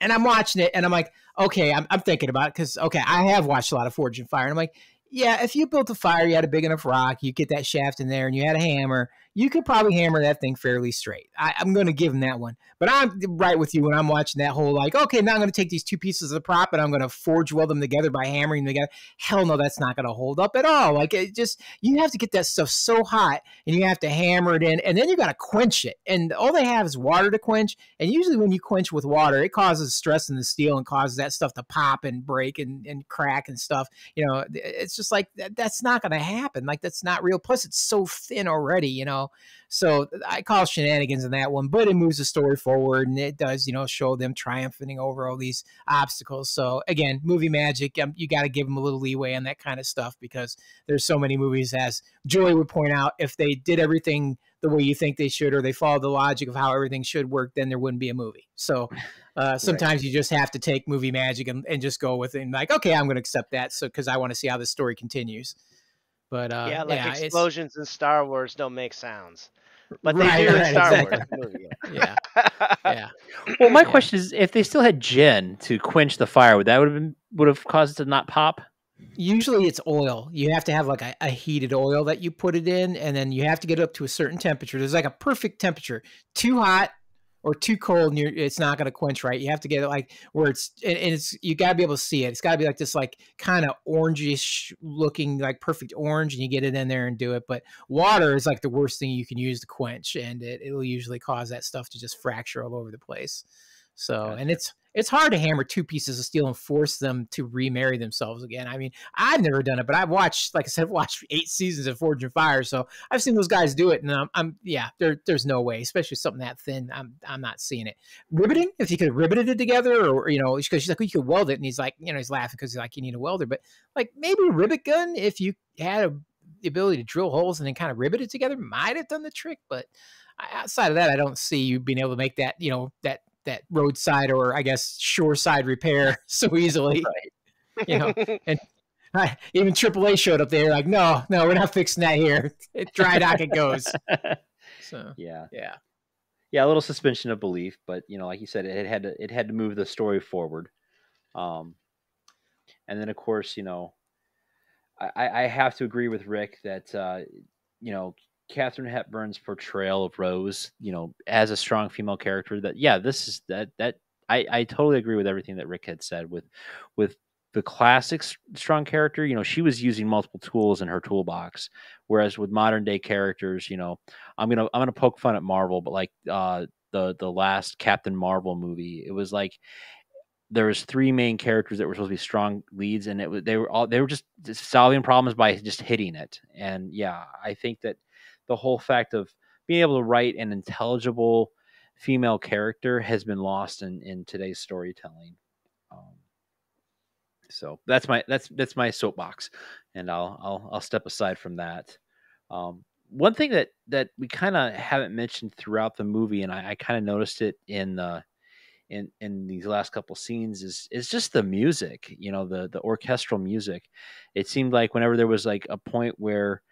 And I'm watching it, and I'm like, okay, I'm, I'm thinking about it because, okay, I have watched a lot of Forge and Fire, and I'm like, yeah, if you built a fire, you had a big enough rock, you get that shaft in there, and you had a hammer, you could probably hammer that thing fairly straight. I, I'm going to give him that one. But I'm right with you when I'm watching that whole, like, okay, now I'm going to take these two pieces of the prop and I'm going to forge weld them together by hammering them together. Hell no, that's not going to hold up at all. Like, it just, you have to get that stuff so hot and you have to hammer it in, and then you got to quench it. And all they have is water to quench. And usually when you quench with water, it causes stress in the steel and causes that stuff to pop and break and, and crack and stuff. You know, it's just like, that, that's not going to happen. Like, that's not real. Plus, it's so thin already, you know. So I call shenanigans in that one, but it moves the story forward, and it does, you know, show them triumphing over all these obstacles. So again, movie magic, um, you got to give them a little leeway on that kind of stuff, because there's so many movies, as Julie would point out, if they did everything the way you think they should, or they follow the logic of how everything should work, then there wouldn't be a movie. So uh, sometimes right. you just have to take movie magic and, and just go with it and like, okay, I'm going to accept that. So, cause I want to see how this story continues. But uh, yeah, like yeah, explosions in Star Wars don't make sounds, but they right, do right, in Star exactly. Wars. Yeah, yeah. Well, my yeah. question is, if they still had gin to quench the fire, would that would have been would have caused it to not pop? Usually, it's oil. You have to have like a, a heated oil that you put it in, and then you have to get it up to a certain temperature. There's like a perfect temperature. Too hot or too cold, and you're, it's not going to quench right. You have to get it like where it's, and, and it's, you got to be able to see it. It's got to be like this, like kind of orangish looking, like perfect orange, and you get it in there and do it. But water is like the worst thing you can use to quench, and it, it'll usually cause that stuff to just fracture all over the place. So, gotcha. And it's, it's hard to hammer two pieces of steel and force them to remarry themselves again. I mean, I've never done it, but I've watched, like I said, I've watched eight seasons of Forging Fire. So I've seen those guys do it. And I'm, I'm yeah, there, there's no way, especially something that thin. I'm, I'm not seeing it. Ribbiting, if you could have ribbited it together, or, you know, because she's like, well, you could weld it. And he's like, you know, he's laughing because he's like, you need a welder. But like maybe a ribbit gun, if you had a, the ability to drill holes and then kind of ribbit it together, might have done the trick. But outside of that, I don't see you being able to make that, you know, that, that roadside or I guess shoreside repair so easily, right. you know, and I, even triple A showed up there like, no, no, we're not fixing that here. It dry dock it goes. So, yeah. Yeah. Yeah. A little suspension of belief, but you know, like you said, it had to, it had to move the story forward. Um, and then of course, you know, I, I have to agree with Rick that, uh, you know, Katharine Hepburn's portrayal of Rose, you know, as a strong female character, that, yeah, this is that, that I, I totally agree with everything that Rick had said with, with the classic strong character. You know, she was using multiple tools in her toolbox. Whereas with modern day characters, you know, I'm going to, I'm going to poke fun at Marvel, but like uh, the, the last Captain Marvel movie, it was like, there was three main characters that were supposed to be strong leads, and it was, they were all, they were just, just solving problems by just hitting it. And yeah, I think that, the whole fact of being able to write an intelligible female character has been lost in, in today's storytelling. Um, so that's my, that's, that's my soapbox, and I'll, I'll, I'll step aside from that. Um, one thing that, that we kind of haven't mentioned throughout the movie, and I, I kind of noticed it in the, in, in these last couple scenes is, is just the music, you know, the, the orchestral music. It seemed like whenever there was like a point where,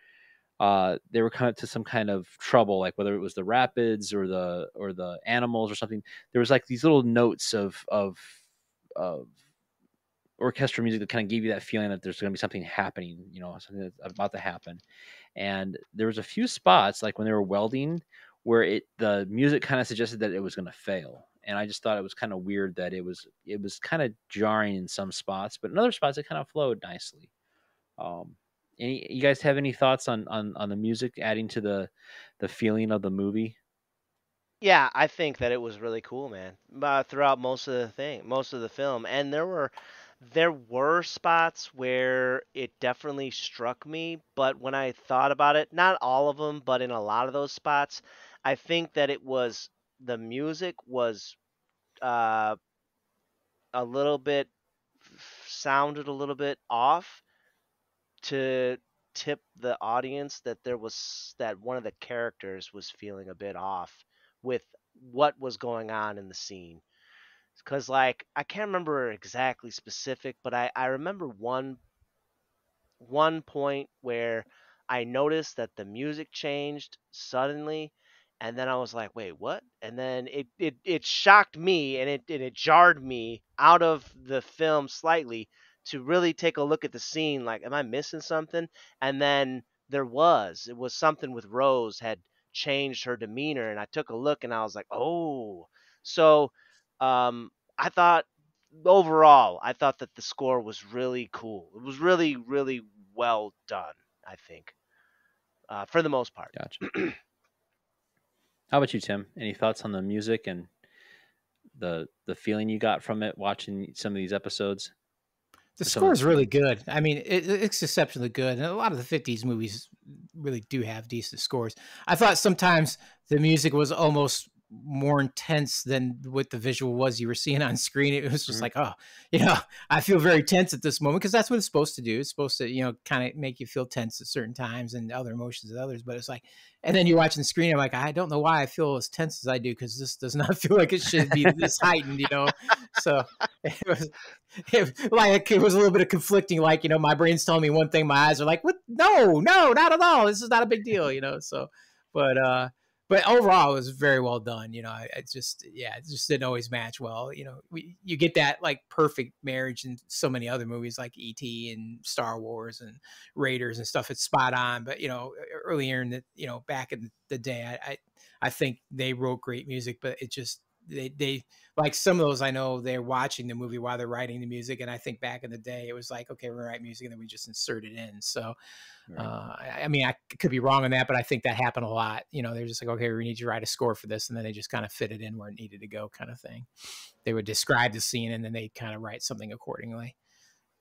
Uh, they were coming to some kind of trouble, like whether it was the rapids or the or the animals or something. There was like these little notes of of, of orchestral music that kind of gave you that feeling that there's going to be something happening, you know, something that's about to happen. And there was a few spots, like when they were welding, where it the music kind of suggested that it was going to fail. And I just thought it was kind of weird that it was it was kind of jarring in some spots, but in other spots it kind of flowed nicely. Um, Any, you guys have any thoughts on, on, on the music adding to the, the feeling of the movie? Yeah, I think that it was really cool, man. Uh, throughout most of the thing, most of the film, and there were there were spots where it definitely struck me. But when I thought about it, not all of them, but in a lot of those spots, I think that it was the music was uh, a little bit sounded a little bit off, to tip the audience that there was that one of the characters was feeling a bit off with what was going on in the scene. Because like I can't remember exactly specific, but I, I remember one one point where I noticed that the music changed suddenly, and then I was like, wait, what? And then it it, it shocked me, and it and it jarred me out of the film slightly to really take a look at the scene, like, am I missing something? And then there was, it was something with Rose had changed her demeanor. And I took a look and I was like, oh. So um, I thought overall, I thought that the score was really cool. It was really, really well done, I think, uh, for the most part. Gotcha. How about you, Tim? Any thoughts on the music and the the feeling you got from it watching some of these episodes? The score is really good. I mean, it, it's exceptionally good. And a lot of the fifties movies really do have decent scores. I thought sometimes the music was almost more intense than what the visual was you were seeing on screen. It was just mm-hmm. like, oh, you know, I feel very tense at this moment, because that's what it's supposed to do. It's supposed to, you know, kind of make you feel tense at certain times and other emotions at others. But it's like, and then you're watching the screen. I'm like, I don't know why I feel as tense as I do, because this does not feel like it should be this heightened, you know? So it was, it, like, it was a little bit of conflicting, like, you know, my brain's telling me one thing, my eyes are like, what? No, no, not at all. This is not a big deal, you know? So, but, uh, But overall, it was very well done. You know, I, I just, yeah, it just didn't always match well. You know, we, you get that like perfect marriage in so many other movies like E T and Star Wars and Raiders and stuff. It's spot on. But, you know, earlier in the, you know, back in the day, I, I, I think they wrote great music, but it just, they, they, like some of those, I know they're watching the movie while they're writing the music. And I think back in the day, it was like, okay, we're going to write music and then we just insert it in. So, right. uh, I, I mean, I could be wrong on that, but I think that happened a lot. You know, they're just like, okay, we need you to write a score for this. And then they just kind of fit it in where it needed to go, kind of thing. They would describe the scene and then they kind of write something accordingly.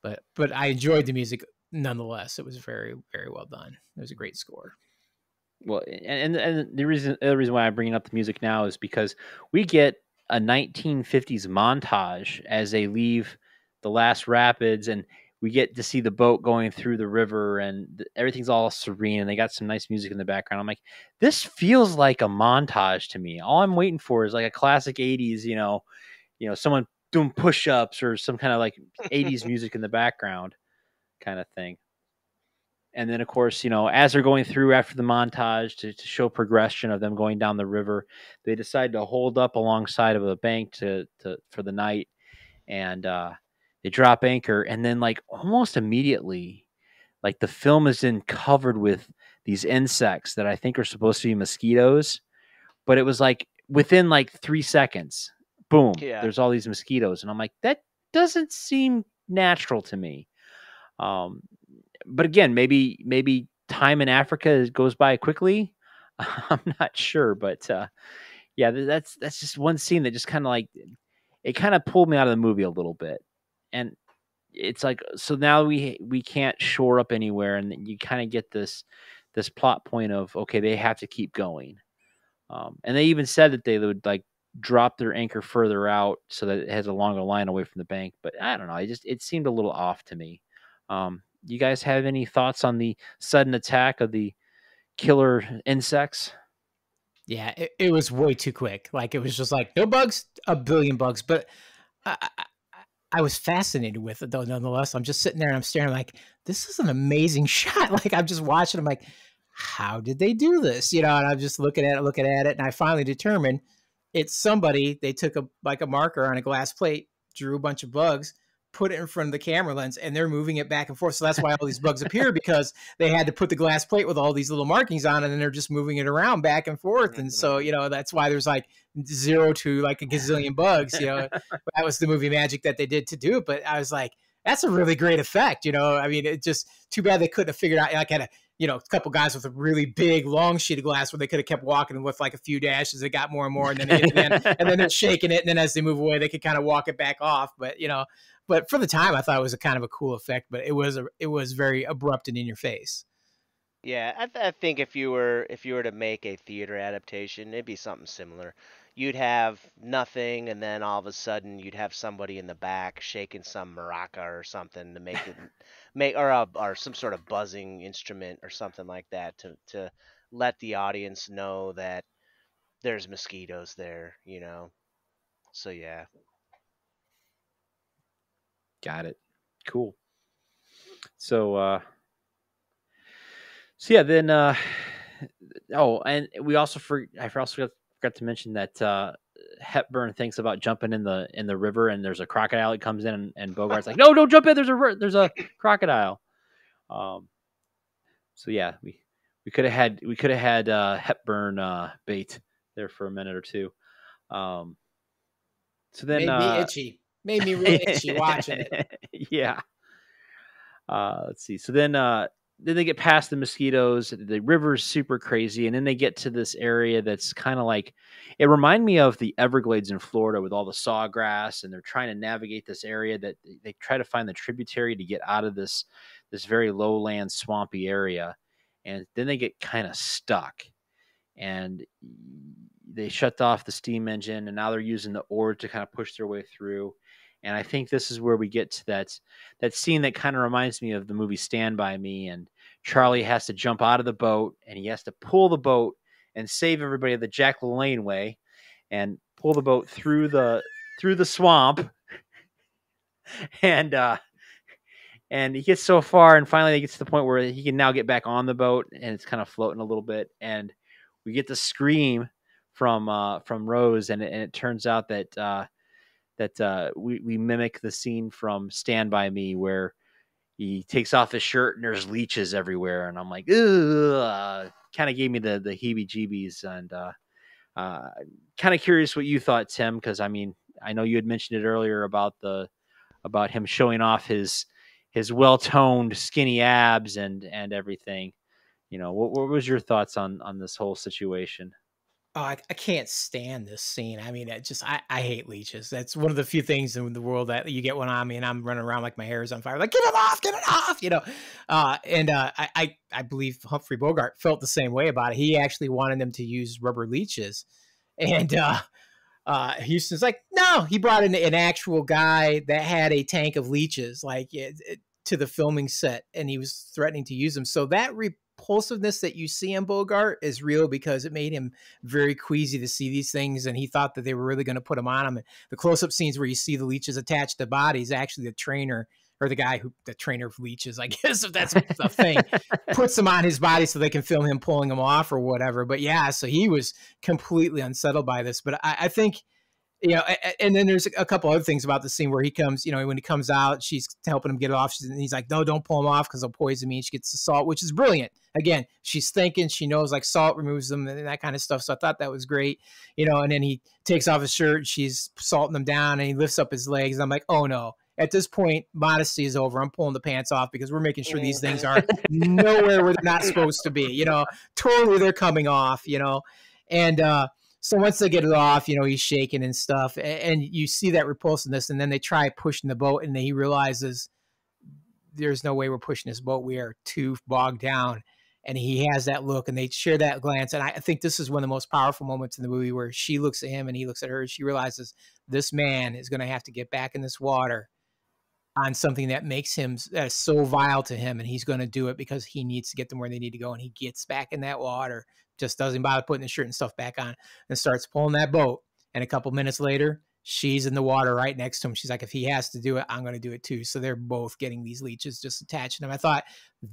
But, but I enjoyed the music nonetheless. It was very, very well done. It was a great score. Well, and, and the reason, the reason why I'm bringing up the music now is because we get a nineteen fifties montage as they leave the last rapids, and we get to see the boat going through the river, and everything's all serene, and they got some nice music in the background. I'm like, this feels like a montage to me. All I'm waiting for is like a classic eighties, you know, you know, someone doing push-ups or some kind of like eighties music in the background kind of thing. And then, of course, you know, as they're going through after the montage to, to show progression of them going down the river, they decide to hold up alongside of a bank to, to for the night, and uh, they drop anchor. And then, like, almost immediately, like, the film is then covered with these insects that I think are supposed to be mosquitoes. But it was, like, within, like, three seconds, boom, yeah. There's all these mosquitoes. And I'm like, that doesn't seem natural to me. Um But again, maybe maybe time in Africa goes by quickly. I'm not sure, but uh, yeah, that's that's just one scene that just kind of like it kind of pulled me out of the movie a little bit. And it's like, so now we we can't shore up anywhere, and you kind of get this this plot point of okay, they have to keep going. Um, and they even said that they would like drop their anchor further out so that it has a longer line away from the bank. But I don't know, it just it seemed a little off to me. Um, You guys have any thoughts on the sudden attack of the killer insects? Yeah, it, it was way too quick. Like it was just like no bugs, a billion bugs. But I, I, I was fascinated with it though. Nonetheless, I'm just sitting there and I'm staring like, this is an amazing shot. Like I'm just watching. I'm like, how did they do this? You know, and I'm just looking at it, looking at it. And I finally determined it's somebody, they took a, like a marker on a glass plate, drew a bunch of bugs, put it in front of the camera lens, and they're moving it back and forth. So that's why all these bugs appear, because they had to put the glass plate with all these little markings on it, and they're just moving it around back and forth. And so, you know, that's why there's like zero to like a gazillion bugs, you know, that was the movie magic that they did to do it. But I was like, that's a really great effect. You know, I mean, it just too bad they couldn't have figured out, like had a, you know, a couple guys with a really big long sheet of glass where they could have kept walking with like a few dashes. It got more and more, and then, and then, and then they're shaking it. And then as they move away, they could kind of walk it back off. But, you know, but for the time, I thought it was a kind of a cool effect, but it was a, it was very abrupt and in your face. Yeah, I, th I think if you were if you were to make a theater adaptation, it'd be something similar. You'd have nothing, and then all of a sudden, you'd have somebody in the back shaking some maraca or something to make it make or a, or some sort of buzzing instrument or something like that to to let the audience know that there's mosquitoes there, you know. So yeah. Got it. Cool. So, uh, so yeah, then, uh, oh, and we also, for, I also forgot to mention that, uh, Hepburn thinks about jumping in the, in the river, and there's a crocodile that comes in, and, and Bogart's like, no, don't jump in. There's a, there's a crocodile. Um, so yeah, we, we could have had we could have had uh, Hepburn uh, bait there for a minute or two. Um, so then made uh, me itchy, made me really itchy watching it. Yeah. Uh, let's see. So then, uh, then they get past the mosquitoes. The river's super crazy, and then they get to this area that's kind of like, it reminded me of the Everglades in Florida with all the sawgrass, and they're trying to navigate this area that they try to find the tributary to get out of this this very lowland swampy area, and then they get kind of stuck, and they shut off the steam engine, and now they're using the oar to kind of push their way through. And I think this is where we get to that that scene that kind of reminds me of the movie Stand By Me. And Charlie has to jump out of the boat, and he has to pull the boat and save everybody the Jack LaLanne way, and pull the boat through the through the swamp. And uh, and he gets so far, and finally he gets to the point where he can now get back on the boat, and it's kind of floating a little bit. And we get the scream from uh, from Rose, and it, and it turns out that. Uh, that uh, we, we mimic the scene from Stand By Me where he takes off his shirt and there's leeches everywhere. And I'm like, ugh, kind of gave me the, the heebie-jeebies. And uh, uh, kind of curious what you thought, Tim, because, I mean, I know you had mentioned it earlier about the about him showing off his his well-toned skinny abs and, and everything. You know, what, what was your thoughts on, on this whole situation? Oh, I, I can't stand this scene. I mean, it just, I, I hate leeches. That's one of the few things in the world that you get one on me and I'm running around like my hair is on fire. Like, get it off, get it off, you know? Uh, and uh, I, I, I believe Humphrey Bogart felt the same way about it. He actually wanted them to use rubber leeches. And uh, uh, Huston's like, no, he brought in an actual guy that had a tank of leeches like it, it, to the filming set, and he was threatening to use them. So that re impulsiveness that you see in Bogart is real, because it made him very queasy to see these things, and he thought that they were really going to put him on him. And the close-up scenes where you see the leeches attached to bodies, actually the trainer or the guy who the trainer of leeches, I guess, if that's the thing, puts them on his body so they can film him pulling them off or whatever. But yeah, so he was completely unsettled by this. But I, I think, you know, and then there's a couple other things about the scene where he comes, you know, when he comes out, she's helping him get it off. She's, and he's like, no, don't pull him off because they'll poison me. And she gets the salt, which is brilliant. Again, she's thinking, she knows like salt removes them and that kind of stuff. So I thought that was great, you know, and then he takes off his shirt. She's salting him down and he lifts up his legs. And I'm like, oh, no. At this point, modesty is over. I'm pulling the pants off because we're making sure these things are nowhere where they're not supposed to be, you know, totally they're coming off, you know, and, uh, so once they get it off, you know, he's shaking and stuff, and you see that repulsiveness, and then they try pushing the boat, and then he realizes there's no way we're pushing this boat. We are too bogged down, and he has that look, and they share that glance, and I think this is one of the most powerful moments in the movie where she looks at him, and he looks at her, and she realizes this man is going to have to get back in this water on something that makes him that is so vile to him, and he's going to do it because he needs to get them where they need to go, and he gets back in that water. Just doesn't bother putting the shirt and stuff back on and starts pulling that boat. And a couple minutes later, she's in the water right next to him. She's like, if he has to do it, I'm going to do it too. So they're both getting these leeches just attached to them. I thought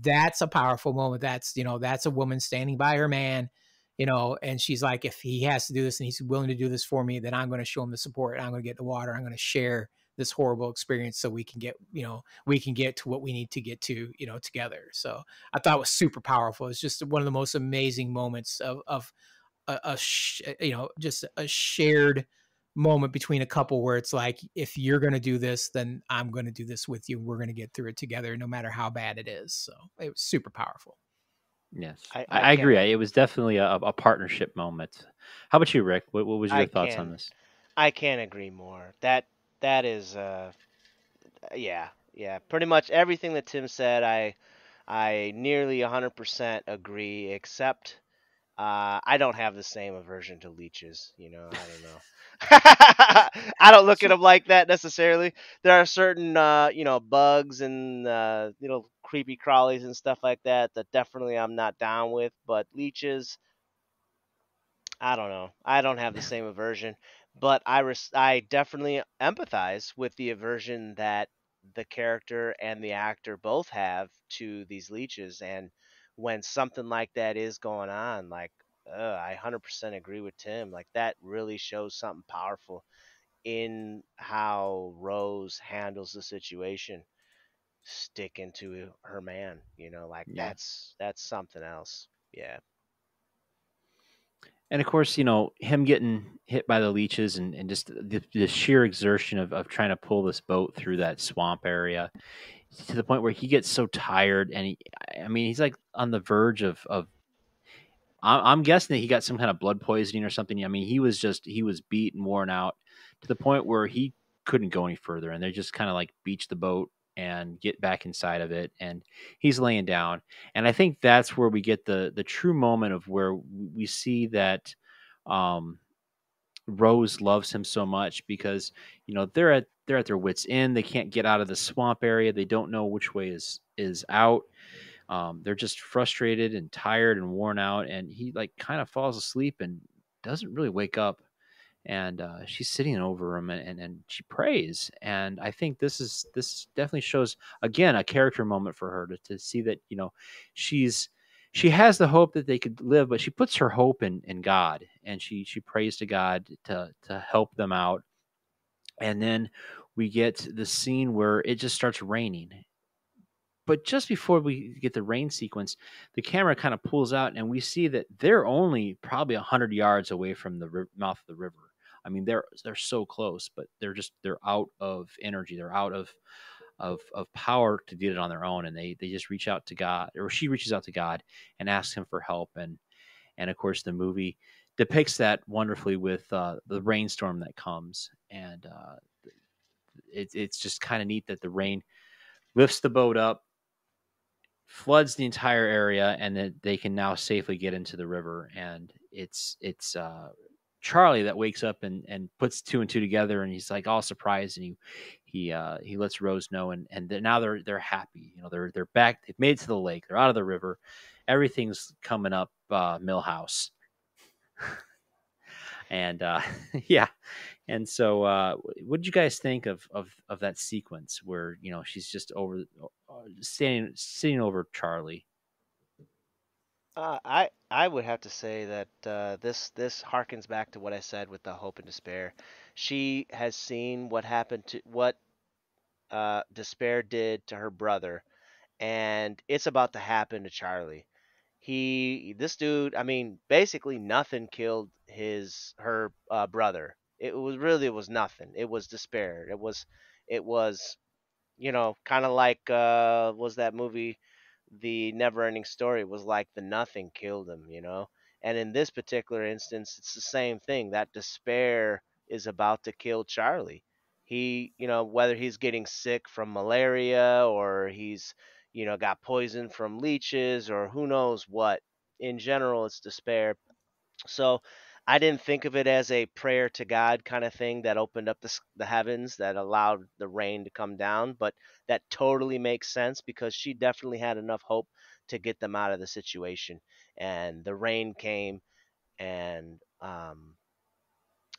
that's a powerful moment. That's, you know, that's a woman standing by her man, you know, and she's like, if he has to do this and he's willing to do this for me, then I'm going to show him the support. I'm going to get in the water. I'm going to share this horrible experience so we can get, you know, we can get to what we need to get to, you know, together. So I thought it was super powerful. It's just one of the most amazing moments of, of a, a sh you know, just a shared moment between a couple where it's like, if you're going to do this, then I'm going to do this with you. We're going to get through it together, no matter how bad it is. So it was super powerful. Yes, I, I, I agree. It was definitely a, a partnership moment. How about you, Rick? What, what was your I thoughts can, on this? I can't agree more. That, That is, uh, yeah, yeah. Pretty much everything that Tim said, I, I nearly one hundred percent agree. Except, uh, I don't have the same aversion to leeches. You know, I don't know. I don't look at them like that necessarily. There are certain, uh, you know, bugs and uh, little creepy crawlies and stuff like that that definitely I'm not down with. But leeches, I don't know. I don't have the same aversion. But I, res I definitely empathize with the aversion that the character and the actor both have to these leeches. And when something like that is going on, like, uh, I one hundred percent agree with Tim. Like, that really shows something powerful in how Rose handles the situation, sticking to her man. You know, like, yeah. that's that's something else. yeah. And of course, you know, him getting hit by the leeches and, and just the, the sheer exertion of, of trying to pull this boat through that swamp area to the point where he gets so tired. And he, I mean, he's like on the verge of, of, I'm guessing that he got some kind of blood poisoning or something. I mean, he was just, he was beat and worn out to the point where he couldn't go any further. And they just kind of like beach the boat and get back inside of it, and he's laying down. And I think that's where we get the the true moment of where we see that um Rose loves him so much, because you know they're at they're at their wits end. They can't get out of the swamp area. They don't know which way is is out. Um they're just frustrated and tired and worn out, and he like kind of falls asleep and doesn't really wake up. And uh, she's sitting over him, and, and, and she prays. And I think this is this definitely shows, again, a character moment for her to, to see that, you know, she's she has the hope that they could live, but she puts her hope in, in God. And she she prays to God to, to help them out. And then we get the scene where it just starts raining. But just before we get the rain sequence, the camera kind of pulls out, and we see that they're only probably one hundred yards away from the ri- mouth of the river. I mean, they're they're so close, but they're just they're out of energy. They're out of of of power to do it on their own, and they they just reach out to God, or she reaches out to God and asks him for help. And and of course, the movie depicts that wonderfully with uh, the rainstorm that comes, and uh, it, it's just kind of neat that the rain lifts the boat up, floods the entire area, and then they can now safely get into the river. And it's it's. Uh, Charlie that wakes up and, and puts two and two together, and he's like all surprised, and he he uh, he lets Rose know, and and now they're they're happy, you know, they're they're back, they've made it to the lake, they're out of the river, everything's coming up uh, Millhouse, and uh, yeah, and so uh, what did you guys think of of of that sequence where you know she's just over uh, standing sitting over Charlie? Uh, I I would have to say that uh, this this harkens back to what I said with the hope and despair. She has seen what happened to what uh, despair did to her brother, and it's about to happen to Charlie. He this dude, I mean, basically nothing killed his her uh, brother. It was really it was nothing. It was despair. It was it was you know kind of like uh, was that movie? The Never-Ending Story was like the nothing killed him, you know? And in this particular instance, it's the same thing. That despair is about to kill Charlie. He, you know, whether he's getting sick from malaria or he's, you know, got poisoned from leeches or who knows what. In general, it's despair. So I didn't think of it as a prayer to God kind of thing that opened up the, the heavens that allowed the rain to come down, but that totally makes sense because she definitely had enough hope to get them out of the situation. And the rain came, and um,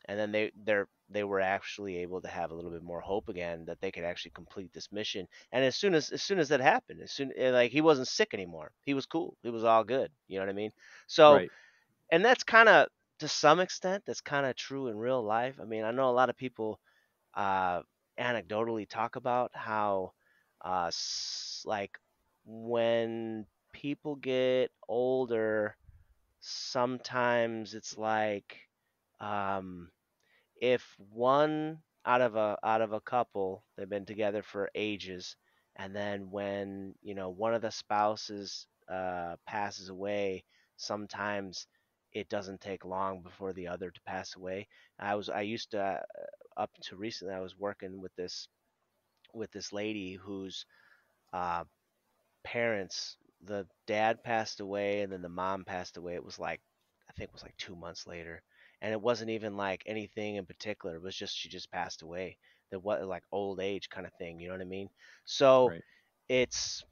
and then they they're, they were actually able to have a little bit more hope again that they could actually complete this mission. And as soon as as soon as that happened, as soon like he wasn't sick anymore, he was cool, he was all good. You know what I mean? So, right. And that's kind of. To some extent, that's kind of true in real life. I mean, I know a lot of people uh, anecdotally talk about how, uh, s- like, when people get older, sometimes it's like um, if one out of a out of a couple, they've been together for ages, and then when you know one of the spouses uh, passes away, sometimes. It doesn't take long before the other to pass away. I was I used to uh, up to recently I was working with this with this lady whose uh, parents, the dad passed away and then the mom passed away. It was like I think it was like two months later, and it wasn't even like anything in particular. It was just she just passed away. The what like old age kind of thing. You know what I mean? So right. It's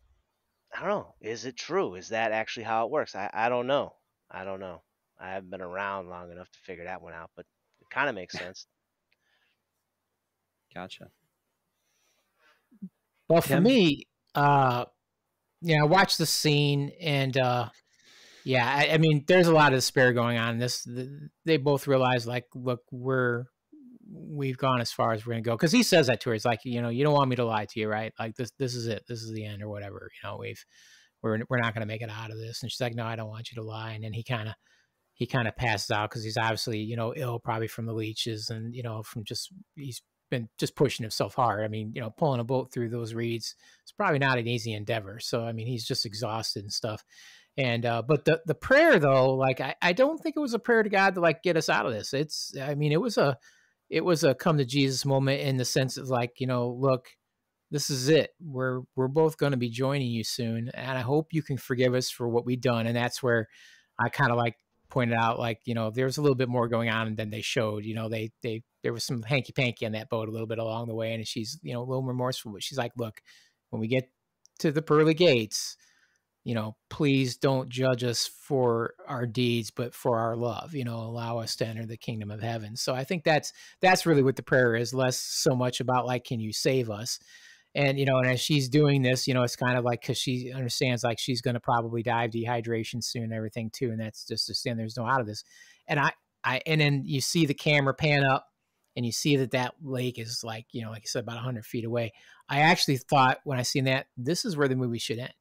I don't know. Is it true? Is that actually how it works? I, I don't know. I don't know. I haven't been around long enough to figure that one out, but it kind of makes sense. Gotcha. Well, for Tim? me, uh, yeah, I watched the scene, and uh, yeah, I, I mean, there's a lot of despair going on. This the, they both realize, like, look, we're we've gone as far as we're gonna go, because he says that to her. It's like, you know, you don't want me to lie to you, right? Like this, this is it. This is the end, or whatever. You know, we've we're, we're not going to make it out of this. And she's like, no, I don't want you to lie. And then he kind of, he kind of passes out because he's obviously, you know, ill, probably from the leeches and, you know, from just, he's been just pushing himself hard. I mean, you know, pulling a boat through those reeds, it's probably not an easy endeavor. So, I mean, he's just exhausted and stuff. And, uh, but the, the prayer though, like, I, I don't think it was a prayer to God to like get us out of this. It's, I mean, it was a, it was a come to Jesus moment in the sense of like, you know, look, this is it. We're, we're both going to be joining you soon. And I hope you can forgive us for what we've done. And that's where I kind of like pointed out, like, you know, there's a little bit more going on than they showed, you know, they, they, there was some hanky panky on that boat a little bit along the way. And she's, you know, a little remorseful, but she's like, look, when we get to the pearly gates, you know, please don't judge us for our deeds, but for our love, you know, allow us to enter the kingdom of heaven. So I think that's, that's really what the prayer is, less so much about like, can you save us? And, you know, and as she's doing this, you know, it's kind of like, cause she understands like she's going to probably die of dehydration soon and everything too. And that's just to stand, there's no out of this. And I, I, and then you see the camera pan up and you see that that lake is like, you know, like I said, about a hundred feet away. I actually thought when I seen that, this is where the movie should end.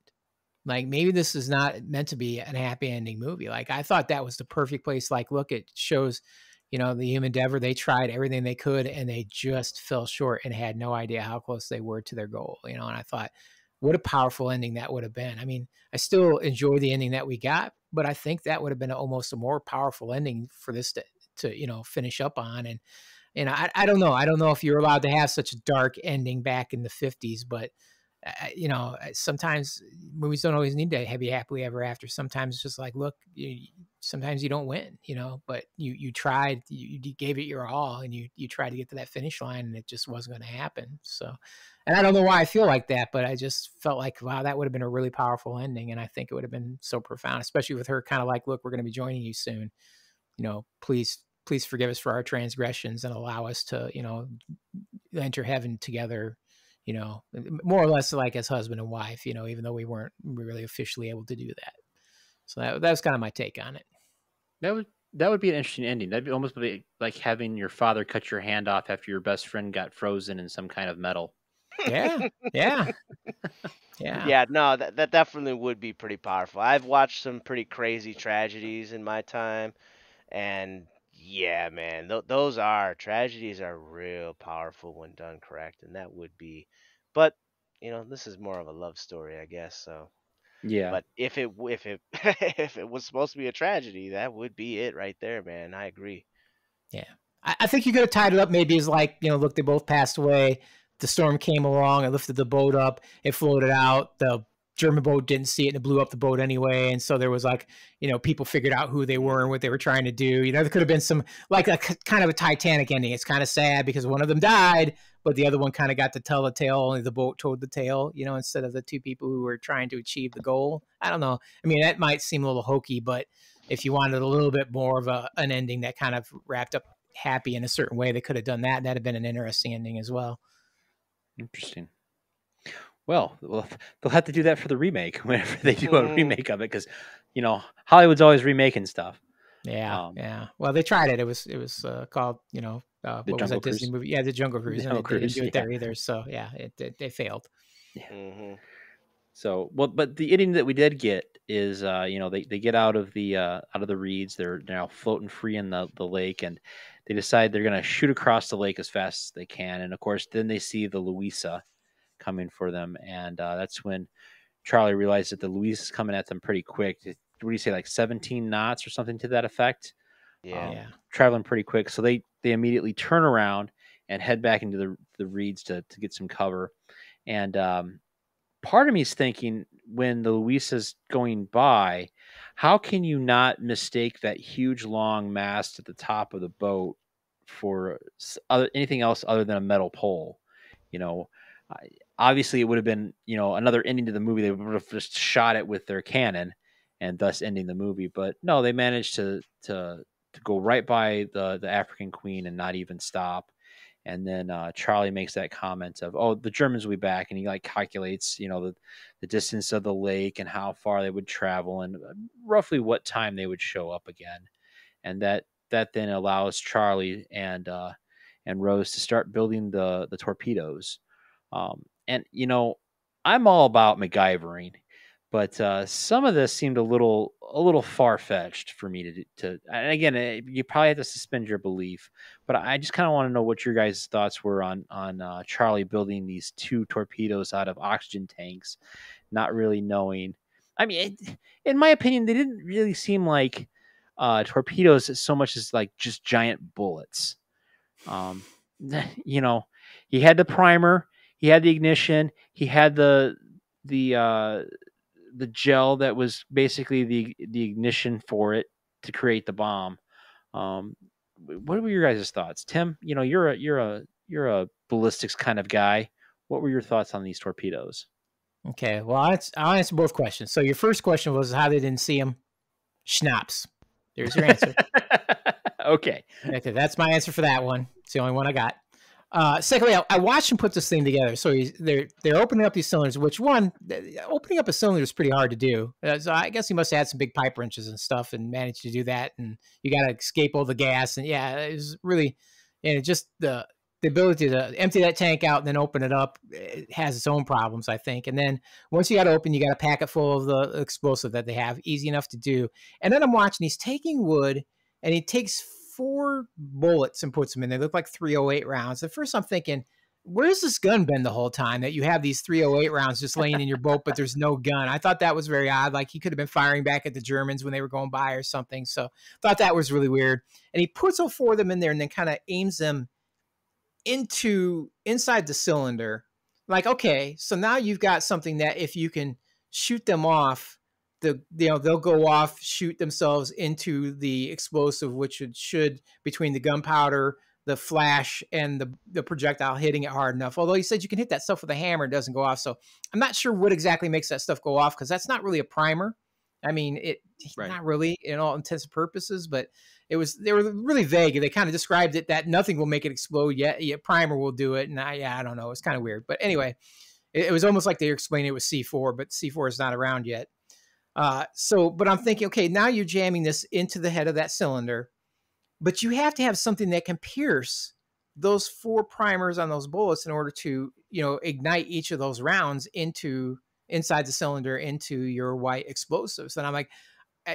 Like maybe this is not meant to be an happy ending movie. Like I thought that was the perfect place. Like, look, it shows, you know, the human endeavor, they tried everything they could and they just fell short and had no idea how close they were to their goal, you know? And I thought what a powerful ending that would have been. I mean, I still enjoy the ending that we got, but I think that would have been almost a more powerful ending for this to, to you know, finish up on. And, and I, I don't know, I don't know if you're allowed to have such a dark ending back in the fifties, but I, you know, sometimes movies don't always need to have you happily ever after. Sometimes it's just like, look, you, sometimes you don't win, you know, but you, you tried, you, you gave it your all and you, you tried to get to that finish line and it just wasn't going to happen. So, and I don't know why I feel like that, but I just felt like, wow, that would have been a really powerful ending. And I think it would have been so profound, especially with her kind of like, look, we're going to be joining you soon. You know, please, please forgive us for our transgressions and allow us to, you know, enter heaven together. You know, more or less like as husband and wife, you know, even though we weren't really officially able to do that. So that, that was kind of my take on it. That would, that would be an interesting ending. That'd be almost be like having your father cut your hand off after your best friend got frozen in some kind of metal. Yeah. Yeah. Yeah. Yeah. No, that, that definitely would be pretty powerful. I've watched some pretty crazy tragedies in my time. And yeah, man, th those are tragedies are real powerful when done correct. And that would be, but you know, this is more of a love story, I guess. So yeah, but if it, if it, if it was supposed to be a tragedy, that would be it right there, man. I agree. Yeah. I, I think you could have tied it up maybe as like, you know, look, they both passed away. The storm came along. I lifted the boat up. It floated out. The German boat didn't see it and it blew up the boat anyway. And so there was like, you know, people figured out who they were and what they were trying to do. You know, there could have been some like a kind of a Titanic ending. It's kind of sad because one of them died, but the other one kind of got to tell the tale. Only the boat told the tale, you know, instead of the two people who were trying to achieve the goal. I don't know. I mean, that might seem a little hokey, but if you wanted a little bit more of a, an ending that kind of wrapped up happy in a certain way, they could have done that. That'd have been an interesting ending as well. Interesting. Well, well, they'll have to do that for the remake whenever they do a remake of it, because, you know, Hollywood's always remaking stuff. Yeah, um, yeah. Well, they tried it. It was it was uh, called, you know, uh, what was that Disney movie? Yeah, The Jungle Cruise. Jungle Cruise. They didn't do it there either. So yeah, it, it they failed. Yeah. Mm-hmm. So well, but the ending that we did get is, uh, you know, they they get out of the uh, out of the reeds. They're now floating free in the the lake, and they decide they're going to shoot across the lake as fast as they can. And of course, then they see the Louisa coming for them, and uh, that's when Charlie realized that the Louise is coming at them pretty quick. What do you say, like seventeen knots or something to that effect? Yeah, um, yeah. Traveling pretty quick, so they they immediately turn around and head back into the the reeds to to get some cover. And um, part of me is thinking, when the Louise is going by, how can you not mistake that huge long mast at the top of the boat for other, anything else other than a metal pole? You know, I, obviously, it would have been, you know, another ending to the movie. They would have just shot it with their cannon and thus ending the movie. But no, they managed to to, to go right by the, the African Queen and not even stop. And then uh, Charlie makes that comment of, oh, the Germans will be back. And he like calculates, you know, the, the distance of the lake and how far they would travel and roughly what time they would show up again. And that that then allows Charlie and uh, and Rose to start building the, the torpedoes. Um, And, you know, I'm all about MacGyvering, But uh, some of this seemed a little a little far-fetched for me to, to and again, it, you probably have to suspend your belief, but I just kind of want to know what your guys' thoughts were on, on uh, Charlie building these two torpedoes out of oxygen tanks, not really knowing. I mean, it, in my opinion, they didn't really seem like uh, torpedoes so much as like just giant bullets. Um, you know, he had the primer, he had the ignition, he had the, the, uh, the gel that was basically the the ignition for it to create the bomb. Um, what were your guys' thoughts, Tim? You know, you're a you're a you're a ballistics kind of guy. What were your thoughts on these torpedoes? Okay, well, I'll, I'll answer both questions. So your first question was how they didn't see them. Schnapps. There's your answer. Okay. Okay, that's my answer for that one. It's the only one I got. Uh, secondly, I, I watched him put this thing together. So he's, they're they're opening up these cylinders, which one, opening up a cylinder is pretty hard to do. Uh, so I guess he must have had some big pipe wrenches and stuff and managed to do that. And you got to escape all the gas. And yeah, it was really, and you know, just the, the ability to empty that tank out and then open it up, it has its own problems, I think. And then once you got to open, you got a packet full of the explosive that they have, easy enough to do. And then I'm watching, he's taking wood and he takes four bullets and puts them in. They look like three oh eight rounds. At first I'm thinking, where's this gun been the whole time that you have these three oh eight rounds just laying in your boat, but there's no gun? I thought that was very odd. Like he could have been firing back at the Germans when they were going by or something. So thought that was really weird. And he puts all four of them in there and then kind of aims them into inside the cylinder. Like, okay, so now you've got something that if you can shoot them off, The, you know, they'll go off, shoot themselves into the explosive, which it should, between the gunpowder, the flash, and the, the projectile hitting it hard enough. Although he said you can hit that stuff with a hammer, it doesn't go off. So I'm not sure what exactly makes that stuff go off, because that's not really a primer. I mean, it right. not really in all intents and purposes, but it was, they were really vague. They kind of described it that nothing will make it explode yet. Yeah, primer will do it. And I, yeah, I don't know. It's kind of weird. But anyway, it, it was almost like they explained it was C four, but C four is not around yet. Uh, so, but I'm thinking, okay, now you're jamming this into the head of that cylinder, but you have to have something that can pierce those four primers on those bullets in order to, you know, ignite each of those rounds into inside the cylinder into your white explosives. And I'm like,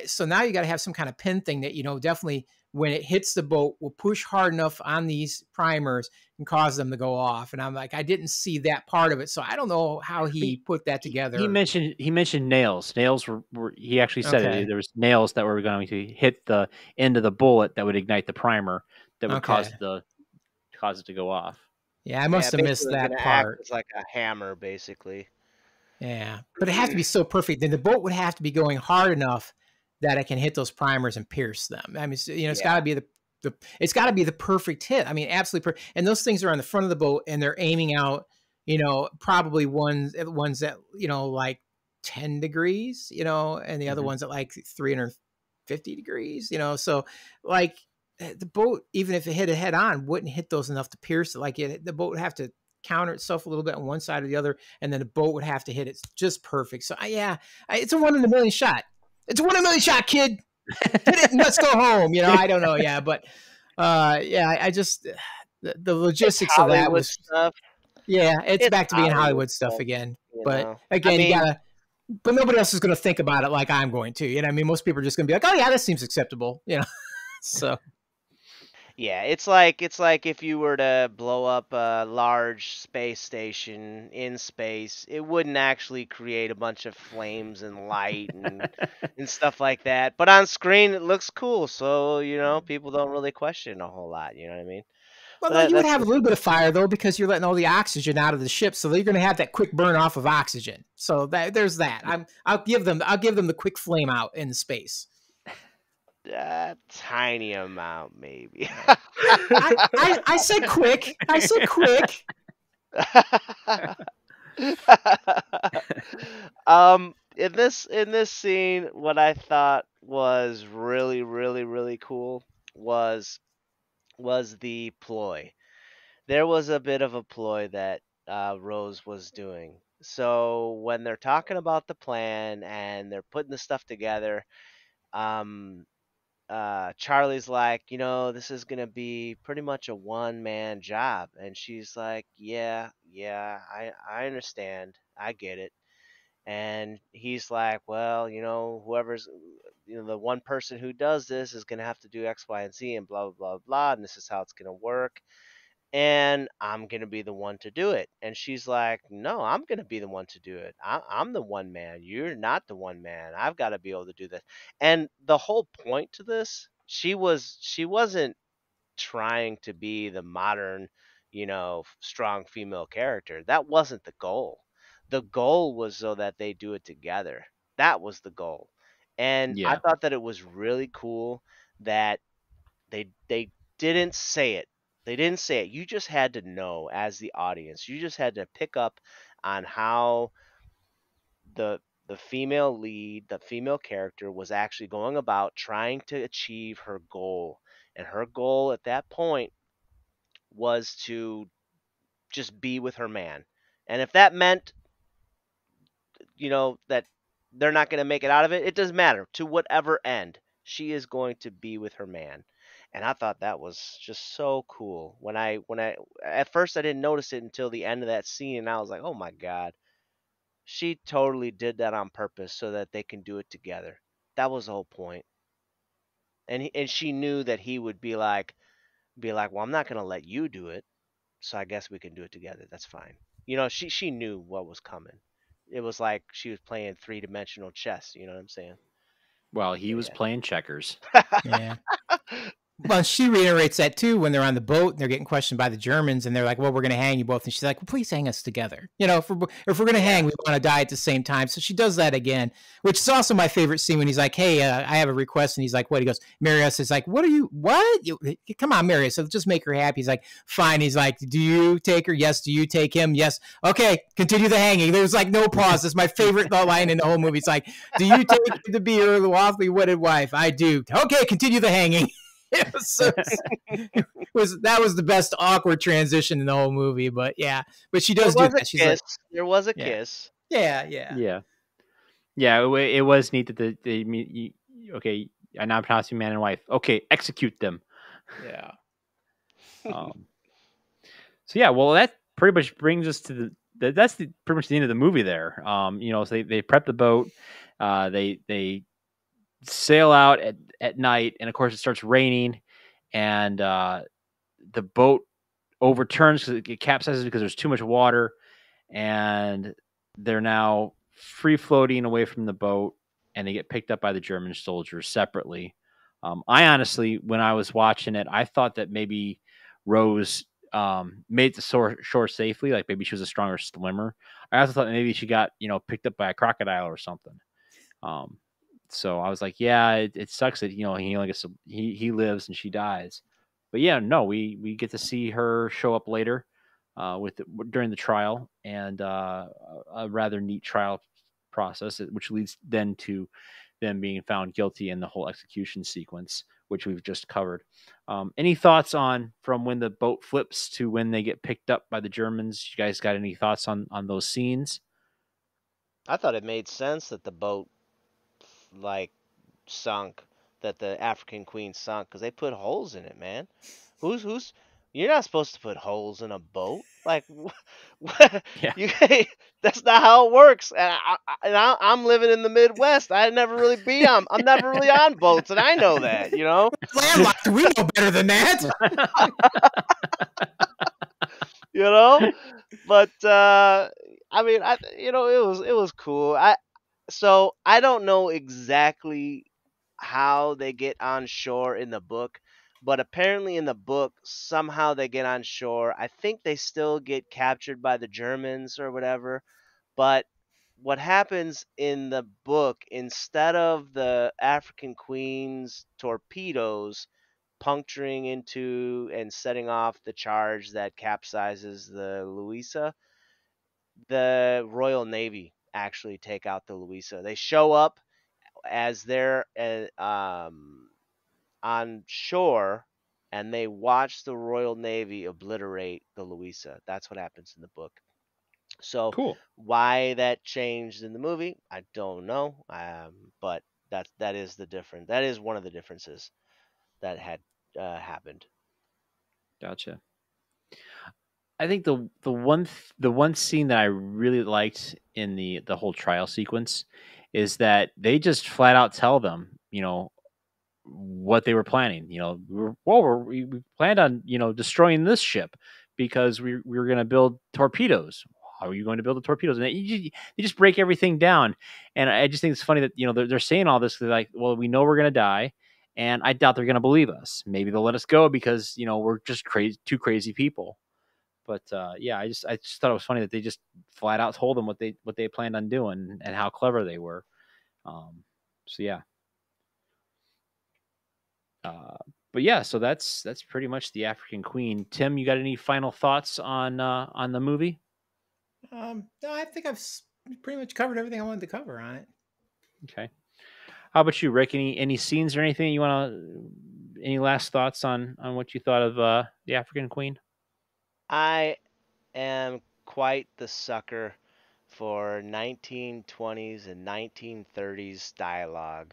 so now you got to have some kind of pin thing that, you know, definitely when it hits the boat will push hard enough on these primers and cause them to go off. And I'm like, I didn't see that part of it. So I don't know how he put that together. He mentioned, he mentioned nails. Nails were, were he actually said okay. it, there was nails that were going to hit the end of the bullet that would ignite the primer that would okay. cause the, cause it to go off. Yeah. I must've yeah, missed that part. It's like a hammer basically. Yeah. But it has to be so perfect. Then the boat would have to be going hard enough that I can hit those primers and pierce them. I mean, you know, it's yeah. got to be the, the it's got to be the perfect hit. I mean, absolutely perfect. And those things are on the front of the boat, and they're aiming out, you know, probably ones ones that you know like ten degrees, you know, and the mm-hmm. other ones at like three hundred fifty degrees, you know. So, like the boat, even if it hit it head on, wouldn't hit those enough to pierce it. Like it, the boat would have to counter itself a little bit on one side or the other, and then the boat would have to hit it just perfect. So, I, yeah, I, it's a one in a million shot. It's a one in a million shot, kid. Hit it and let's go home. You know, I don't know. Yeah, but uh, yeah, I, I just the, the logistics of that was stuff. Yeah, it's, it's back to being Hollywood, Hollywood stuff, stuff again. But know. again, I mean, you gotta. But nobody else is going to think about it like I'm going to. You know, I mean, most people are just going to be like, "Oh yeah, that seems acceptable." You know, so yeah, it's like it's like if you were to blow up a large space station in space, it wouldn't actually create a bunch of flames and light and and stuff like that. But on screen, it looks cool, so you know people don't really question a whole lot. You know what I mean? Well, that, you would have a little bit of fire though, because you're letting all the oxygen out of the ship, so they're going to have that quick burn off of oxygen. So that, there's that. I'm I'll give them I'll give them the quick flame out in space. A tiny amount, maybe. I, I, I said quick. I said quick. um, in this in this scene, what I thought was really, really, really cool was was the ploy. There was a bit of a ploy that uh, Rose was doing. So when they're talking about the plan and they're putting the stuff together, um. Uh, Charlie's like, you know, this is going to be pretty much a one-man job. And she's like, yeah, yeah, I, I understand. I get it. And he's like, well, you know, whoever's, you know, the one person who does this is going to have to do X, Y, and Z and blah, blah, blah, blah. And this is how it's going to work. And I'm going to be the one to do it. And she's like, no, I'm going to be the one to do it. I, I'm the one man. You're not the one man. I've got to be able to do this. And the whole point to this, she was, she wasn't trying to be the modern, you know, strong female character. That wasn't the goal. The goal was so that they do it together. That was the goal. And yeah. I thought that it was really cool that they they didn't say it. They didn't say it. You just had to know as the audience. You just had to pick up on how the the female lead, the female character was actually going about trying to achieve her goal. And her goal at that point was to just be with her man. And if that meant, you know, that they're not going to make it out of it, it doesn't matter. To whatever end, she is going to be with her man. And I thought that was just so cool. When I, when I, at first I didn't notice it until the end of that scene. And I was like, oh my God, she totally did that on purpose so that they can do it together. That was the whole point. And he, and she knew that he would be like, be like, well, I'm not going to let you do it. So I guess we can do it together. That's fine. You know, she, she knew what was coming. It was like she was playing three-dimensional chess. You know what I'm saying? Well, he was yeah. playing checkers. Yeah. Well, she reiterates that, too, when they're on the boat and they're getting questioned by the Germans. And they're like, well, we're going to hang you both. And she's like, well, please hang us together. You know, if we're, if we're going to hang, we want to die at the same time. So she does that again, which is also my favorite scene when he's like, hey, uh, I have a request. And he's like, what? He goes, marry us. He's like, what are you? What? You, come on, marry us. So just make her happy. He's like, fine. He's like, do you take her? Yes. Do you take him? Yes. Okay. Continue the hanging. There's like no pause. It's my favorite line in the whole movie. It's like, do you take to be her lawfully wedded wife? I do. Okay. Continue the hanging. It was, so, it was that was the best awkward transition in the whole movie, but yeah, but she does do that. She's like, there was a yeah. kiss. Yeah, yeah, yeah, yeah. It, it was neat that the, the you, okay, I'm not pronouncing man and wife. Okay, execute them. Yeah. um. So yeah, well, that pretty much brings us to the, the that's the, pretty much the end of the movie there. Um, you know, so they they prep the boat. Uh, they they. sail out at, at night, and of course it starts raining, and uh the boat overturns because it capsizes because there's too much water, and they're now free floating away from the boat, and they get picked up by the German soldiers separately. um I honestly, when I was watching it, I thought that maybe Rose um made it to shore, shore safely, like maybe she was a stronger swimmer. I also thought maybe she got, you know, picked up by a crocodile or something. um So I was like, yeah, it, it sucks that, you know, he only gets to, he he lives and she dies, but yeah, no, we we get to see her show up later, uh, with the, during the trial, and uh, a rather neat trial process, which leads then to them being found guilty in the whole execution sequence, which we've just covered. Um, any thoughts on from when the boat flips to when they get picked up by the Germans? You guys got any thoughts on on those scenes? I thought it made sense that the boat, like, sunk, that the African Queen sunk, because they put holes in it, man. Who's who's you're not supposed to put holes in a boat, like what? Yeah. You, that's not how it works. And, I, and I, I'm living in the Midwest. I never really be on. I'm never really on boats, and I know that, you know. Landlocked, we know better than that. You know, but uh, I mean, I you know it was it was cool. I. So I don't know exactly how they get on shore in the book, but apparently in the book, somehow they get on shore. I think they still get captured by the Germans or whatever. But what happens in the book, instead of the African Queen's torpedoes puncturing into and setting off the charge that capsizes the Louisa, the Royal Navy actually take out the Louisa. They show up as they're uh, um, on shore, and they watch the Royal Navy obliterate the Louisa. That's what happens in the book. So cool. Why that changed in the movie, I don't know. Um, but that that is the difference. That is one of the differences that had uh, happened. Gotcha. I think the the one the one scene that I really liked in the the whole trial sequence is that they just flat out tell them, you know, what they were planning. You know, we were, well, we're, we planned on, you know, destroying this ship because we, we were going to build torpedoes. How are you going to build the torpedoes? And you just break everything down. And I just think it's funny that, you know, they're, they're saying all this. They're like, well, we know we're going to die. And I doubt they're going to believe us. Maybe they'll let us go because, you know, we're just crazy, two crazy people. But uh, yeah, I just I just thought it was funny that they just flat out told them what they what they planned on doing and how clever they were. Um, so yeah, uh, but yeah, so that's that's pretty much The African Queen. Tim, you got any final thoughts on uh, on the movie? Um, no, I think I've pretty much covered everything I wanted to cover on it. Okay, how about you, Rick? Any any scenes or anything you want to? Any last thoughts on on what you thought of uh, The African Queen? I am quite the sucker for nineteen twenties and nineteen thirties dialogue.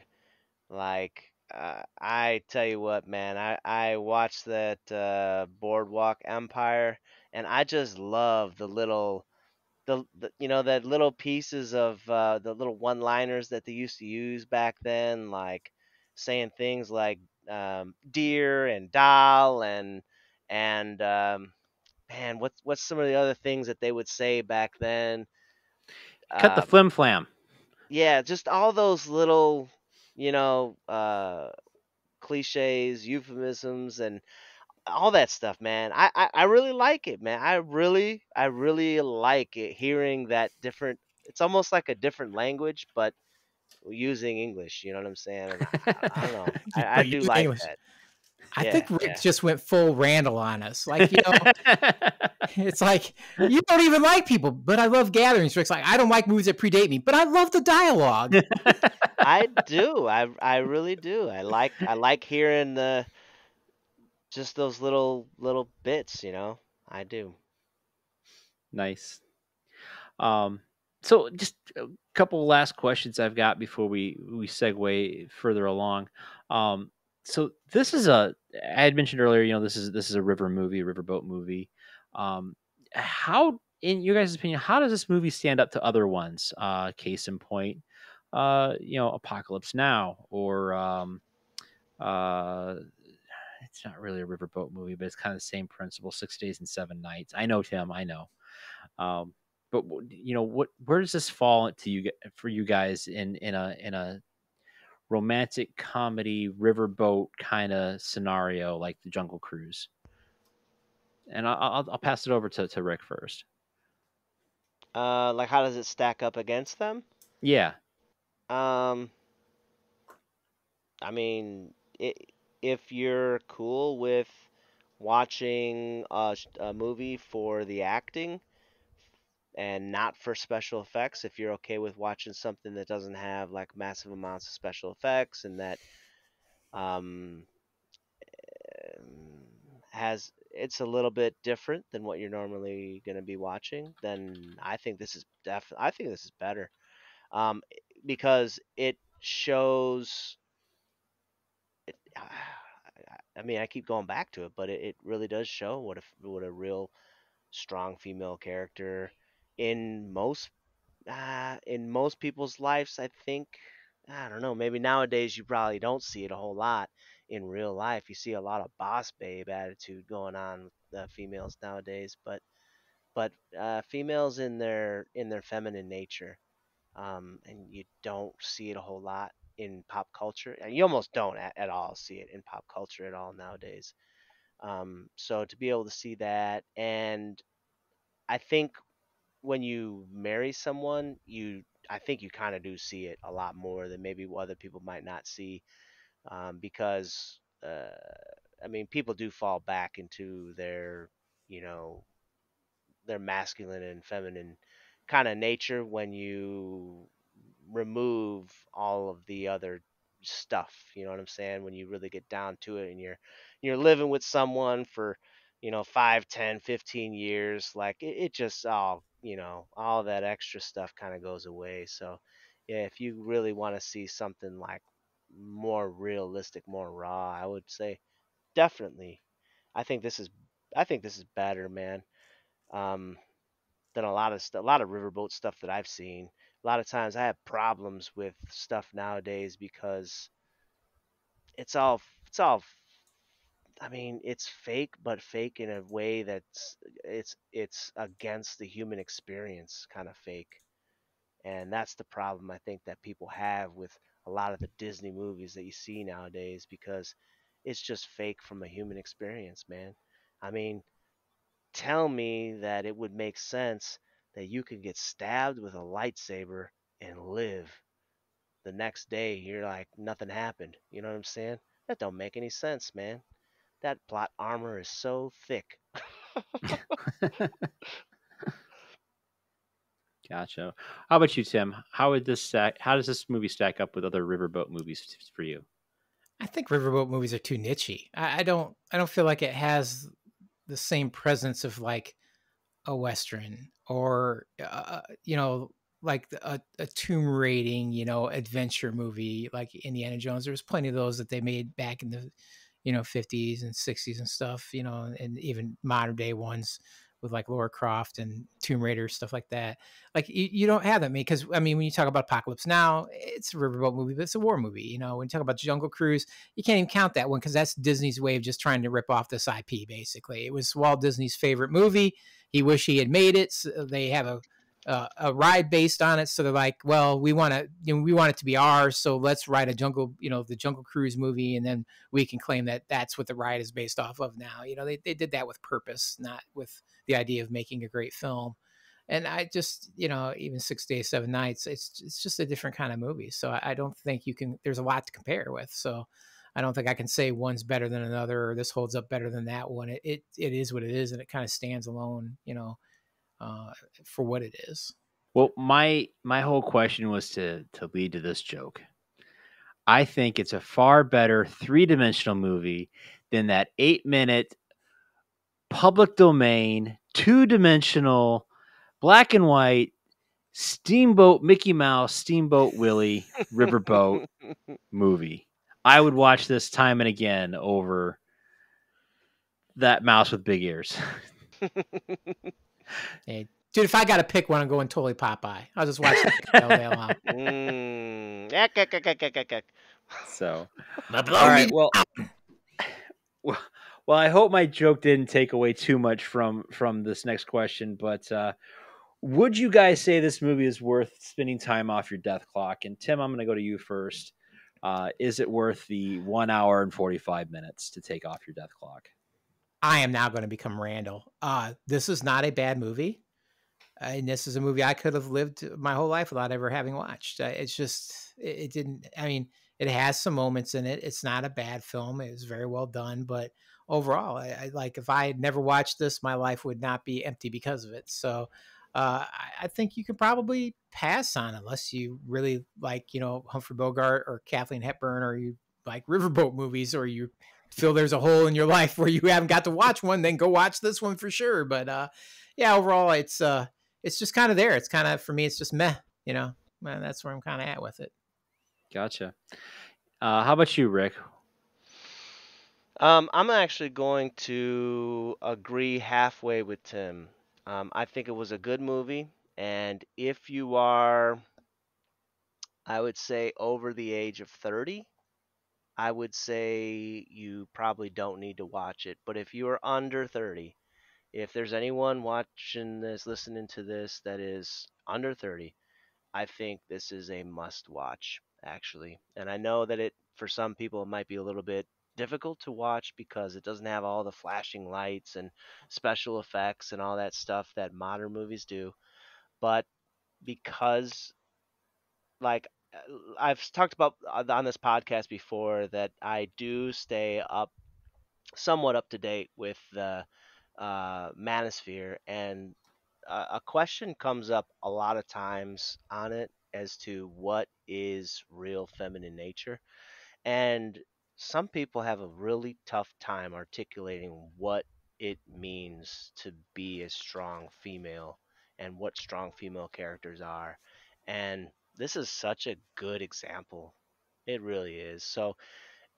Like, uh, I tell you what, man, I, I watched that uh, Boardwalk Empire, and I just love the little, the, the you know, that little pieces of uh, the little one-liners that they used to use back then, like saying things like um, dear and doll and, and, um, man, what's what's some of the other things that they would say back then? Cut uh, the flim flam. Yeah, just all those little, you know, uh, cliches, euphemisms, and all that stuff, man. I, I, I really like it, man. I really, I really like it, hearing that different. It's almost like a different language, but using English. You know what I'm saying? I, I, I don't know. I, I do like English. That. I yeah, think Rick yeah. just went full Randall on us. Like, you know, it's like, you don't even like people, but I love gatherings. Rick's like, I don't like movies that predate me, but I love the dialogue. I do. I I really do. I like I like hearing the just those little little bits, you know. I do. Nice. Um so just a couple last questions I've got before we we segue further along. Um So this is a, I had mentioned earlier, you know, this is, this is a river movie, a riverboat movie. Um, how, in your guys' opinion, how does this movie stand up to other ones? Uh, case in point, uh, you know, Apocalypse Now, or um, uh, it's not really a riverboat movie, but it's kind of the same principle, Six Days and Seven Nights. I know, Tim, I know. Um, but you know, what, where does this fall to you, for you guys in, in a, in a, romantic comedy riverboat kind of scenario like the Jungle Cruise? And I'll, I'll pass it over to, to Rick first. Uh, like, how does it stack up against them? Yeah. Um, I mean, it, if you're cool with watching a, a movie for the acting and not for special effects, if you're okay with watching something that doesn't have like massive amounts of special effects and that um, has, it's a little bit different than what you're normally going to be watching, then I think this is def I think this is better, um, because it shows. It, I mean, I keep going back to it, but it, it really does show what a what a real strong female character in most uh in most people's lives. I think, I don't know, maybe nowadays you probably don't see it a whole lot in real life. You see a lot of boss babe attitude going on with the females nowadays, but but uh females in their in their feminine nature, um and you don't see it a whole lot in pop culture, and you almost don't at, at all see it in pop culture at all nowadays. Um so to be able to see that, and I think when you marry someone, you, I think you kind of do see it a lot more than maybe other people might not see, um, because, uh, I mean, people do fall back into their, you know, their masculine and feminine kind of nature when you remove all of the other stuff. You know what I'm saying? When you really get down to it and you're, you're living with someone for, you know, five, ten, fifteen years, like it, it just all, you know, all that extra stuff kind of goes away. So yeah, if you really want to see something like more realistic, more raw, I would say definitely. I think this is, I think this is better, man. Um, done a lot of st- a lot of riverboat stuff that I've seen. A lot of times I have problems with stuff nowadays because it's all it's all. I mean, it's fake, but fake in a way that's it's it's against the human experience, kind of fake. And that's the problem I think that people have with a lot of the Disney movies that you see nowadays, because it's just fake from a human experience, man. I mean, tell me that it would make sense that you could get stabbed with a lightsaber and live. The next day, you're like, nothing happened. You know what I'm saying? That don't make any sense, man. That plot armor is so thick. Gotcha. How about you, Tim? How would this stack, how does this movie stack up with other riverboat movies for you? I think riverboat movies are too nichey. I, I don't I don't feel like it has the same presence of like a Western or uh, you know, like a, a Tomb Raider, you know, adventure movie like Indiana Jones. There was plenty of those that they made back in the, you know, fifties and sixties and stuff, you know, and even modern day ones with like Lara Croft and Tomb Raider, stuff like that. Like you, you don't have that many, because I mean, when you talk about Apocalypse Now, it's a riverboat movie, but it's a war movie. You know, when you talk about Jungle Cruise, you can't even count that one because that's Disney's way of just trying to rip off this I P, basically. It was Walt Disney's favorite movie. He wished he had made it. So they have a, uh, a ride based on it. So they're like, well, we want to, you know, we want it to be ours. So let's write a jungle, you know, the Jungle Cruise movie. And then we can claim that that's what the ride is based off of now. You know, they, they did that with purpose, not with the idea of making a great film. And I just, you know, even Six Days, Seven Nights, it's, it's just a different kind of movie. So I, I don't think you can, there's a lot to compare with. So I don't think I can say one's better than another, or this holds up better than that one. It, it, it is what it is. And it kind of stands alone, you know, Uh, for what it is. Well, my my whole question was to to lead to this joke. I think it's a far better three-dimensional movie than that eight-minute public domain, two-dimensional, black and white, Steamboat Mickey Mouse, Steamboat Willie, riverboat movie. I would watch this time and again over that mouse with big ears. Hey, dude, if I got to pick one, I'm going totally Popeye. I'll just watch that all day long. Mm. So, all right. Well, well, well, I hope my joke didn't take away too much from from this next question. But uh, would you guys say this movie is worth spending time off your death clock? And Tim, I'm going to go to you first. Uh, is it worth the one hour and forty-five minutes to take off your death clock? I am now going to become Randall. Uh, this is not a bad movie. Uh, and this is a movie I could have lived my whole life without ever having watched. Uh, it's just, it, it didn't, I mean, it has some moments in it. It's not a bad film. It was very well done. But overall, I, I like, if I had never watched this, my life would not be empty because of it. So uh, I, I think you could probably pass on, unless you really like, you know, Humphrey Bogart or Kathleen Hepburn, or you like riverboat movies, or you feel there's a hole in your life where you haven't got to watch one, then go watch this one for sure. But uh, yeah, overall, it's uh, it's just kind of there. It's kind of, for me, it's just meh, you know. Man, that's where I'm kind of at with it. Gotcha. Uh, how about you, Rick? Um, I'm actually going to agree halfway with Tim. Um, I think it was a good movie, and if you are, I would say, over the age of thirty, I would say you probably don't need to watch it. But if you are under thirty, if there's anyone watching this, listening to this, that is under thirty, I think this is a must watch, actually. And I know that it, for some people, it might be a little bit difficult to watch because it doesn't have all the flashing lights and special effects and all that stuff that modern movies do. But because, like, I've talked about on this podcast before that I do stay up somewhat up to date with the uh, manosphere, and uh, a question comes up a lot of times on it as to what is real feminine nature. And some people have a really tough time articulating what it means to be a strong female and what strong female characters are. And this is such a good example. It really is. So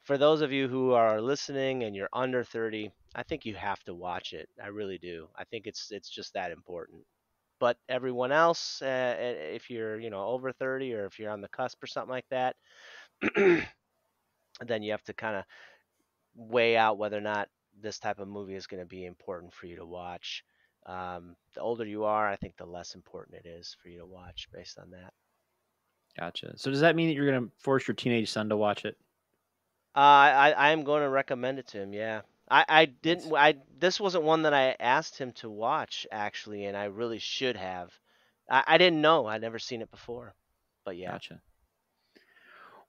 for those of you who are listening and you're under thirty, I think you have to watch it. I really do. I think it's it's just that important. But everyone else, uh, if you're you know over thirty or if you're on the cusp or something like that, then you have to kind of weigh out whether or not this type of movie is going to be important for you to watch. Um, the older you are, I think the less important it is for you to watch based on that. Gotcha. So does that mean that you're going to force your teenage son to watch it? Uh, I, I am going to recommend it to him. Yeah. I, I didn't, I, this wasn't one that I asked him to watch actually. And I really should have, I, I didn't know. I'd never seen it before, but yeah. Gotcha.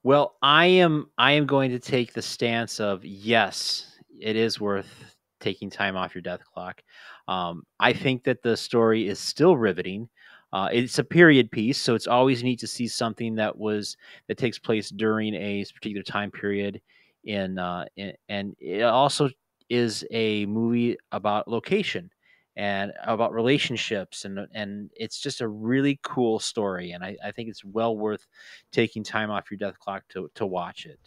Well, I am, I am going to take the stance of yes, it is worth taking time off your death clock. Um, I think that the story is still riveting. Uh, it's a period piece, so it's always neat to see something that was that takes place during a particular time period. In, uh, in and it also is a movie about location and about relationships, and and it's just a really cool story. And I, I think it's well worth taking time off your death clock to to watch it.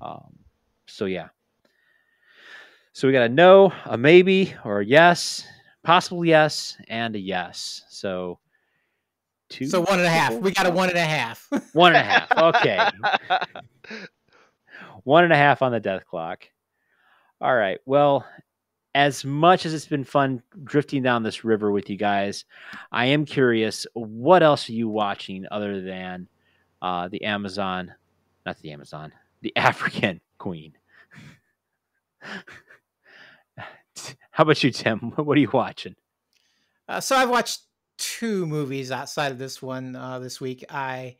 Um, so yeah. So we got a no, a maybe, or a yes, possible yes, and a yes. So two. So one and a half. We got a one and a half. One and a half. Okay. One and a half on the death clock. All right. Well, as much as it's been fun drifting down this river with you guys, I am curious, what else are you watching other than uh, the Amazon, not the Amazon, the African Queen? How about you, Tim? What are you watching? Uh, so I've watched two movies outside of this one uh, this week. I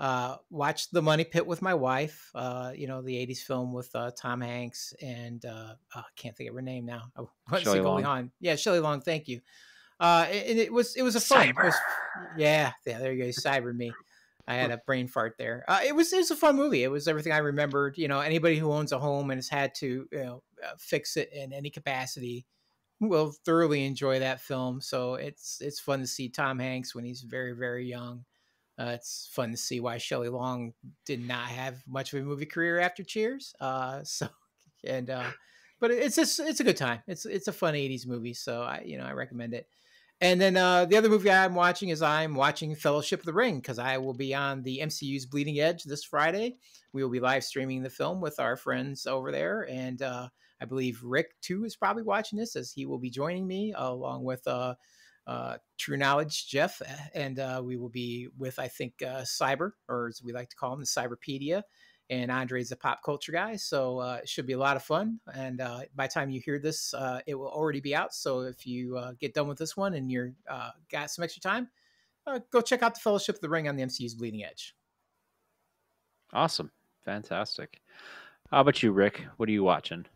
uh, watched The Money Pit with my wife, uh, you know, the eighties film with uh, Tom Hanks and uh, oh, I can't think of her name now. I wasn't Shelley Long. On. Yeah, Shelley Long. Thank you. Uh, it, it was it was a fun. Cyber. It was, yeah, yeah. There you go. Cyber me. I had a brain fart there. Uh, it was it was a fun movie. It was everything I remembered. You know, anybody who owns a home and has had to you know fix it in any capacity will thoroughly enjoy that film. So it's it's fun to see Tom Hanks when he's very very young. Uh, it's fun to see why Shelley Long did not have much of a movie career after Cheers. Uh, so and uh, but it's just, it's a good time. It's it's a fun eighties movie. So I you know I recommend it. And then uh, the other movie I'm watching is I'm watching Fellowship of the Ring because I will be on the M C U's Bleeding Edge this Friday. We will be live streaming the film with our friends over there. And uh, I believe Rick, too, is probably watching this as he will be joining me uh, along with uh, uh, True Knowledge Jeff. And uh, we will be with, I think, uh, Cyber, or as we like to call him, the Cyberpedia. And Andre's a pop culture guy, so uh, it should be a lot of fun. And uh, by the time you hear this, uh, it will already be out. So if you uh, get done with this one and you're uh, got some extra time, uh, go check out The Fellowship of the Ring on the M C U's Bleeding Edge. Awesome. Fantastic. How about you, Rick? What are you watching?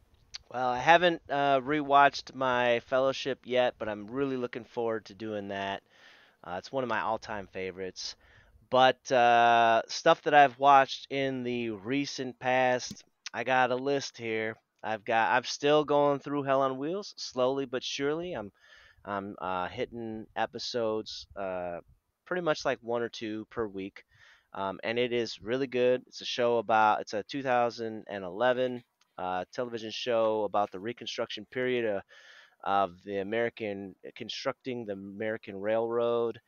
Well, I haven't uh, rewatched my Fellowship yet, but I'm really looking forward to doing that. Uh, it's one of my all-time favorites. But uh, stuff that I've watched in the recent past, I got a list here. I've got, I'm still going through Hell on Wheels, slowly but surely. I'm, I'm uh, hitting episodes, uh, pretty much like one or two per week, um, and it is really good. It's a show about, it's a two thousand eleven uh, television show about the Reconstruction period of, of the American constructing the American Railroad.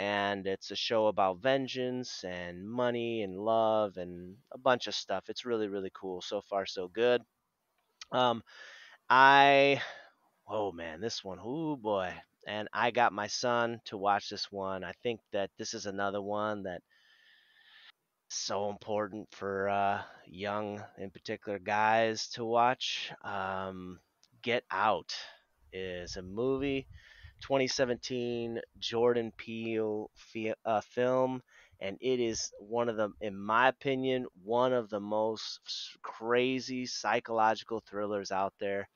And it's a show about vengeance and money and love and a bunch of stuff. It's really, really cool. So far, so good. Um, I, oh man, this one, oh boy. And I got my son to watch this one. I think that this is another one that's so important for uh, young, in particular, guys to watch. Um, Get Out is a movie. twenty seventeen Jordan Peele fi- uh, film, and it is one of the, in my opinion, one of the most crazy psychological thrillers out there.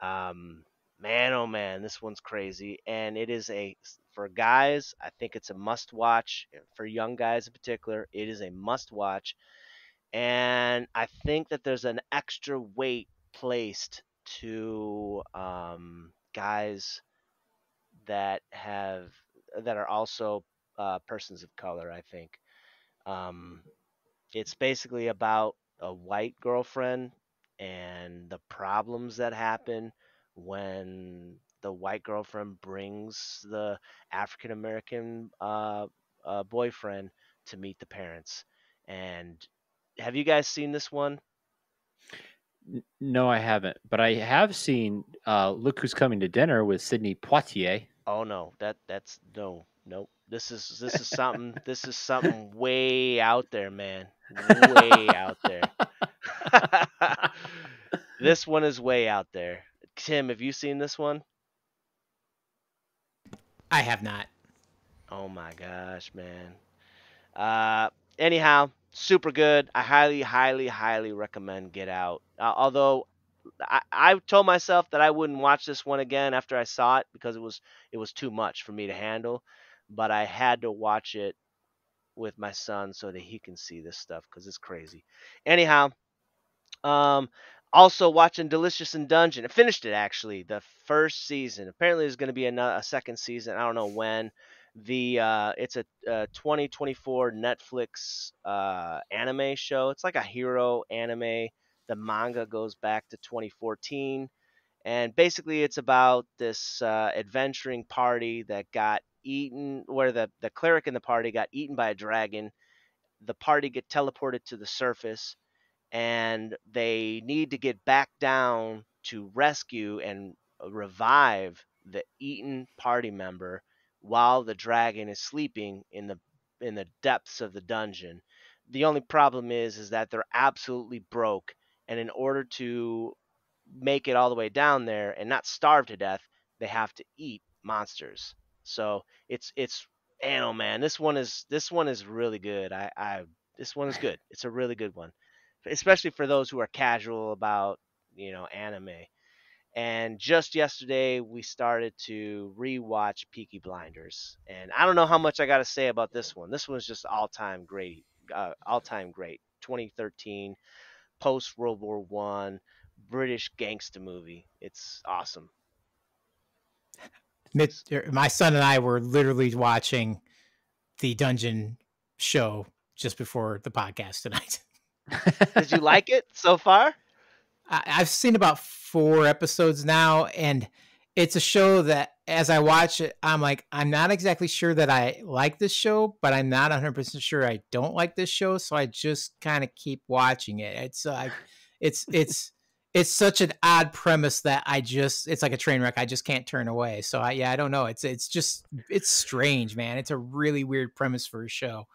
Um, man, oh man, this one's crazy, and it is a, for guys, I think it's a must-watch. For young guys in particular, it is a must-watch, and I think that there's an extra weight placed to um, guys that have that are also uh, persons of color. I think um, it's basically about a white girlfriend and the problems that happen when the white girlfriend brings the African American uh, uh, boyfriend to meet the parents. And have you guys seen this one? No, I haven't, but I have seen uh, Look Who's Coming to Dinner with Sydney Poitier. Oh no, that that's no, nope. This is this is something. This is something way out there, man. Way out there. This one is way out there. Tim, have you seen this one? I have not. Oh my gosh, man. Uh, anyhow, super good. I highly, highly, highly recommend Get Out. Uh, although I, I told myself that I wouldn't watch this one again after I saw it because it was it was too much for me to handle. But I had to watch it with my son so that he can see this stuff because it's crazy. Anyhow, um, also watching Delicious in Dungeon. I finished it, actually, the first season. Apparently there's going to be another, a second season. I don't know when. The uh, It's a, a twenty twenty-four Netflix uh, anime show. It's like a hero anime. The manga goes back to twenty fourteen. And basically it's about this uh, adventuring party that got eaten, where the, the cleric in the party got eaten by a dragon. The party get teleported to the surface, and they need to get back down to rescue and revive the eaten party member while the dragon is sleeping in the in the depths of the dungeon. The only problem is is that they're absolutely broke, and in order to make it all the way down there and not starve to death, they have to eat monsters. So it's it's and oh man, this one is this one is really good. I, I this one is good. It's a really good one, especially for those who are casual about, you know, anime. And just yesterday we started to rewatch Peaky Blinders, and I don't know how much I got to say about this one. This one's just all time great, uh, all time great. twenty thirteen, post World War One British gangster movie. It's awesome. My son and I were literally watching the Dungeon show just before the podcast tonight. Did you like it so far? I, I've seen about four episodes now, and it's a show that as I watch it, I'm like, I'm not exactly sure that I like this show, but I'm not one hundred percent sure I don't like this show. So I just kind of keep watching it. It's uh, it's it's. It's such an odd premise that I just, it's like a train wreck. I just can't turn away. So I, yeah, I don't know. It's, it's just, it's strange, man. It's a really weird premise for a show.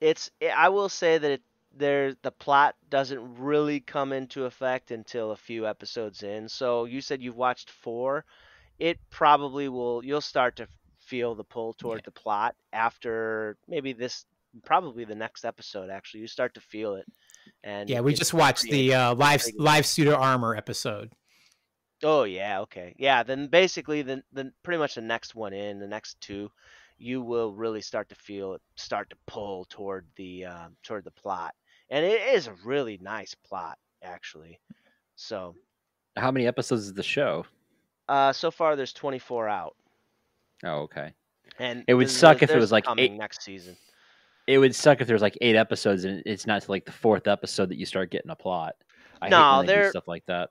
It's, I will say that it, there, the plot doesn't really come into effect until a few episodes in. So you said you've watched four. It probably will, you'll start to feel the pull toward yeah. the plot after maybe this, probably the next episode, actually, you start to feel it. And yeah, we just watched the uh, live live pseudo armor episode. Oh yeah, okay, yeah. Then basically, then then pretty much the next one in the next two, you will really start to feel it, start to pull toward the um, toward the plot, and it is a really nice plot actually. So, how many episodes is the show? Uh, so far there's twenty-four out. Oh okay. And it would suck if it was like eight next season. It would suck if there's like eight episodes and it's not like the fourth episode that you start getting a plot. I no, hate when they do stuff like that.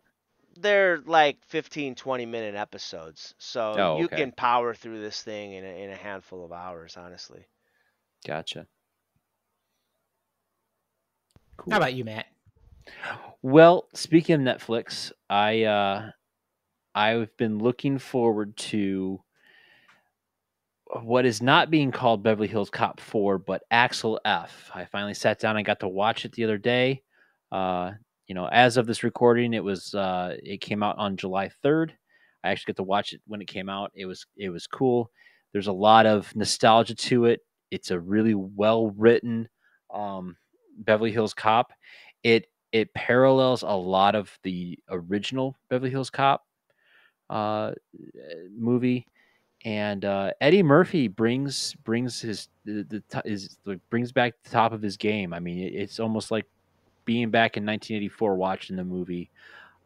They're like fifteen, twenty minute episodes. So oh, you okay. can power through this thing in a, in a handful of hours, honestly. Gotcha. Cool. How about you, Matt? Well, speaking of Netflix, I, uh, I've been looking forward to what is not being called Beverly Hills Cop four, but Axel F. I finally sat down and got to watch it the other day. Uh, you know, as of this recording, it was uh, it came out on July third. I actually got to watch it when it came out. It was it was cool. There's a lot of nostalgia to it. It's a really well written um, Beverly Hills Cop. It it parallels a lot of the original Beverly Hills Cop uh, movie. And uh, Eddie Murphy brings brings his the, the his, brings back the top of his game. I mean, it, it's almost like being back in nineteen eighty-four watching the movie.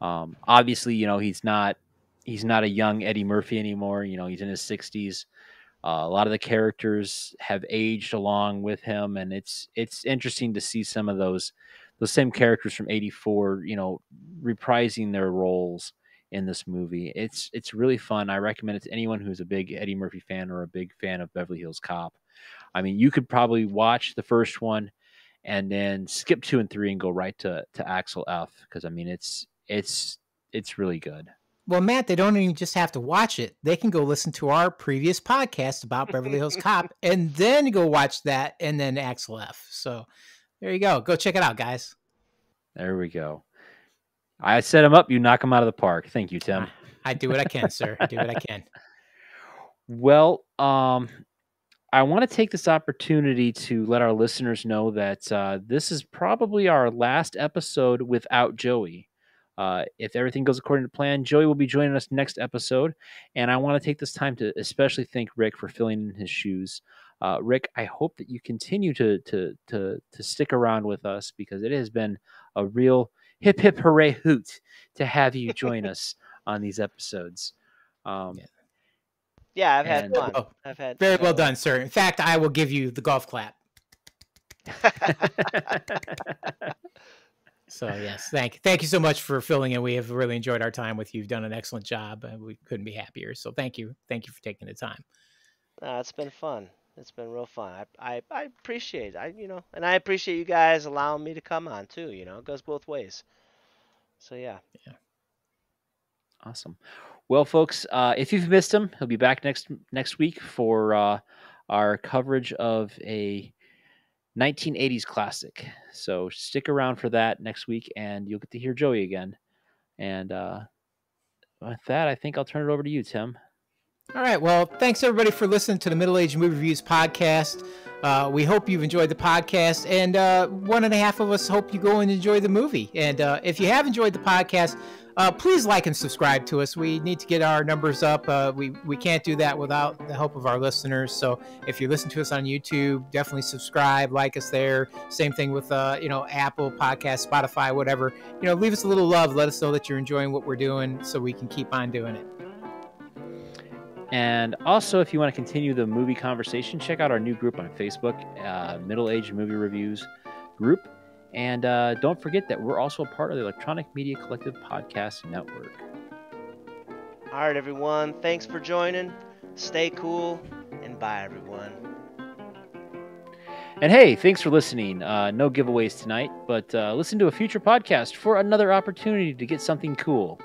Um, obviously, you know he's not he's not a young Eddie Murphy anymore. You know he's in his sixties. Uh, a lot of the characters have aged along with him, and it's it's interesting to see some of those the same characters from eighty-four, you know, reprising their roles in this movie. It's it's really fun. I recommend it to anyone who's a big Eddie Murphy fan or a big fan of Beverly Hills Cop. I mean, you could probably watch the first one and then skip two and three and go right to, to Axel F, because I mean, it's it's it's really good. Well, Matt, they don't even just have to watch it. They can go listen to our previous podcast about Beverly Hills Cop and then go watch that and then Axel F. So there you go. Go check it out, guys. There we go. I set him up. You knock him out of the park. Thank you, Tim. I do what I can, sir. I do what I can. Well, um, I want to take this opportunity to let our listeners know that uh, this is probably our last episode without Joey. Uh, if everything goes according to plan, Joey will be joining us next episode. And I want to take this time to especially thank Rick for filling in his shoes. Uh, Rick, I hope that you continue to, to, to, to stick around with us, because it has been a real hip, hip, hooray hoot to have you join us on these episodes. Um, yeah. yeah, I've had and, fun. Oh, I've had very fun. Well done, sir. In fact, I will give you the golf clap. So yes, thank thank you so much for filling in. We have really enjoyed our time with you. You've done an excellent job, and we couldn't be happier. So thank you, thank you for taking the time. Uh, it's been fun. It's been real fun. I, I I appreciate it. I you know, and I appreciate you guys allowing me to come on too. You know, it goes both ways. So yeah, yeah. Awesome. Well, folks, uh, if you've missed him, he'll be back next next week for uh, our coverage of a nineteen eighties classic. So stick around for that next week, and you'll get to hear Joey again. And uh, with that, I think I'll turn it over to you, Tim. All right. Well, thanks everybody for listening to the Middle Age Movie Reviews podcast. Uh, we hope you've enjoyed the podcast, and uh, one and a half of us hope you go and enjoy the movie. And uh, if you have enjoyed the podcast, uh, please like and subscribe to us. We need to get our numbers up. Uh, we, we can't do that without the help of our listeners. So if you listen to us on YouTube, definitely subscribe, like us there. Same thing with, uh, you know, Apple Podcasts, Spotify, whatever. You know, leave us a little love. Let us know that you're enjoying what we're doing so we can keep on doing it. And also, if you want to continue the movie conversation, check out our new group on Facebook, uh, Middle Age Movie Reviews group. And uh, don't forget that we're also a part of the Electronic Media Collective Podcast Network. All right, everyone. Thanks for joining. Stay cool, and bye, everyone. And hey, thanks for listening. Uh, no giveaways tonight, but uh, listen to a future podcast for another opportunity to get something cool.